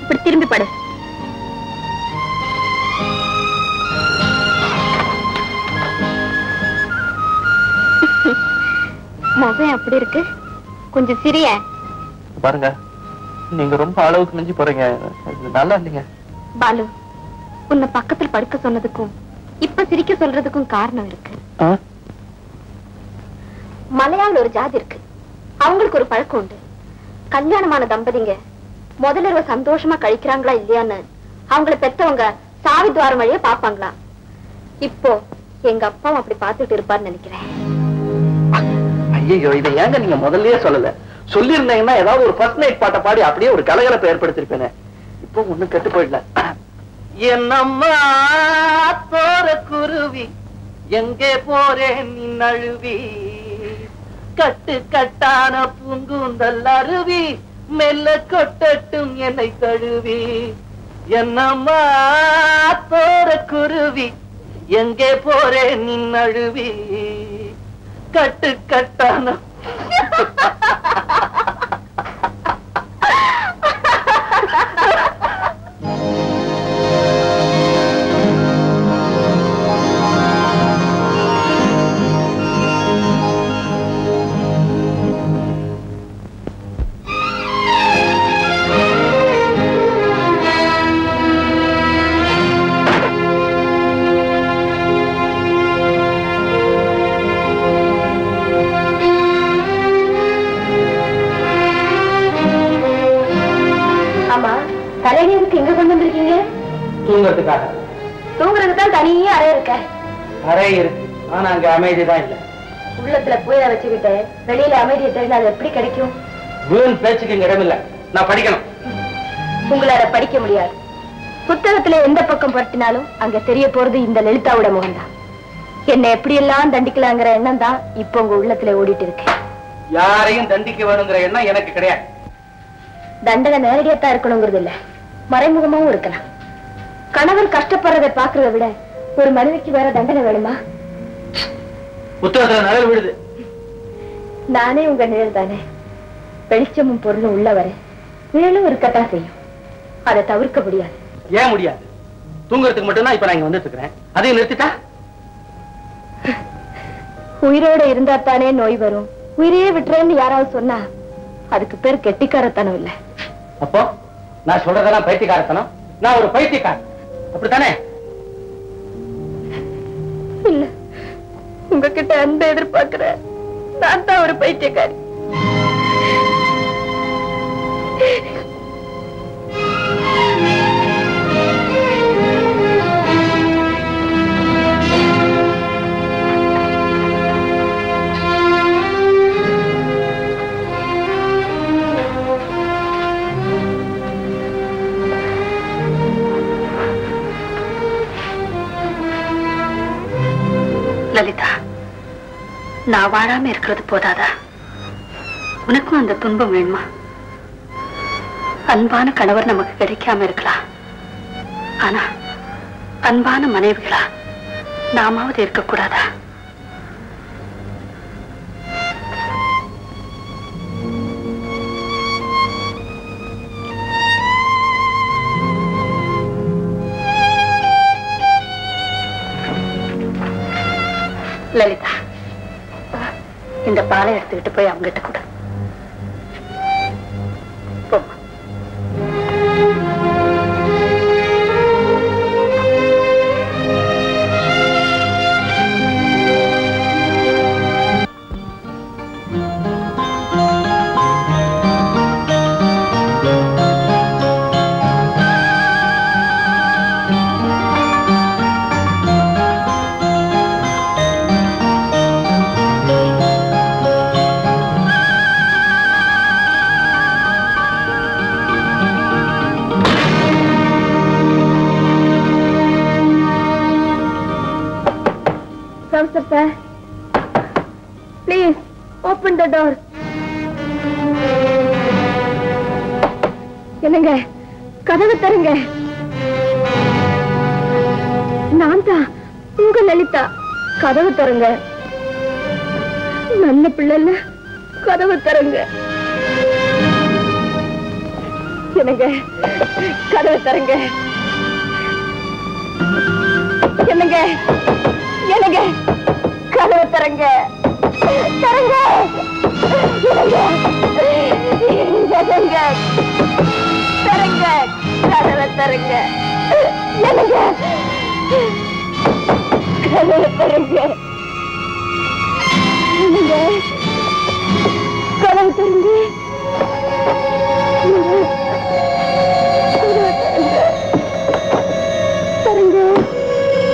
இப்படி திரும்பி படு. முகம் அப்படி இருக்கு, கொஞ்சம் சிறிய பாருங்க. நீங்க ரொம்ப அளவுக்கு நெஞ்சு போறீங்க, நல்லா இல்லைங்க. பாலு, உன்னை பக்கத்துல படுக்க சொன்னதுக்கும் இப்ப சிரிக்க சொல்றதுக்கும் காரணம் இருக்கு. மலையாள ஒரு ஜாதி இருக்கு, அவங்களுக்கு ஒரு பழக்கம் உண்டு. கல்யாணமான தம்பதிங்க முதல்ல சந்தோஷமா கழிக்கிறாங்களா இல்லையான்னு அவங்களை பெத்தவங்க சாவித்வாரம் வழியே பாப்பாங்களா. இப்போ எங்க அப்பாவும் அப்படி பாத்துட்டு இருப்பாருன்னு நினைக்கிறேன். ஐயோ, இதை ஏங்க நீங்க முதல்லயே சொல்லல? சொல்லிருந்தீங்கன்னா ஏதாவது ஒரு ஃபர்ஸ்ட் நைட் பாட்டை பாடி அப்படியே ஒரு கலகலப்பை ஏற்படுத்திருப்பேனே. இப்போ ஒண்ணும் கெட்டு போயிடல. என்னம்மா தோர குருவி எங்கே போறேன் நீ நழுவி, கட்டு கட்டான பூங்குந்தல் அருவி மெல்ல கொட்டட்டும் என்னை தழுவி. என்னம்மா தோற குருவி எங்கே போறேன் நீ நழுவி, கட்டு கட்டான என்ன எப்படி எல்லாம் தண்டிக்கலாங்கிற எண்ணம் தான் இப்ப உங்க உள்ளத்துல ஓடிட்டு இருக்கு. யாரையும் தண்டிக்க வேணுங்கிற எண்ணம் எனக்கு கிடையாது. தண்டனை நேரடியா தான் இருக்கணுங்கிறது இல்ல, மறைமுகமாவும் இருக்கலாம். கணவர் கஷ்டப்படுறதை பாக்குறத விட ஒரு மனைவிக்கு வேற தண்டனை வேணுமா? நானே உங்க நிழல் தானே, வெளிச்சமும் பொருளும் உள்ளவரை நிழலும் இருக்கத்தான் செய்யும். அதை தவிர்க்க முடியாது. ஏன் முடியாது? தூங்குறதுக்கு மட்டும் தான் இப்ப நான் இங்க வந்துட்டு இருக்கிறேன். அதையும் நிறுத்திட்டா? உயிரோட இருந்தா தானே நோய் வரும். உயிரையே விட்டுறேன்னு யாராவது சொன்னா அதுக்கு பேர் கெட்டிக்காரத்தனம் இல்ல. அப்போ நான் சொல்றதெல்லாம் பைத்தியக்காரத்தனம்? நான் ஒரு பைத்தியக்கார அப்படித்தானே? இல்ல, உங்ககிட்ட அந்த எதிர்பார்க்கிற நான் தான் ஒரு பைத்தியக்காரி. லலிதா, நான் வாழாம இருக்கிறது போதாதா? உனக்கும் அந்த துன்பம் வேணுமா? அன்பான கணவர் நமக்கு கிடைக்காம இருக்கலாம், ஆனா அன்பான மனைவிகளா நாமாவது இருக்கக்கூடாதா? லலிதா, இந்த பாலை எடுத்துக்கிட்டு போய் அவங்கிட்ட கூட என்னங்க கதவு தருங்க. நான் தான் உங்க லலிதா. கதவு தருங்க, நல்ல பிள்ளைல கதவு தருங்க. என்னங்க கதவு தருங்க. என்னங்க என்னங்க கதவு தருங்க. தருங்க தருங்க தருங்க கதவை தருங்க. எனக்கு கதவை தருங்க. எனக்கு கதவை தருங்க. தருங்க தருங்க.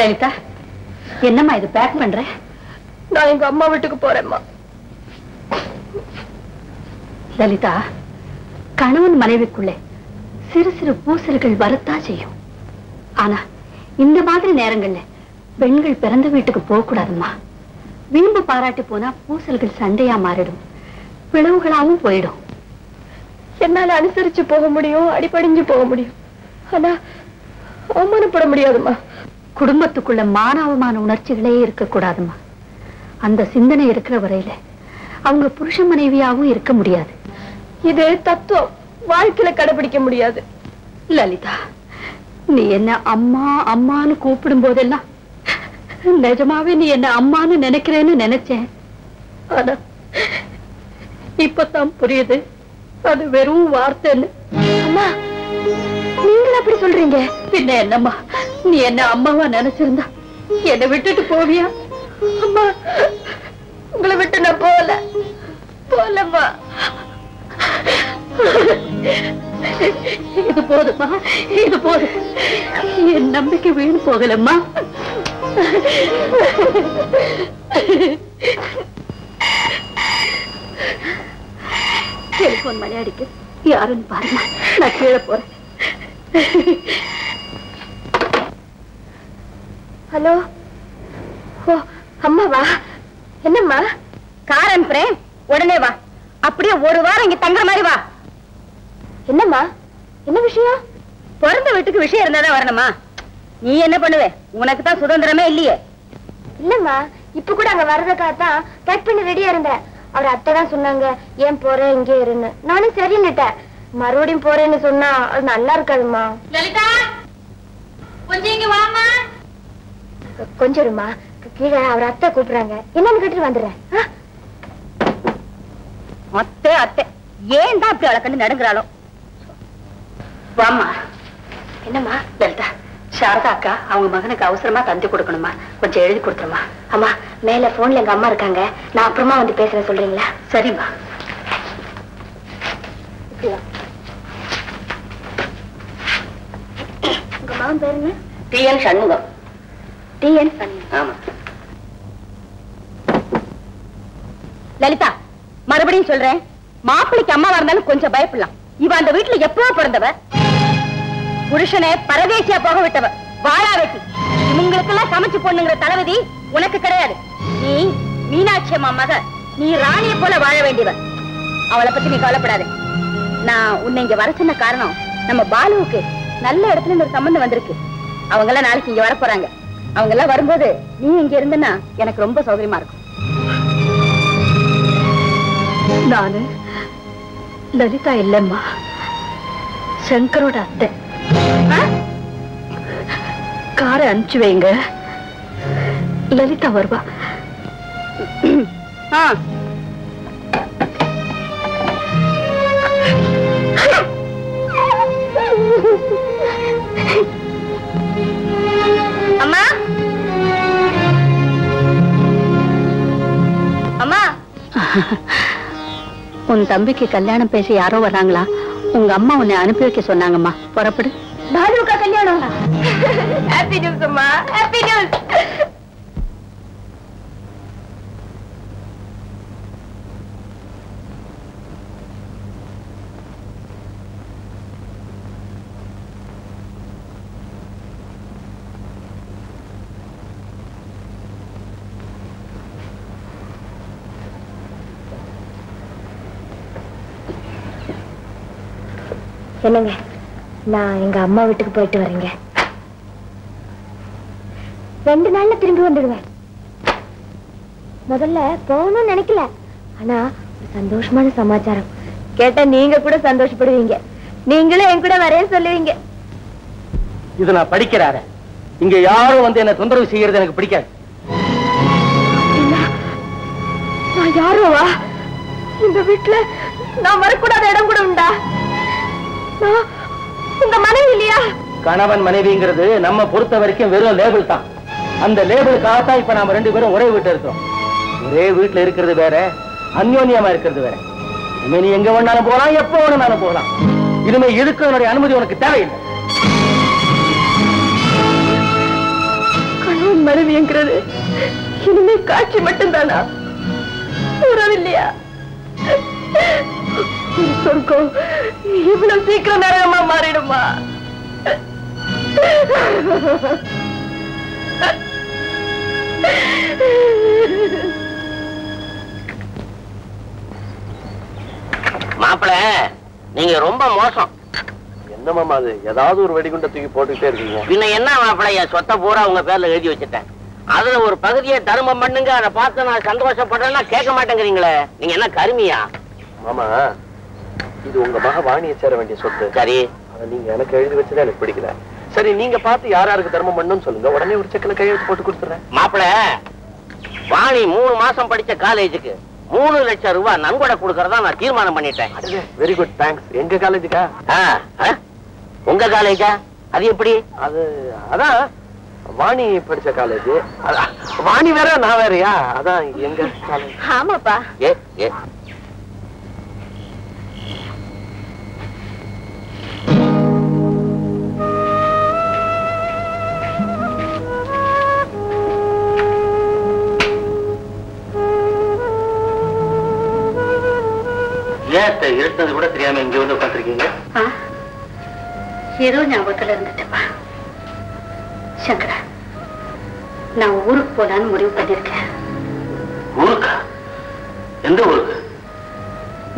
லலிதா, என்னம்மா இது பேக் பண்ற? நான் எங்க அம்மா வீட்டுக்கு போறேம்மா. லலிதா, கணவன் மனைவிக்குள்ளே சிறு சிறு பூசல்கள் வரத்தா செய்யும். ஆனா இந்த மாதிரி நேரங்கள்ல பெண்கள் பிறந்த வீட்டுக்கு போகக்கூடாதும்மா. வீம்பு பாராட்டி போனா பூசல்கள் சண்டையா மாறிடும், பிளவுகளாவும் போயிடும். என்னால அனுசரிச்சு போக முடியும், அடிபடிஞ்சு போக முடியும். ஆனா அவமானப்பட முடியாதுமா. குடும்பத்துக்குள்ள மான அவமான உணர்ச்சிகளே இருக்க கூடாதுமா. அந்த சிந்தனை இருக்கிற வரையில அவங்க புருஷ மனைவியாவும் இருக்க முடியாது. இது தத்துவம் வாழ்க்கையில கடைபிடிக்க முடியாது. லலிதா, நீ என்ன அம்மா அம்மான்னு கூப்பிடும் போதெல்லாம் நிஜமாவே நீ என்ன அம்மான்னு நினைக்கிறேன்னு நினைச்சேன். ஆனா இப்பதான் புரியுது, அது வெறும் வார்த்தைன்னு. அம்மா, நீங்கள அப்படி சொல்றீங்க? பின்ன என்னம்மா, நீ என்ன அம்மாவா நினைச்சிருந்தா என்னை விட்டுட்டு போவியா? அம்மா, உங்களை விட்டு நான் போல போலம்மா. இது போதுமா, இது போதும். என் நம்பிக்கை வீண் போகலம்மா. டெலிபோன் மணி அடிக்க, யாருன்னு பாருமா, நான் கீழே போறேன். ஹலோ. ஓ, அம்மாவா? என்னம்மா? கார் அனுப்புறேன், உடனே வா. அப்படியே ஒரு வாரம் இங்க தங்குற மாதிரி வா. என்னம்மா, என்ன விஷயம்? பிறந்த வீட்டுக்கு விஷயம் இருந்தாதான் வரணுமா? நீ என்ன பண்ணுவே? உனக்கு தான் சுதந்திரமே இல்லையே. இல்லம்மா, இப்ப கூட அங்க வர்றதுக்காகத்தான் பேக் பண்ணி ரெடியா இருந்தேன். அவர் அத்தை தான் சொன்னாங்க, ஏன் போற இங்கே இருன்னு. நானும் சரின்னுட்டேன். மறுபடியும் போறேன்னு சொன்னா அது நல்லா இருக்காதுமா. லலிதா, கொஞ்சம் இங்க வாமா. கொஞ்சம் இருமா, கீழே அவர் அத்தை கூப்பிடுறாங்க, என்னன்னு கேட்டு வந்துடுறேன். அத்தை அத்தை ஏன் தான் அப்படி வளர்க்கண்டு நடுங்கிறாளோ? வாமா. என்னம்மா? லலிதா, சாரதா அக்கா அவங்க மகனுக்கு அவசரமா தந்தி கொடுக்கணுமா, கொஞ்சம் எழுதி கொடுத்துருமா. அம்மா, மேல போன்ல எங்க அம்மா இருக்காங்க, நான் அப்புறமா வந்து பேசுறேன், சொல்றீங்களா? சரிம்மா. உங்க மகன் பேரு என்ன? T N Shanmugam. T N Shanmugam. ஆமா. லலிதா, மறுபடியும் சொல்றேன், மாப்பிளைக்கு அம்மாவா இருந்தாலும் கொஞ்சம் பயப்படலாம். இவ அந்த வீட்டுல எப்பவோ பிறந்தவ, புருஷனை பரதேசியா போக விட்டவ, வாழா வெட்டி. இவங்களுக்கு எல்லாம் சமைச்சு பொண்ணுங்கிற தலைவதி உனக்கு கிடையாது. நீ மீனாட்சி அம்மா மக, நீ ராணியை போல வாழ வேண்டியவ. அவளை பத்தி நீ கவலைப்படாது. நான் உன்னை இங்க வர சொன்ன காரணம், நம்ம பாலுவுக்கு நல்ல இடத்துல ஒரு சம்பந்தம் வந்திருக்கு. அவங்க எல்லாம் நாளைக்கு இங்க வர போறாங்க. அவங்க எல்லாம் வரும்போது நீ இங்க இருந்தன்னா எனக்கு ரொம்ப சௌகரியமா இருக்கும். நானு லலிதா இல்லம்மா, சங்கரோட அத்தை. காரை அனுப்பிச்சு வைங்க, லலிதா வருவா. அம்மா, அம்மா, உன் தம்பிக்கு கல்யாணம் பேசி யாரோ வராங்களா? உங்க அம்மா உன்னை அனுப்பி வைக்க சொன்னாங்கம்மா, புறப்படு. பாலுக்கா கல்யாணம்? ஹேப்பி நியூஸ் அம்மா, ஹேப்பி நியூஸ். என்னங்க, நான் எங்க அம்மா வீட்டுக்கு போயிட்டு வரேங்க. ரெண்டு நாள்ல திரும்பி வந்துடுவேன். முதல்ல போகணும்னு நினைக்கல, ஆனா ஒரு சந்தோஷமான சமாச்சாரம் கேட்டா நீங்க கூட சந்தோஷப்படுவீங்க. நீங்களும் என் கூட வரைய சொல்லுவீங்க. இது நான் படிக்கிறாரு, இங்க யாரும் வந்து என்ன தொந்தரவு செய்யறது எனக்கு பிடிக்காது. நான் யாரோவா? இந்த வீட்டுல நான் வரக்கூடாத இடம் கூட உண்டா? உங்க மனைவி இல்லையா? கணவன் மனைவிங்கிறது நம்ம பொறுத்த வரைக்கும் வெறும் லேபிள் தான். அந்த லேபிளுக்காக இப்ப நாம ரெண்டு பேரும் ஒரே வீட்டுல இருக்கிறோம். ஒரே வீட்டுல இருக்கிறது வேற, அந்யோன்யமா இருக்கிறது வேற. இனிமே நீ எங்க வேணாலும் போகலாம், எப்ப வேணும்னாலும் போகலாம். இனிமே எதுக்கு என்னுடைய அனுமதி உனக்கு தேவையில்லை. கணவன் மனைவிங்கிறது இனிமே காட்சி மட்டும்தானா? உறவில்லையா? சொர்க்கம் இவ்வளவு சீக்கிரம் நரகமா மாறிடுமா? மாப்பிள, நீங்க ரொம்ப மோசம். என்ன மாமா அது? ஏதாவது ஒரு வெடிகுண்டை தூக்கி போட்டுக்கிட்டே இருக்கீங்க. பின்ன என்ன மாப்பிள, என் சொத்தை பூரா உங்க பேர்ல எழுதி வச்சுட்டேன். அதுல ஒரு பகுதியை தருமம் பண்ணுங்க, அதை பார்த்து நான் சந்தோஷப்படுறேன்னா கேட்க மாட்டேங்கிறீங்களே. நீங்க என்ன கருமியா? மாமா, இது உங்க மக வாணியை சேர வேண்டிய சொத்து. சரி, நீங்க எனக்கு எழுதி வச்சதே எனக்கு பிடிக்கல. சரி, நீங்க பார்த்து யார் யாருக்கு தர்மம் பண்ணணும்னு சொல்லுங்க, உடனே ஒரு செக்கில கையெழுத்து போட்டு கொடுத்துறேன். மாப்பிள, வாணி மூணு மாசம் படிச்ச காலேஜுக்கு மூணு லட்சம் ரூபாய் நன்கொடை கொடுக்கறதா நான் தீர்மானம் பண்ணிட்டேன். Very good, thanks. எங்க காலேஜுக்கா? உங்க காலேஜா? அது எப்படி? அது அதான் வாணி படிச்ச காலேஜ். வாணி வேற நான் வேறயா? அதான் எங்க காலேஜ். ஆமாப்பா. ஏ ஏ இருந்தது கூட தெரியாம இங்க வந்து உட்காந்துருக்கீங்க. ஏதோ ஞாபகத்துல இருந்துட்டேப்பா. சங்கரா, நான் ஊருக்கு போலான்னு முடிவு பண்ணிருக்கேன். ஊருக்கா? எந்த ஊருக்கு?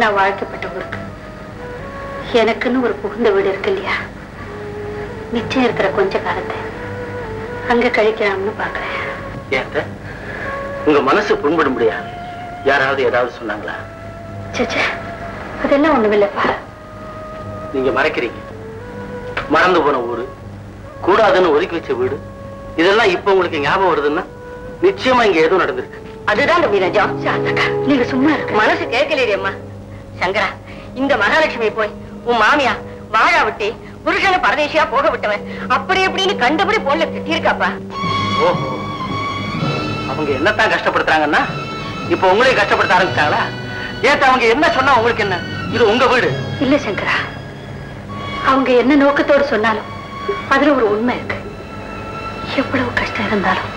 நான் வாழ்க்கப்பட்ட ஊருக்கு. எனக்குன்னு ஒரு புகுந்த வீடு இருக்கு இல்லையா, நிச்சயம் இருக்கிற கொஞ்ச காலத்தை அங்க கழிக்கலாம்னு பாக்குறேன். ஏத்த உங்க மனசு புண்படும்படியா யாராவது ஏதாவது சொன்னாங்களா? சேச்சே, அதெல்லாம் ஒண்ணும் இல்லப்பா. நீங்க மறக்கிறீங்க. மறந்து போன ஊரு, கூடாதுன்னு ஒதுக்கி வச்ச வீடு, இதெல்லாம் இப்ப உங்களுக்கு ஞாபகம் வருதுன்னா நிச்சயமா இங்க ஏதோ நடந்திருக்கு. அதுதான் மீராஜா. நீங்க சும்மா இருக்கு, மனசு கேட்கலையேம்மா. சங்கரா, இந்த மகாலட்சுமி போய் உன் மாமியா வாழா விட்டு புருஷனை பரதேசியா போக விட்டவன் அப்படி எப்படின்னு கண்டபடி போன்ல திட்டிருக்காப்பா. ஓஹோ, அவங்க என்னத்தான் கஷ்டப்படுத்துறாங்கன்னா இப்ப உங்களையும் கஷ்டப்படுத்த ஆரம்பிச்சாங்களா? ஏத்த அவங்க என்ன சொன்னா உங்களுக்கு என்ன? இது உங்க வீடு இல்ல சங்கரா. அவங்க என்ன நோக்கத்தோடு சொன்னாலும் அதுல ஒரு உண்மை இருக்கு. எவ்வளவு கஷ்டம் இருந்தாலும்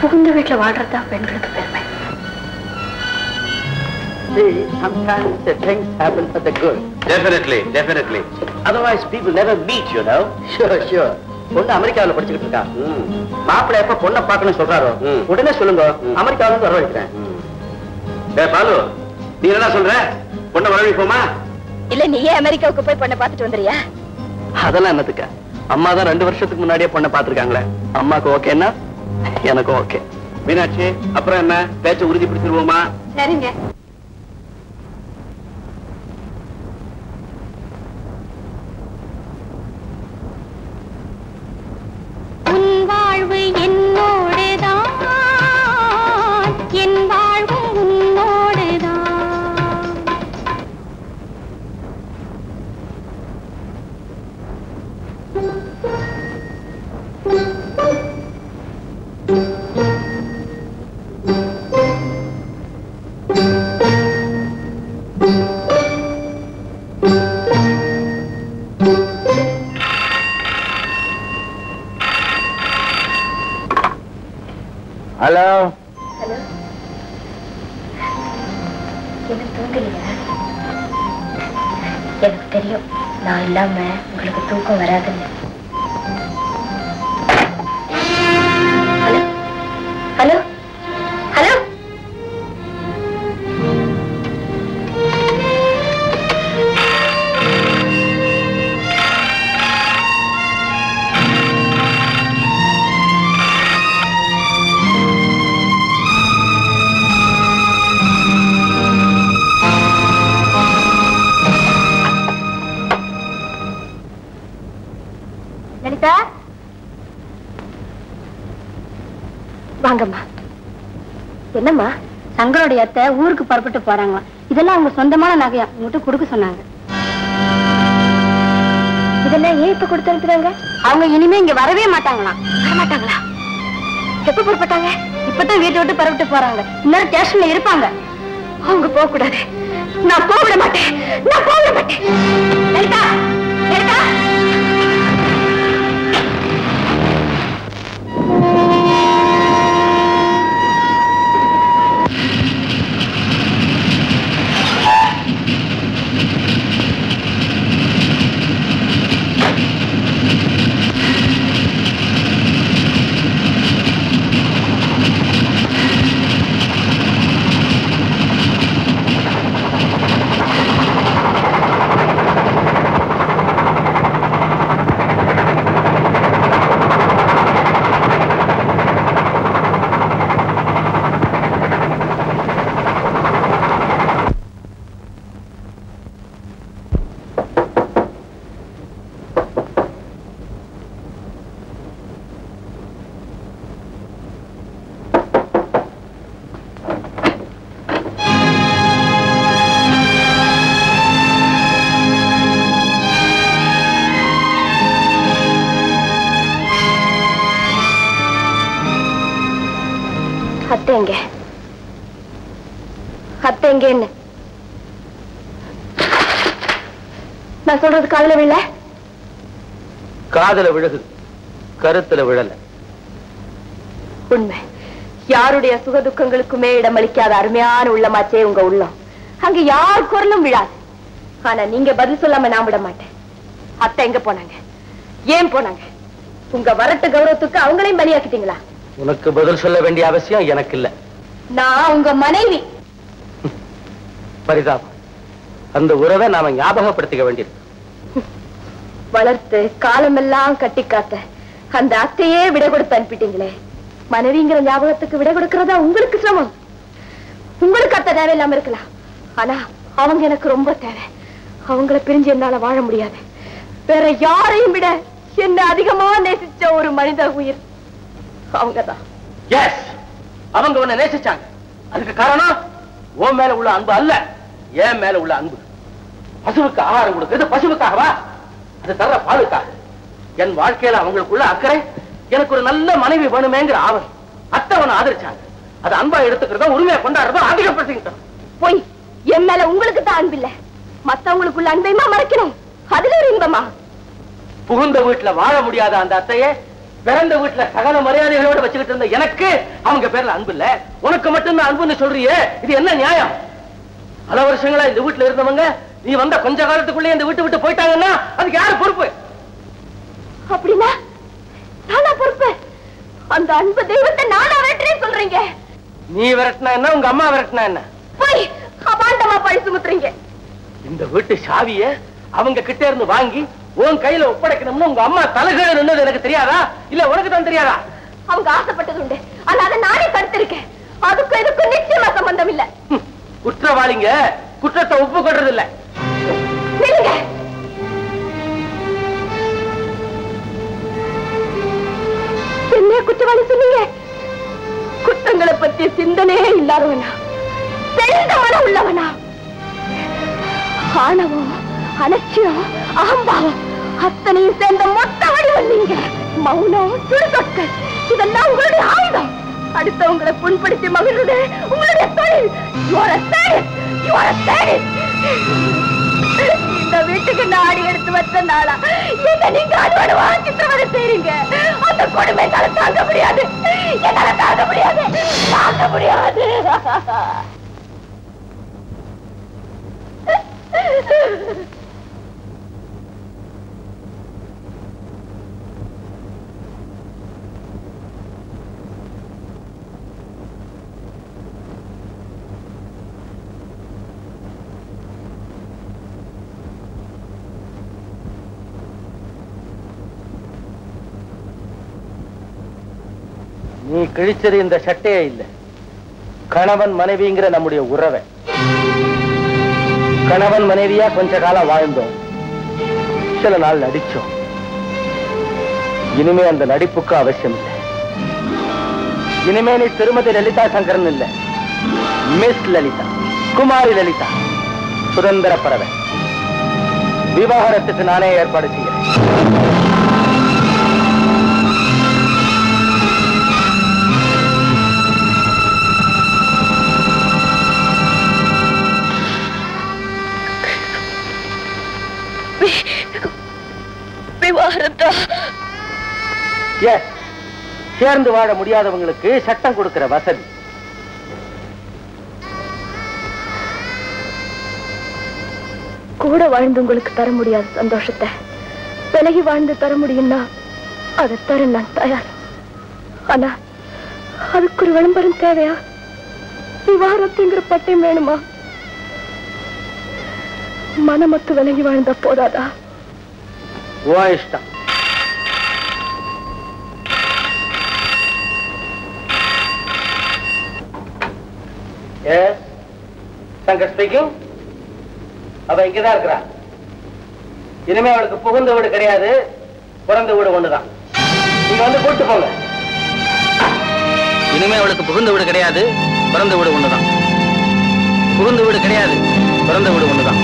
புகுந்த வீட்டுல வாழ்றதுதான் பெண்களுக்கு பெருமை. Sometimes the things happen for the good. Definitely, definitely. Otherwise people never meet, you know. Sure, sure. பொண்ணு அமெரிக்காவில படிச்சுக்கிட்டு இருக்கா. மாப்பிள்ளை எப்ப பொண்ணை பார்க்கணும்னு சொல்றாரோ உடனே சொல்லுங்க, அமெரிக்காவில இருந்து வரவழைக்கிறேன். டேய் பாலு, நீ என்ன சொல்ற? பொண்ணை வரவழைப்போமா? இல்ல நீயே அமெரிக்காவுக்கு போய் பொண்ணை பார்த்துட்டு வந்துறியா? அதெல்லாம் என்னத்துக்கு, அம்மா தான் ரெண்டு வருஷத்துக்கு முன்னாடியே பொண்ணை பார்த்திருக்காங்களே. அம்மாக்கு ஓகேன்னா எனக்கு ஓகே. மீனாட்சி, அப்புறம் என்ன பேச்ச உறுதி பிடிச்சிருவோமா? சரிங்க. என்னம்மா, சங்கரோடைய அத்தை ஊருக்கு புறப்பட்டு போறாங்க. இதெல்லாம் அவங்க சொந்தமான நகையா உங்ககிட்ட கொடுக்க சொன்னாங்க. இதெல்லாம் ஏன் இப்ப கொடுத்து அனுப்புறாங்க? அவங்க இனிமே இங்க வரவே மாட்டாங்களா? வரமாட்டாங்களா? எப்ப புறப்பட்டாங்க? இப்பதான் வீட்டை விட்டு புறப்பட்டு போறாங்க. இன்னொரு ஸ்டேஷன்ல இருப்பாங்க. அவங்க போக கூடாது. நான் போக விட மாட்டேன். நான் போக விட மாட்டேன். எங்க? அத்தை எங்க என்ன? நான் சொல்றது காதுல விழல? காதுல விழுகுது, கருத்துல விழல. உண்மை. யாருடைய சுக துக்கங்களுக்குமே இடமளிக்காத அருமையான உள்ளமாச்சே உங்க உள்ளம். அங்க யார் குரலும் விழாது. ஆனா நீங்க பதில் சொல்லாம நான் விட மாட்டேன். அத்தை எங்க போனாங்க? ஏன் போனாங்க? உங்க வரட்டு கௌரவத்துக்கு அவங்களையும் பலியாக்கிட்டீங்களா? உனக்கு பதில் சொல்ல வேண்டிய அவசியம் எனக்கு இல்ல. நான் உங்க மனைவி. பரிதாபம். அந்த உறவை நாம ஞாபகப்படுத்திக்க வேண்டியிருக்கு. வளர்த்து காலமெல்லாம் கட்டி காத்த அந்த அத்தையே விட கொடுத்து அனுப்பிட்டீங்களே. மனைவிங்கிற ஞாபகத்துக்கு விட கொடுக்கிறதா உங்களுக்கு சிரமம்? உங்களுக்கு அத்தை தேவை இல்லாம இருக்கலாம். ஆனா அவங்க எனக்கு ரொம்ப தேவை. அவங்கள பிரிஞ்சு என்னால வாழ முடியாது. வேற யாரையும் விட என்ன அதிகமா நேசிச்ச ஒரு மனித உயிர் அவங்கதான். எஸ், அவங்க உன்னை நேசிச்சாங்க. அதுக்கு காரணம் உன் மேல உள்ள அன்பு அல்ல, ஏன் மேல உள்ள அன்பு. பசுவுக்கு ஆகாரம் கொடுக்கிறது பசுவுக்காகவா? அது தர்ற பாலுக்காக. என் வாழ்க்கையில அவங்களுக்குள்ள அக்கறை, எனக்கு ஒரு நல்ல மனைவி வேணுமேங்கிற ஆவல். அத்தை உன்னை ஆதரிச்சாங்க. அது அன்பா எடுத்துக்கிறதோ உரிமையை கொண்டாடுறதோ அதிகப்படுத்திக்கிட்டோம். போய் என் மேல உங்களுக்கு தான் அன்பில்லை, மத்தவங்களுக்குள்ள அன்பையுமா மறைக்கணும்? அதுல ஒரு இன்பமா? புகுந்த வீட்டுல வாழ முடியாத அந்த அத்தையே பிறந்த வீட்டுல சகல மரியாதைகளோட வச்சுக்கிட்டு இருந்த எனக்கு அவங்க பேர்ல அன்பு இல்ல, உனக்கு மட்டும்தான் அன்புன்னு சொல்றியே, இது என்ன நியாயம்? பல வருஷங்களா இந்த வீட்டுல இருந்தவங்க நீ வந்த கொஞ்ச காலத்துக்குள்ளே இந்த வீட்டு விட்டு போயிட்டாங்கன்னா அதுக்கு யாரு பொறுப்பு? அப்படின்னா நானா பொறுப்பு? அந்த அன்பு தெய்வத்தை நானா விரட்டுறேன்னு சொல்றீங்க? நீ விரட்டினா என்ன, உங்க அம்மா விரட்டினா என்ன? போய் அபாண்டமா பழி சுமத்துறீங்க. இந்த வீட்டு சாவிய அவங்க கிட்ட இருந்து வாங்கி உன் கையில ஒப்படைக்கணும்னு உங்க அம்மா தலைகளை நின்னது எனக்கு தெரியாதா? இல்ல உனக்கு தான் தெரியாதா? அவங்க ஆசைப்பட்டது உண்டு, ஆனா அதை நானே தடுத்திருக்கேன். அதுக்கு இதுக்கும் நிச்சயமா சம்பந்தம் இல்ல. குற்றவாளிங்க குற்றத்தை ஒப்புக்கொள்றது இல்ல. நில்லுங்க, என்ன குற்றவாளி சொன்னீங்க? குற்றங்களை பத்தி சிந்தனையே இல்லாதவனா, தெரிந்த மனம் உள்ளவனா? ஆணவம், அலட்சியம், அகம்பாவம் அத்தனையும் சேர்ந்த மொத்த வடிவல்லீங்க. மௌனம், துடுதொட்கள் இதெல்லாம் உங்களுடைய ஆயுதம். அடுத்தவங்களை புண்படுத்தி மகிழ்றது உங்களுடைய தொழில். இந்த வீட்டுக்கு நாடி எடுத்து வச்ச நாளா என்ன நீங்க அனுவடுவா சித்திரவதை செய்றீங்க? அந்த கொடுமை என்னால தாங்க முடியாது, என்னால தாங்க முடியாது, தாங்க முடியாது. நீ கிழிச்சது இந்த சட்டையே இல்லை, கணவன் மனைவிங்கிற நம்முடைய உறவை. கணவன் மனைவியா கொஞ்ச காலம் வாழ்ந்தோம், சில நாள் நடிச்சோம். இனிமே அந்த நடிப்புக்கு அவசியம் இல்லை. இனிமே நீ திருமதி லலிதா சங்கரன் இல்ல, மிஸ் லலிதா, குமாரி லலிதா, சுதந்திர பறவை. விவாகரத்துக்கு நானே ஏற்பாடு செய்கிறேன். சேர்ந்து வாழ முடியாதவங்களுக்கு சட்டம் கொடுக்கிற வசதி. கூட வாழ்ந்து உங்களுக்கு தர முடியாத சந்தோஷத்தை விலகி வாழ்ந்து தர முடியும்னா அதை தர நான் தயார். ஆனா அதுக்கு ஒரு விளம்பரம் தேவையா? விவாகரத்துங்கிற பட்டயம் வேணுமா? மனமத்து விலகி வாழ்ந்தா போதாதா? இஷ்டம். Yes, Sankar speaking. அவ இங்கதான் இருக்கிறா. இனிமே அவளுக்கு புகுந்த வீடு கிடையாது, பிறந்த வீடு ஒண்ணுதான். நீங்க வந்து கூட்டு போங்க. இனிமே அவளுக்கு புகுந்த வீடு கிடையாது, பிறந்த வீடு ஒண்ணுதான். புகுந்த வீடு கிடையாது, பிறந்த வீடு ஒண்ணுதான்.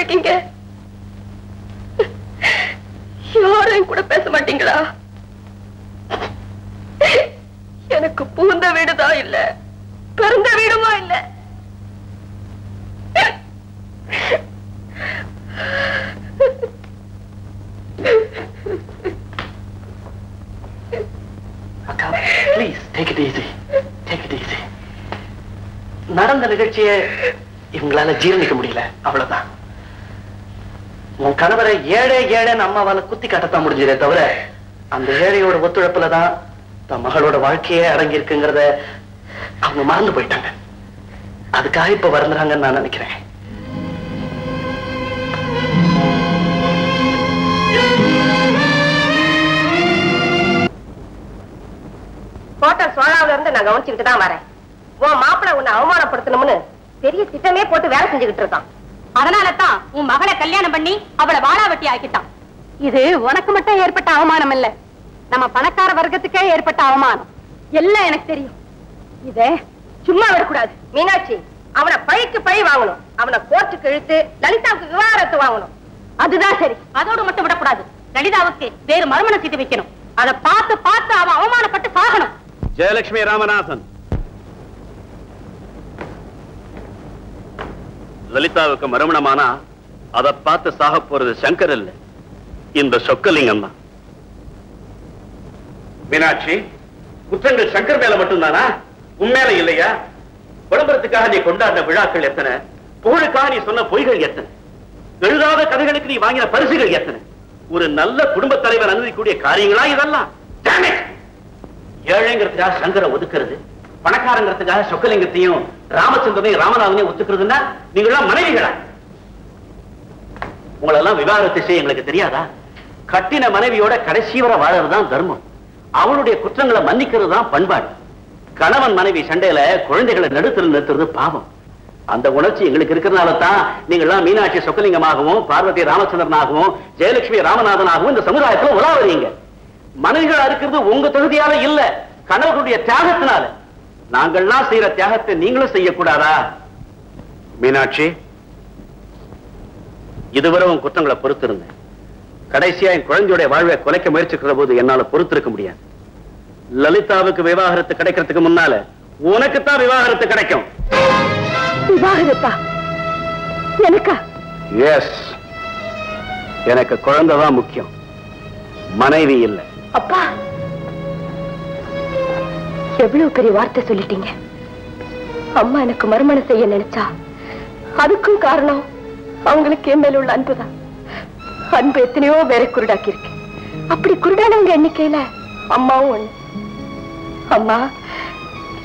இருக்கீங்க? யாரையும் கூட பேச மாட்டீங்களா? எனக்கு பூந்த வீடுதான் இல்ல, பிறந்த வீடுமா இல்ல. அக்கா, please take it easy, take it easy. நடந்த நிகழ்ச்சியை இவங்களால ஜீரணிக்க முடியல, அவ்வளவுதான். உன் கணவரை ஏழை ஏழைன்னு அம்மாவால குத்தி காட்டத்தான் முடிஞ்சதே தவிர, அந்த ஏழையோட ஒத்துழைப்புலதான் தன் மகளோட வாழ்க்கையே அடங்கி இருக்குங்கிறத அவங்க மறந்து போயிட்டாங்க. அதுக்காக இப்ப வருந்துறாங்கன்னு நான் நினைக்கிறேன். ஹோட்டல் சோழாவில இருந்து நான் கவனிச்சுக்கிட்டு தான் வரேன். உன் மாப்பிள்ள உன்னை அவமானப்படுத்தணும்னு பெரிய திட்டமே போட்டு வேலை செஞ்சுக்கிட்டு இருக்கான். அதனால தான் உன் மகளை கல்யாணம் பண்ணி அவளை வாழாவட்டி ஆக்கிட்டான். இது உனக்கு மட்டும் ஏற்பட்ட அவமானம் இல்ல, நம்ம பணக்கார வர்க்கத்துக்கே ஏற்பட்ட அவமானம் எல்லாம் எனக்கு தெரியும். இத சும்மா விடக்கூடாது மீனாட்சி. அவனை பழிக்கு பழி வாங்கணும், அவனை கோர்ட்டுக்கு இழுத்து லலிதாவுக்கு விவாகரத்து வாங்கணும். அதுதான் சரி. அதோடு மட்டும் விடக்கூடாது, லலிதாவுக்கு வேறு மறுமணம் செய்து வைக்கணும். அதை பார்த்து பார்த்து அவன் அவமானப்பட்டு சாகணும். ஜெயலட்சுமி ராமநாதன், லலிதாவுக்கு மறுமணமானா அதை பார்த்து சாக போறது சங்கர் இல்லை, இந்த சொக்கலிங்கம் தான். மீனாட்சி, குற்றங்கள் சங்கர் மேல மட்டும்தானா? உண்மையில இல்லையா? விளம்பரத்துக்காக நீ கொண்டாடின விழாக்கள் எத்தனை, புகழுக்காக நீ சொன்ன பொய்கள் எத்தனை, எழுதாத கதைகளுக்கு நீ வாங்கின பரிசுகள் எத்தனை, ஒரு நல்ல குடும்ப தலைவர் அனுமதிக்கூடிய காரியங்களா இதெல்லாம்? ஏழைங்கிறதுக்காக சங்கரை ஒதுக்குறது, பணக்காரங்கிறதுக்காக சொக்கலிங்கத்தையும் ராமச்சந்திரனையும் ராமநாதனையும் ஒத்துக்கிறதுன்னா நீங்களாம் மனைவிகளா? உங்களெல்லாம் விவாகரத்து செய்ய எங்களுக்கு தெரியாதா? கட்டின மனைவியோட கடைசி வரை வாழறதுதான் தர்மம். அவளுடைய குற்றங்களை மன்னிக்கிறது தான் பண்பாடு. கணவன் மனைவி சண்டையில குழந்தைகளை நடுத்தல் நிறுத்துறது பாவம். அந்த உணர்ச்சி எங்களுக்கு இருக்கிறதுனால தான் நீங்களாம் மீனாட்சி சொக்கலிங்கமாகவும் பார்வதி ராமச்சந்திரனாகவும் ஜெயலட்சுமி ராமநாதனாகவும் இந்த சமுதாயத்துல உலாவறீங்க. மனைவிகளா இருக்கிறது உங்க தொகுதியால இல்ல, கணவர்களுடைய தியாகத்தினால. நாங்கள்லாம் செய்யற தியாகத்தை நீங்களும் செய்யக்கூடாதா? மீனாட்சி, இதுவரை உன் குற்றங்களை பொறுத்திருந்தேன். கடைசியா என் குழந்தையுடைய வாழ்வை குலைக்க முயற்சிக்கிற போது என்னால பொறுத்திருக்க முடியாது. லலிதாவுக்கு விவாகரத்து கிடைக்கிறதுக்கு முன்னால உனக்குத்தான் விவாகரத்து கிடைக்கும். எனக்கு குழந்தைதான் முக்கியம், மனைவி இல்லை. அப்பா, எவ்வளவு பெரிய வார்த்தை சொல்லிட்டீங்க. அம்மா எனக்கு மறுமணம் செய்ய நினைச்சா அதுக்கும் காரணம் அவங்களுக்கு என் மேல உள்ள அன்புதான். அன்பு எத்தனையோ வேற குருடாக்கி இருக்கு. அப்படி குருடானவங்க எண்ணிக்கையில அம்மாவும் ஒண்ணு. அம்மா,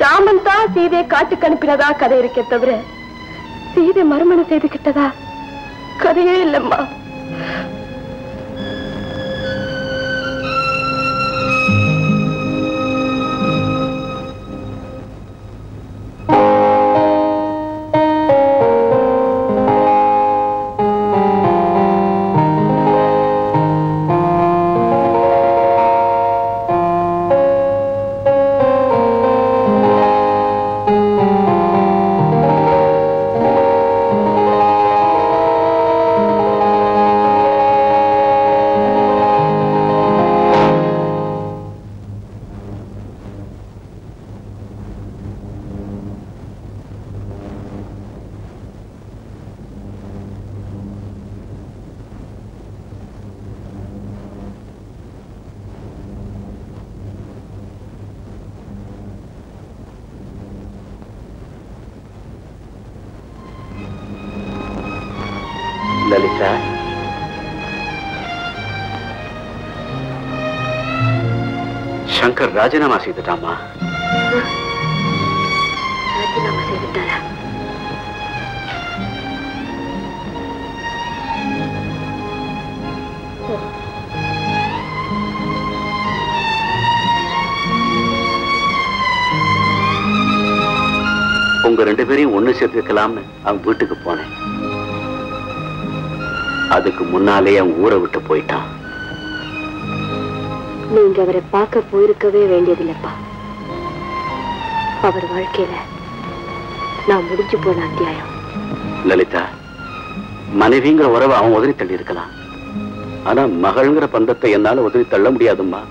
ராமன் தான் சீதையை காட்டுக்கு அனுப்பினதா கதை இருக்கே தவிர, சீதை மறுமணம் செய்துகிட்டதா கதையே இல்லம்மா. லலிதா, சங்கர் ராஜினாமா செய்துட்டாமா? ராஜினாமா செய்துட்டாரா? உங்க ரெண்டு பேரையும் ஒண்ணு சேர்த்துக்கலாம்னு அவன் வீட்டுக்கு போனேன். அதுக்கு முன்னாலே அவன் ஊரை விட்டு போயிட்டான். நீங்க அவரை பார்க்க போயிருக்கவே வேண்டியதில்லைப்பா. அவர் வாழ்க்கையில நான் முடிஞ்சு போன அத்தியாயம். லலிதா, மனைவிங்கிற உறவை அவன் உதறி தள்ளி இருக்கலாம். ஆனா மகள்ங்கிற பந்தத்தை என்னால உதறி தள்ள முடியாதும்மா.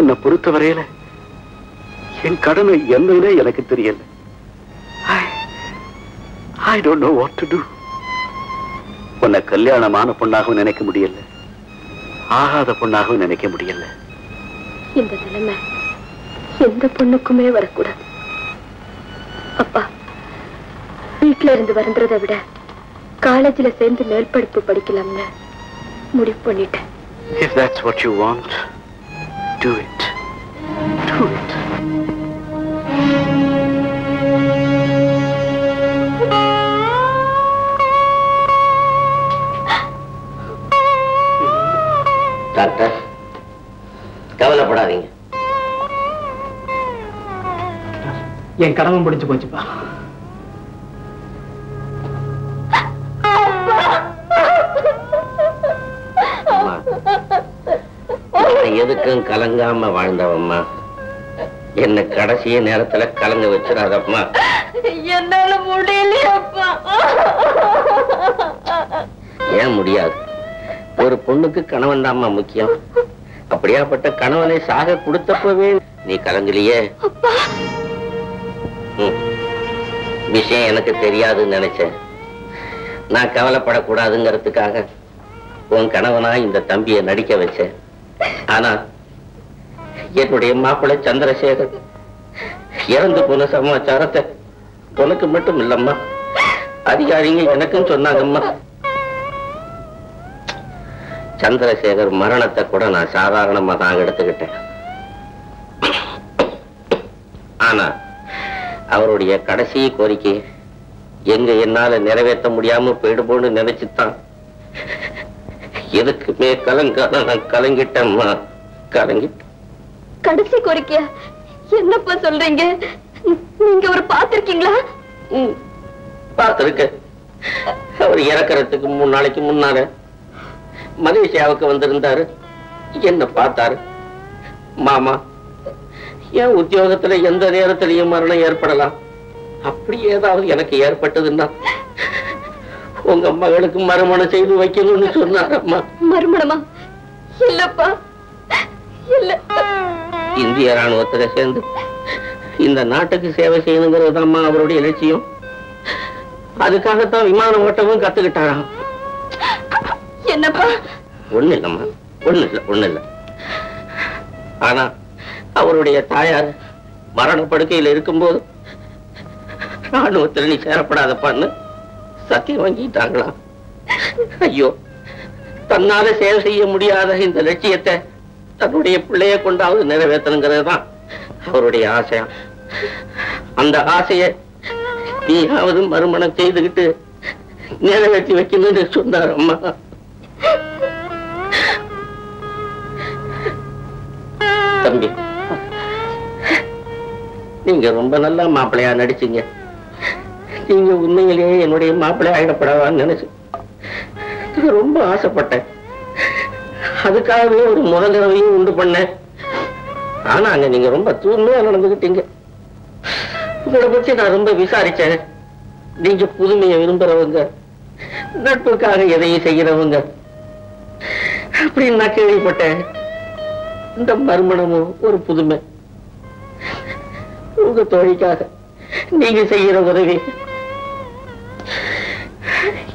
உன்னை பொறுத்த வரையில என் கடமை என்னன்னே எனக்கு தெரியல. I don't know what to do. உன்னை கல்யாணமான பொண்ணாகவும் நினைக்க முடியல, ஆகாத பொண்ணாகவும் நினைக்க முடியல. இந்த நிலைமை எந்த பொண்ணுக்குமே வரக்கூடாது அப்பா. வீட்டுல இருந்து வருந்ததை விட காலேஜ்ல சேர்ந்து மேல் படிப்பு படிக்கலாம்னு முடிவு பண்ணிட்டேன். If that's what you want, do it. Do it. Doctor, கவலைப்படாதீங்க. என் கடமை முடிஞ்சு போச்சுப்பா. எதுக்கும் கலங்காம வாழ்ந்தவம்மா, என்ன கடைசிய நேரத்துல கலங்க வச்சிடாதம்மா. என்னால முடியலையப்பா. ஏன் முடியாது? ஒரு பொண்ணுக்கு கணவன் தான்மா முக்கியம். அப்படியாப்பட்ட கணவனை சாக கொடுத்தப்பவே நீ கலங்கலையே. விஷயம் எனக்கு தெரியாதுன்னு நினைச்சேன். நான் கவலைப்படக்கூடாதுங்கிறதுக்காக உன் கணவனா இந்த தம்பியை நடிக்க வச்சேன். ஆனா என்னுடைய மாப்பிள்ளை சந்திரசேகர் இறந்து போன சமாச்சாரத்தை உனக்கு மட்டும் இல்லம்மா, அதிகாரிங்க எனக்கும் சொன்னாங்கம்மா. சந்திரசேகர் மரணத்தை கூட நான் சாதாரணமா தான் எடுத்துக்கிட்டேன். ஆனா அவருடைய கடைசி கோரிக்கை எங்க என்னால நிறைவேற்ற முடியாம போயிடுபோன்னு நினைச்சுதான் எதுக்குமே கலங்கான நான் கலங்கிட்டேன்மா, கலங்கிட்டேன். கடைசி கோரிக்கையா? என்னப்பா சொல்றீங்க? நீங்க ஒரு பாத்திருக்கீங்களா? பாத்திருக்க. அவர் இறக்கிறதுக்கு மூணு நாளைக்கு முன்னால மலேசியாவுக்கு வந்திருந்தாரு. என்ன பார்த்தாரு, மாமா என் உத்தியோகத்துல எந்த நேரத்திலையும் மரணம் ஏற்படலாம், அப்படி ஏதாவது எனக்கு ஏற்பட்டதுன்னா உங்க மகளுக்கு மறுமணம் செய்து வைக்கணும்னு சொன்னாரம்மா. மறுமணமா? இல்லப்பா, இல்ல. இந்திய ராணுவத்துல சேர்ந்து இந்த நாட்டுக்கு சேவை செய்யணுங்கிறதுதான் அவருடைய இலட்சியம். அதுக்காகத்தான் விமான ஓட்டமும் கத்துக்கிட்டாராம். என்னப்பா? ஒண்ணு இல்லம்மா, ஒண்ணு இல்ல, ஒண்ணு இல்ல. ஆனா அவருடைய தாயார் மரண படுக்கையில் இருக்கும்போது ராணுவத்தில் நீ சேரப்படாதப்பான்னு சத்தியம் வாங்கிட்டாங்களா. ஐயோ, தன்னால சேவை செய்ய முடியாத இந்த லட்சியத்தை தன்னுடைய பிள்ளைய கொண்டாவது நிறைவேற்றணுங்கிறது தான் அவருடைய ஆசையா. அந்த ஆசைய நீயாவது மறுமணம் செய்துகிட்டு நிறைவேற்றி வைக்கணும்னு சொன்னார் அம்மா. தம்பி, நீங்க ரொம்ப நல்ல மாப்பிள்ளையா நடிச்சீங்க. நீங்க உண்மையிலேயே என்னுடைய மாப்பிள்ளை ஆயிடப்படாதான்னு நினைச்சு ரொம்ப ஆசைப்பட்டேன். அதுக்காகவே ஒரு முதலமையும் உண்டு பண்ணேன். ஆனா அங்க நீங்க ரொம்ப தூய்மையா நடந்துகிட்டீங்க. உங்களை பற்றி நான் ரொம்ப விசாரிச்சேன். நீங்க புதுமையை விரும்புறவங்க, நட்புக்காக எதையும் செய்கிறவங்க அப்படின்னு நான் கேள்விப்பட்டேன். இந்த மறுமணமும் ஒரு புதுமை. உங்க தோழிக்காக நீங்க செய்யற உதவி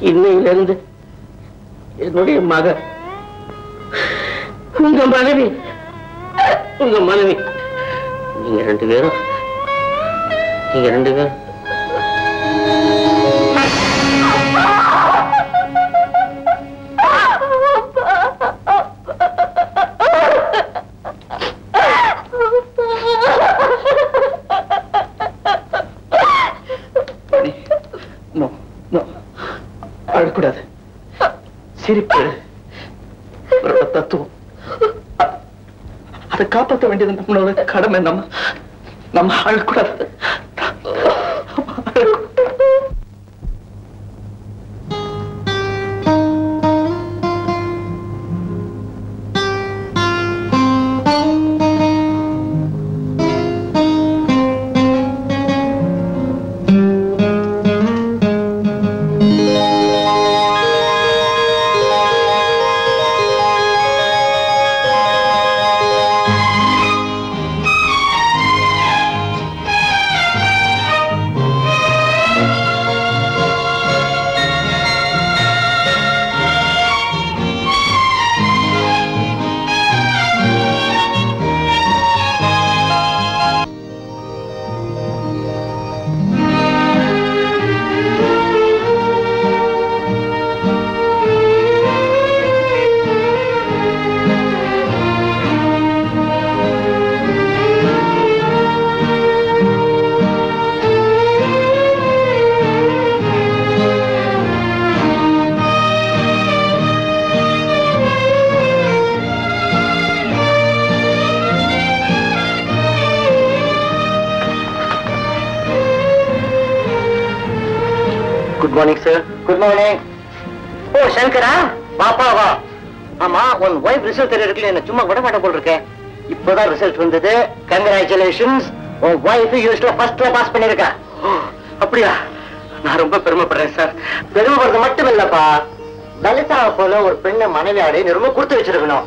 இன்னையிலிருந்து என்னுடைய மக உங்க மனைவி, உங்க மனைவி. நீங்க ரெண்டு பேரும் நீங்க ரெண்டு பேரும் கூடாது. சிரிப்பு தத்துவம், அதை காப்பாற்ற வேண்டியது நம்மளோட கடமை. நம்ம நம்ம அழக்கூடாது. Good morning sir. Good morning. ஓ சங்கரா, பாப்பா வா. ஆமா, உன் வைஃப் ரிசல்ட் தெரியல, என்ன சும்மா விட மாட்டேன் போல் இருக்கேன். இப்பதான் ரிசல்ட் வந்தது. கங்க்ராச்சுலேஷன்ஸ், உன் வைஃப் யூஎஸ்ல ஃபர்ஸ்ட்ல பாஸ் பண்ணிருக்கா. அப்படியா? நான் ரொம்ப பெருமைப்படுறேன் சார். பெருமைப்படுறது மட்டும் இல்லப்பா, லலிதாவை போல ஒரு பெண்ணை மனைவியாடி ரொம்ப கொடுத்து வச்சிருக்கணும்.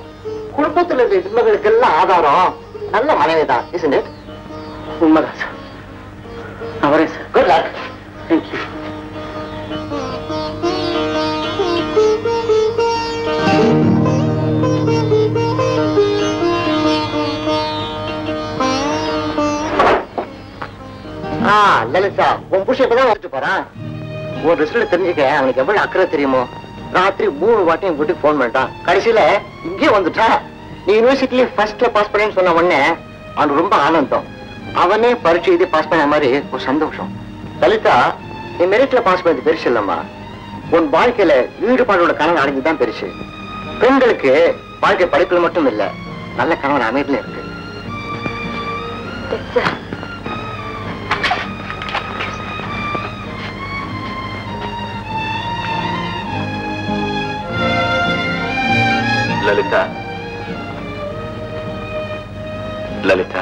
குடும்பத்துல இருக்க திண்மைகளுக்கு எல்லாம் ஆதாரம் நல்ல மனைவிதான். Isn't it? உண்மைதான் சார். நான் வரேன் sir. Good luck. Thank you. Lalitha, உன் புருஷன் இப்பதான் வந்துட்டு போறான். ஒரு ரிசல்ட் தெரிஞ்சுக்க அவனுக்கு எவ்வளவு அக்கறை தெரியுமோ. ராத்திரி மூணு வாட்டி என் வீட்டுக்கு போன் பண்ணிட்டான். கடைசியில இங்கேயே வந்துட்டா. நீ யூனிவர்சிட்டில ஃபர்ஸ்ட்ல பாஸ் பண்ணேன்னு சொன்ன உடனே அவனுக்கு ரொம்ப ஆனந்தம். அவனே பரீட்சை எழுதி பாஸ் பண்ண மாதிரி ஒரு சந்தோஷம். லலிதா, நீ மெரிட்ல பாஸ் பண்ணது பெருசு இல்லம்மா, உன் வாழ்க்கையில ஈடுபாடோட கனவு அடைஞ்சுதான் பெருசு. பெண்களுக்கு வாழ்க்கை படிப்புல மட்டும் இல்ல, நல்ல கனவு அமைதியில இருக்கு. லலிதா, லலிதா,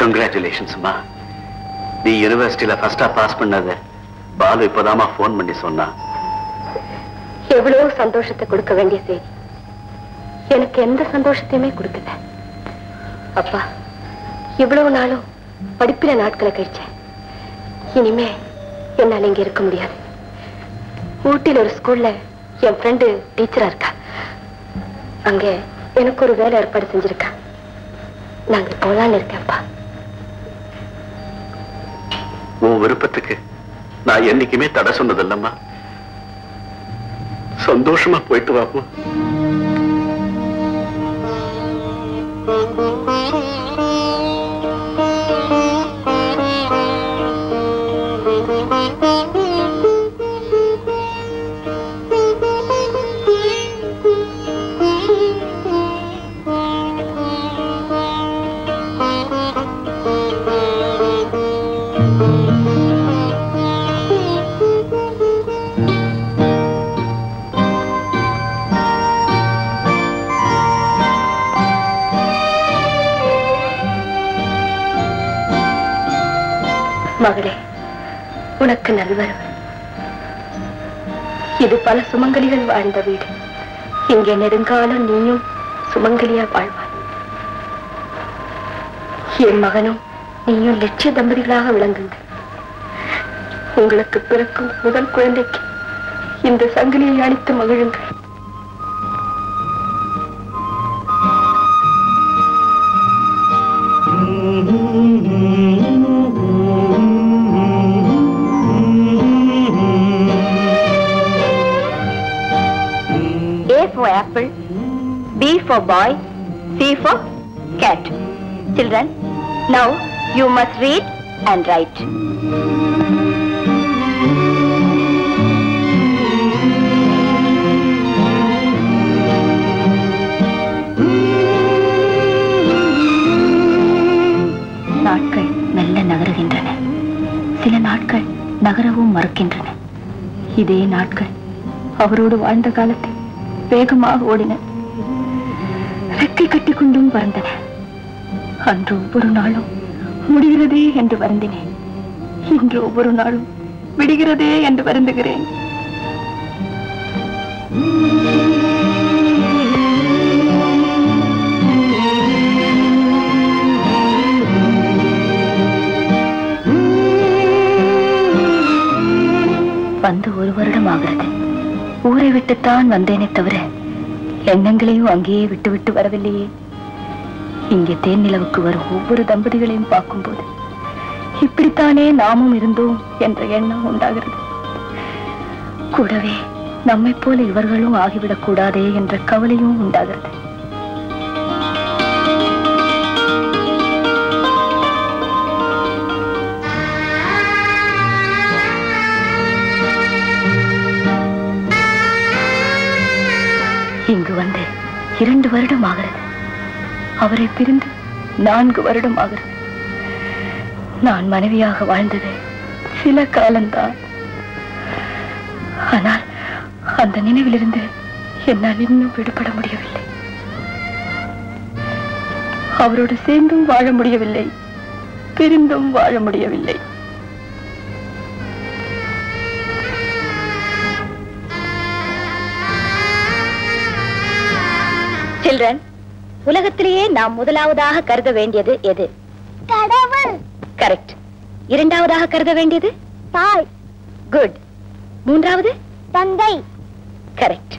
கங்க்ராச்சுலேஷன்ஸ் அம்மா. நீ யூனிவர்சிட்டியில ஃபர்ஸ்டா பாஸ் பண்ணது பாலு இப்பதாமா போன் பண்ணி சொன்னா. எவ்வளவு சந்தோஷத்தை கொடுக்க வேண்டிய செய்தி எனக்கு எந்த சந்தோஷத்தையுமே கொடுக்கல அப்பா. இவ்வளவு நாளும் படிப்பில நாட்களை கழிச்சேன். இனிமே என்னால இங்க இருக்க முடியாது. ஊட்டியில ஒரு ஸ்கூல்ல என் ஃப்ரெண்டு டீச்சரா இருக்கா. அங்கே எனக்கு ஒரு வேலை ஏற்பாடு செஞ்சிருக்கா. நாங்க போலான்னு இருக்கேன்ப்பா. உன் விருப்பத்துக்கு நான் என்னைக்குமே தடை சொன்னதில்லம்மா. சந்தோஷமா போயிட்டு வாப்போம். மகளே, உனக்கு நல்வரவு. இது பல சுமங்கலிகள் வாழ்ந்த வீடு. இங்கே நெடுங்காலம் நீயும் சுமங்கலியா வாழ்வாய். என் மகனும் நீயும் லட்சிய தம்பதிகளாக விளங்குங்கள். உங்களுக்கு பிறக்கும் முதல் குழந்தைக்கு இந்த சங்கிலியை அளித்து மகிழுங்கள். Apple, B for boy, C for cat. Children, now you must read and write. நாட்கள் மெல்ல நகருகின்றன. சில நாட்கள் நகரவும் மறுக்கின்றன. இதே நாட்கள் அவரோடு வாழ்ந்த காலத்தில் வேகமாக ஓடின. ரெக்கை கட்டி கொண்டும் பறந்தன. அன்று ஒவ்வொரு நாளும் முடிகிறதே என்று வருந்தினேன். இன்று ஒவ்வொரு நாளும் விடுகிறதே என்று வருந்துகிறேன். வந்து ஒரு வருடம் ஆகிறது. ஊரை விட்டுத்தான் வந்தேனே தவிர எண்ணங்களையும் அங்கேயே விட்டு விட்டு வரவில்லையே. இங்கே தேன் நிலவுக்கு வரும் ஒவ்வொரு தம்பதிகளையும் பார்க்கும்போது இப்படித்தானே நாமும் இருந்தோம் என்ற எண்ணம் உண்டாகிறது. கூடவே நம்மை போல இவர்களும் ஆகிவிடக் கூடாதே என்ற கவலையும் உண்டாகிறது. இங்கு வந்து இரண்டு வருடம் ஆகிறது. அவரை பிரிந்து நான்கு வருடம் ஆகிறது. நான் மனைவியாக வாழ்ந்தது சில காலம்தான். ஆனால் அந்த நினைவிலிருந்து என்னால் இன்னும் விடுபட முடியவில்லை. அவரோடு சேர்ந்தும் வாழ முடியவில்லை, பிரிந்தும் வாழ முடியவில்லை. சில்ட்ரன், உலகத்திலேயே நாம் முதலாவதாக கருத வேண்டியது எது? கடவுள். கரெக்ட். இரண்டாவதாக கருத வேண்டியது தாய். குட். மூன்றாவது தந்தை. கரெக்ட்.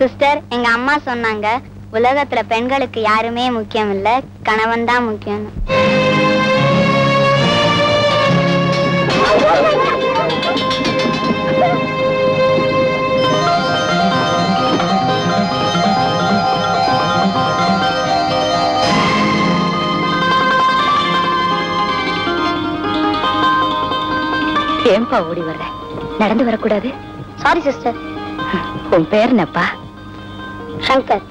சிஸ்டர், எங்க அம்மா சொன்னாங்க, உலகத்துல பெண்களுக்கு யாருமே முக்கியம் இல்ல, கணவன் தான் முக்கியம். ஏன்பா ஓடி வர்ற? நடந்து வரக்கூடாது. Sorry sister. உன் பேர் என்னப்பா? சங்கர்.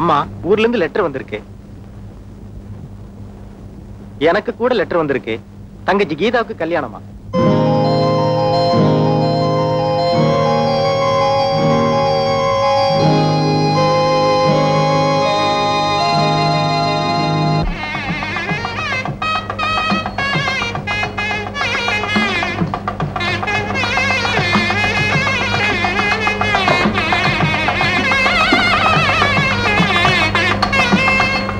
அம்மா, ஊர்ல இருந்து லெட்டர் வந்திருக்கு. எனக்கு கூட லெட்டர் வந்திருக்கு. தங்கச்சி கீதாவுக்கு கல்யாணமா?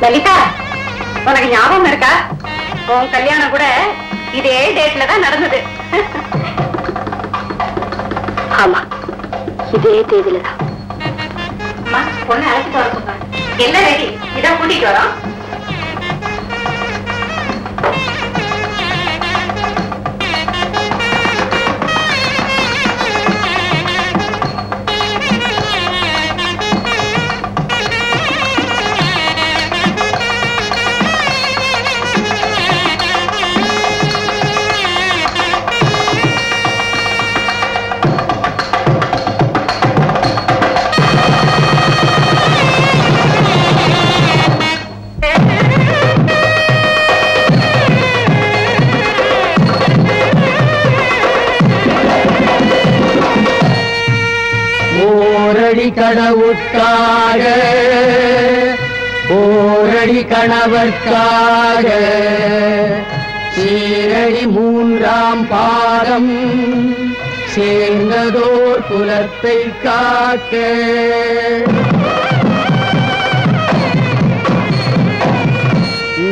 லலிதா, உனக்கு ஞாபகம் இருக்கா? உன் கல்யாணம் கூட இதே டேட்ல தான் நடந்தது. ஆமா, இதே தேதியில தான். பொண்ணு அழைச்சிட்டு வர என்ன ரெடி? இதான் கூட்டிட்டு வரோம். கடவுட்காக போரடி கணவர்காக சீரடி மூன்றாம் பாதம் சேர்ந்ததோர் குலத்தை காக்க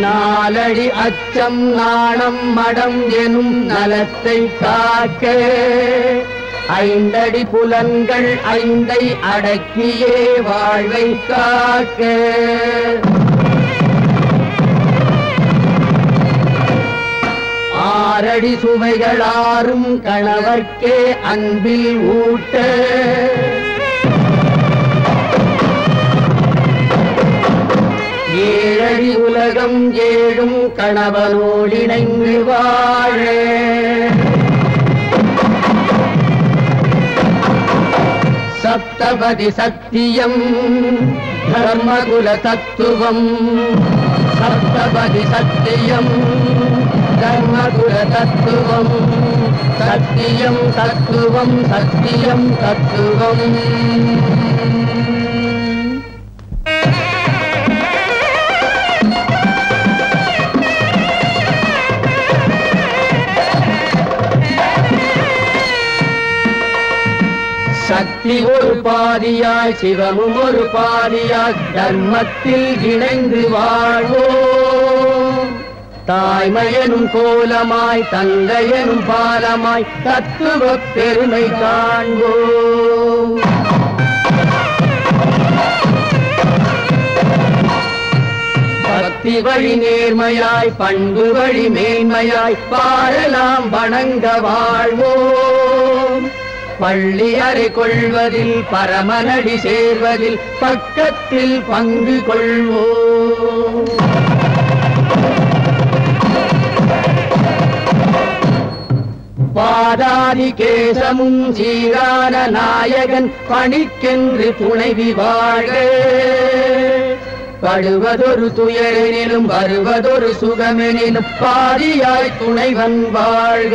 நாலடி அச்சம் நாணம் மடம் எனும் நலத்தை காக்க ஐந்தடி புலன்கள் ஐந்தை அடக்கியே வாழ்வை காக்க ஆறடி சுவைகள் ஆறும் கணவர்க்கே அன்பில் ஊட்ட ஏழடி உலகம் ஏழும் கணவனோடிணைந்து வாழ சப்தபதி சத்தியம் தர்மகுல தத்துவம் சப்தபதி சத்தியம் தர்மகுல தத்துவம் சத்தியம் தத்துவம் சத்தியம் தத்துவம். சக்தி ஒரு பாதியாய் சிவமும் ஒரு பாதியாய் தர்மத்தில் இணைந்து வாழ்வோம். தாய்மையனும் கோலமாய் தந்தையனும் பாலமாய் தத்துவ பெருமை காண்போம். பக்தி வழி நேர்மையாய் பண்பு வழி மேன்மையாய் பாரலாம் வணங்க வாழ்வோம். பள்ளி அறை கொள்வதில் பரமனடி சேர்வதில் பக்கத்தில் பங்கு கொள்வோம். பாதாதி கேசமும் சீரான நாயகன் பணிக்கென்று துணைவி வாழ்க. படுவதொரு துயரெனிலும் வருவதொரு சுகமெனிலும் பாதியாய் துணைவன் வாழ்க.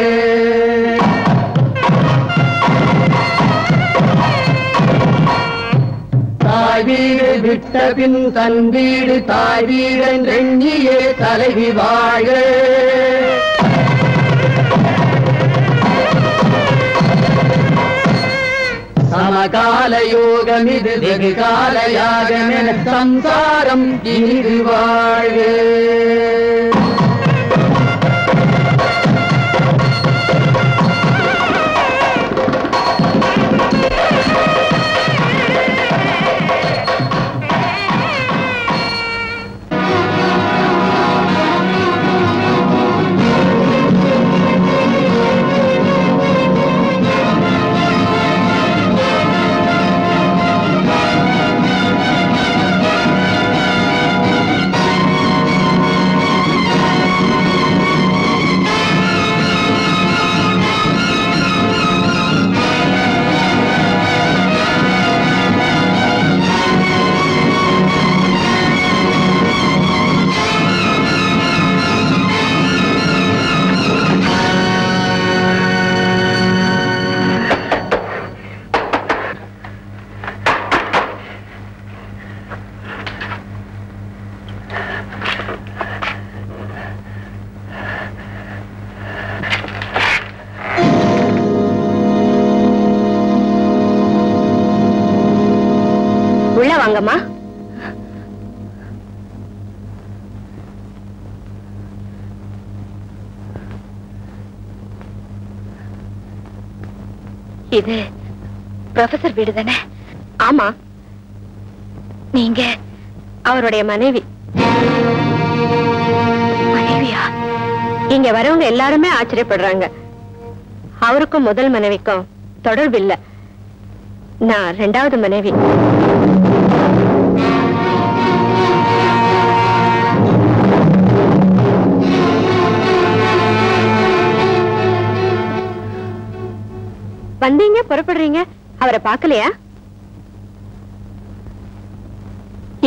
தாய் வீடு விட்ட பின் தன் வீடு தாய் வீடன் ரெண்டியே தலைவி வாழ. சமகால யோகம் இது வெகு கால யாகம் என சம்சாரம் இனிது வாழ. உள்ள வாங்கம்மா. இது ப்ரொஃபசர் வீடு தானே? ஆமா, நீங்க அவருடைய மனைவி. மனைவியா? இங்க வரவங்க எல்லாருமே ஆச்சரியப்படுறாங்க. அவருக்கும் முதல் மனைவிக்கும் தொடர்பு இல்லை. நான் ரெண்டாவது மனைவி. வந்தீங்க, புறப்படுறீங்க, அவரை பார்க்கலையா?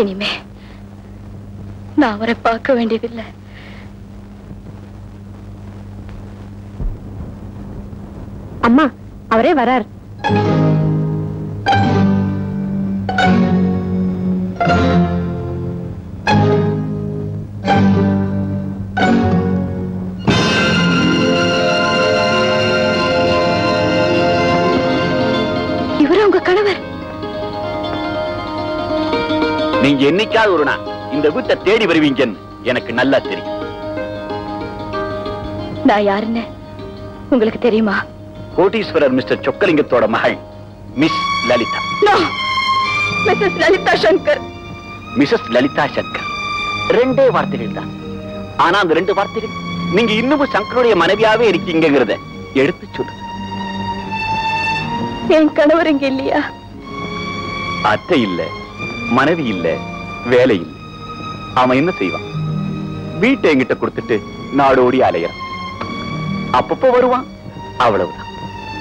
இனிமே நான் அவரை பார்க்க வேண்டியதில்லை. அம்மா, அவரே வரார். நீங்க என்னைக்காவது ஒரு நாள் இந்த வீட்டை தேடி வருவீங்கன்னு எனக்கு நல்லா தெரியும். நான் யாருன்னு உங்களுக்கு தெரியுமா? கோட்டீஸ்வரர் மிஸ்டர் சொக்கலிங்கத்தோட மகள் miss Lalitha. Mrs Lalitha Shankar. Mrs Lalitha Shankar. ரெண்டே வார்த்தைகள் தான். ஆனா அந்த ரெண்டு வார்த்தைகள் நீங்க இன்னமும் சங்கருடைய மனைவியாவே இருக்கீங்கிறத எடுத்து சொல்லுங்க. என் கணவர் இங்க இல்லையா? அத்தை இல்ல, மனைவி இல்ல, வேலை இல்ல. அவன் என்ன செய்வான்? வீட்டை எங்கிட்ட கொடுத்துட்டு நாடோடி அலையறான். அப்பப்போ வருவான், அவ்வளவுதான்.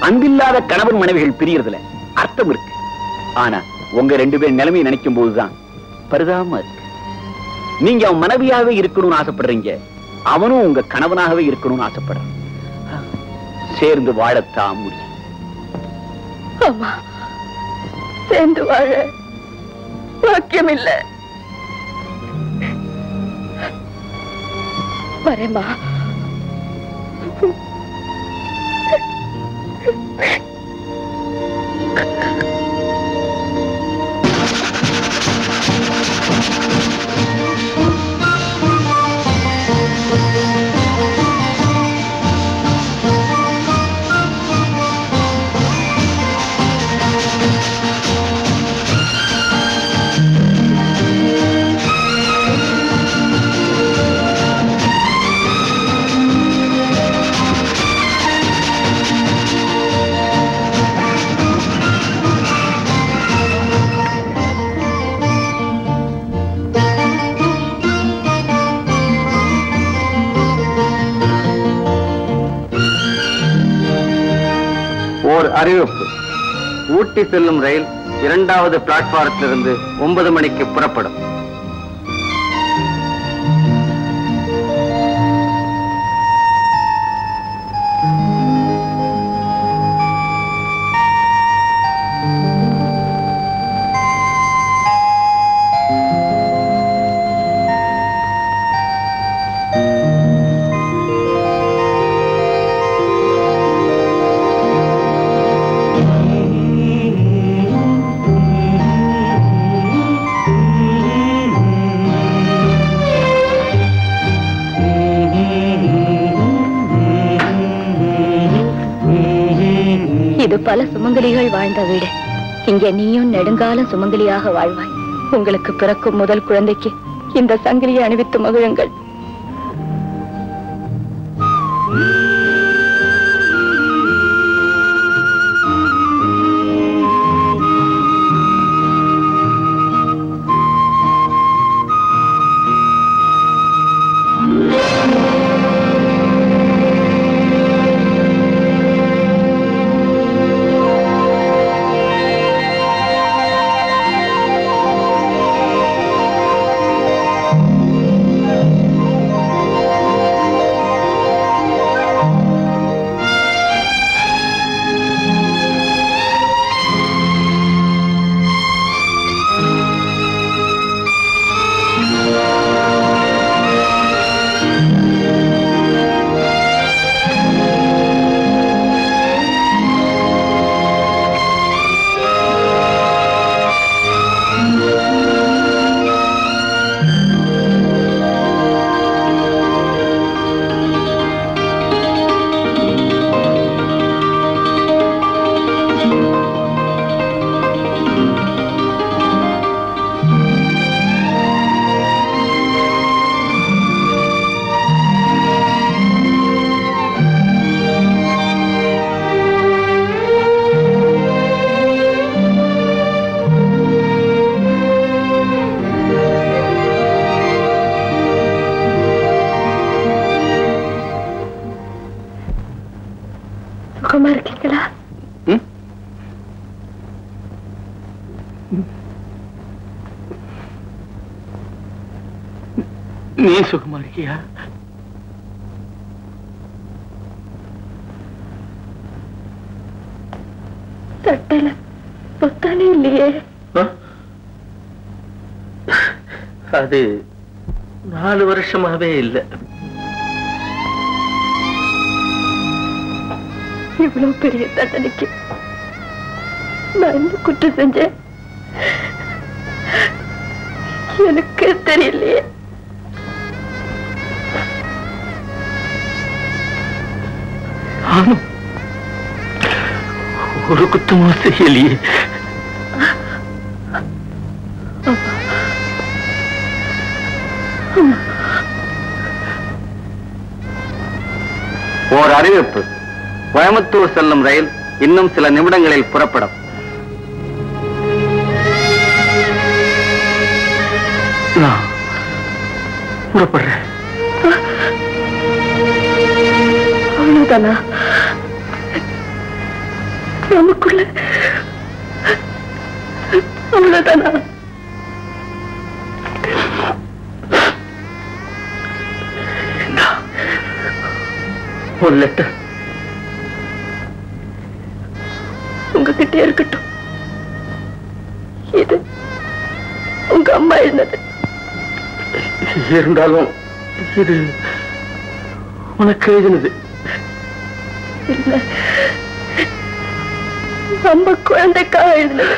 அன்பில்லாத கணவன் மனைவிகள் பிரியறதுல அர்த்தம் இருக்கு. ஆனா உங்க ரெண்டு பேர் நிலைமையை நினைக்கும் போதுதான் பரிதாபமா இருக்கு. நீங்க அவன் மனைவியாவே இருக்கணும்னு ஆசைப்படுறீங்க, அவனும் உங்க கணவனாகவே இருக்கணும்னு ஆசைப்படுறான். சேர்ந்து வாழத்தான் முடியும். ஆமா, சேர்ந்து வாழ பாக்கியம் இல்ல. வரேம்மா. அறிவிப்பு. ஊட்டி செல்லும் ரயில் இரண்டாவது பிளாட்பாரத்திலிருந்து ஒன்பது மணிக்கு புறப்படும். பல சுமங்கலிகள் வாழ்ந்த வீடு. இங்க நீயும் நெடுங்காலம் சுமங்கலியாக வாழ்வாய். உங்களுக்கு பிறக்கும் முதல் குழந்தைக்கு இந்த சங்கிலியை அணிவித்து மகிழுங்கள். நீ சுகமா இருக்கியா? சட்டையில பொத்தானே இல்லையே. அது நாலு வருஷமாவே இல்லை. இவ்வளவு பெரிய தண்டனைக்கு நான் என்ன குற்றம் செஞ்சேன்? எனக்கு தெரியலையே. ஒரு குத்தமா செய்யலையே. ஓர் அறிவிப்பு. கோயம்புத்தூர் செல்லும் ரயில் இன்னும் சில நிமிடங்களில் புறப்படும். நான் புறப்படுறேன். அவ்வளவுதானா? நமக்குள்ள அவ்வளவுதானா? ஒரு லெட்டர் உங்ககிட்டே இருக்கட்டும். இது உங்க அம்மா எழுந்தது. இருந்தாலும் இது உனக்கு எழுதினது இல்ல, நம்ம குழந்தைக்காக எழுதினது.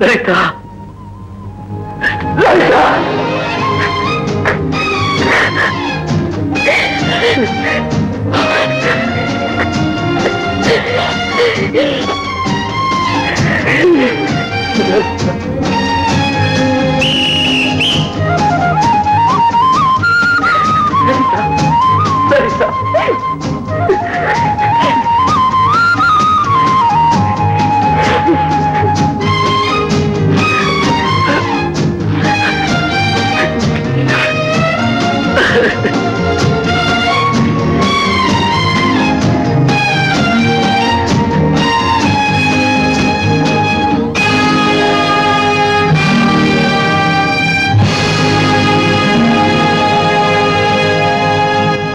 Lalitha.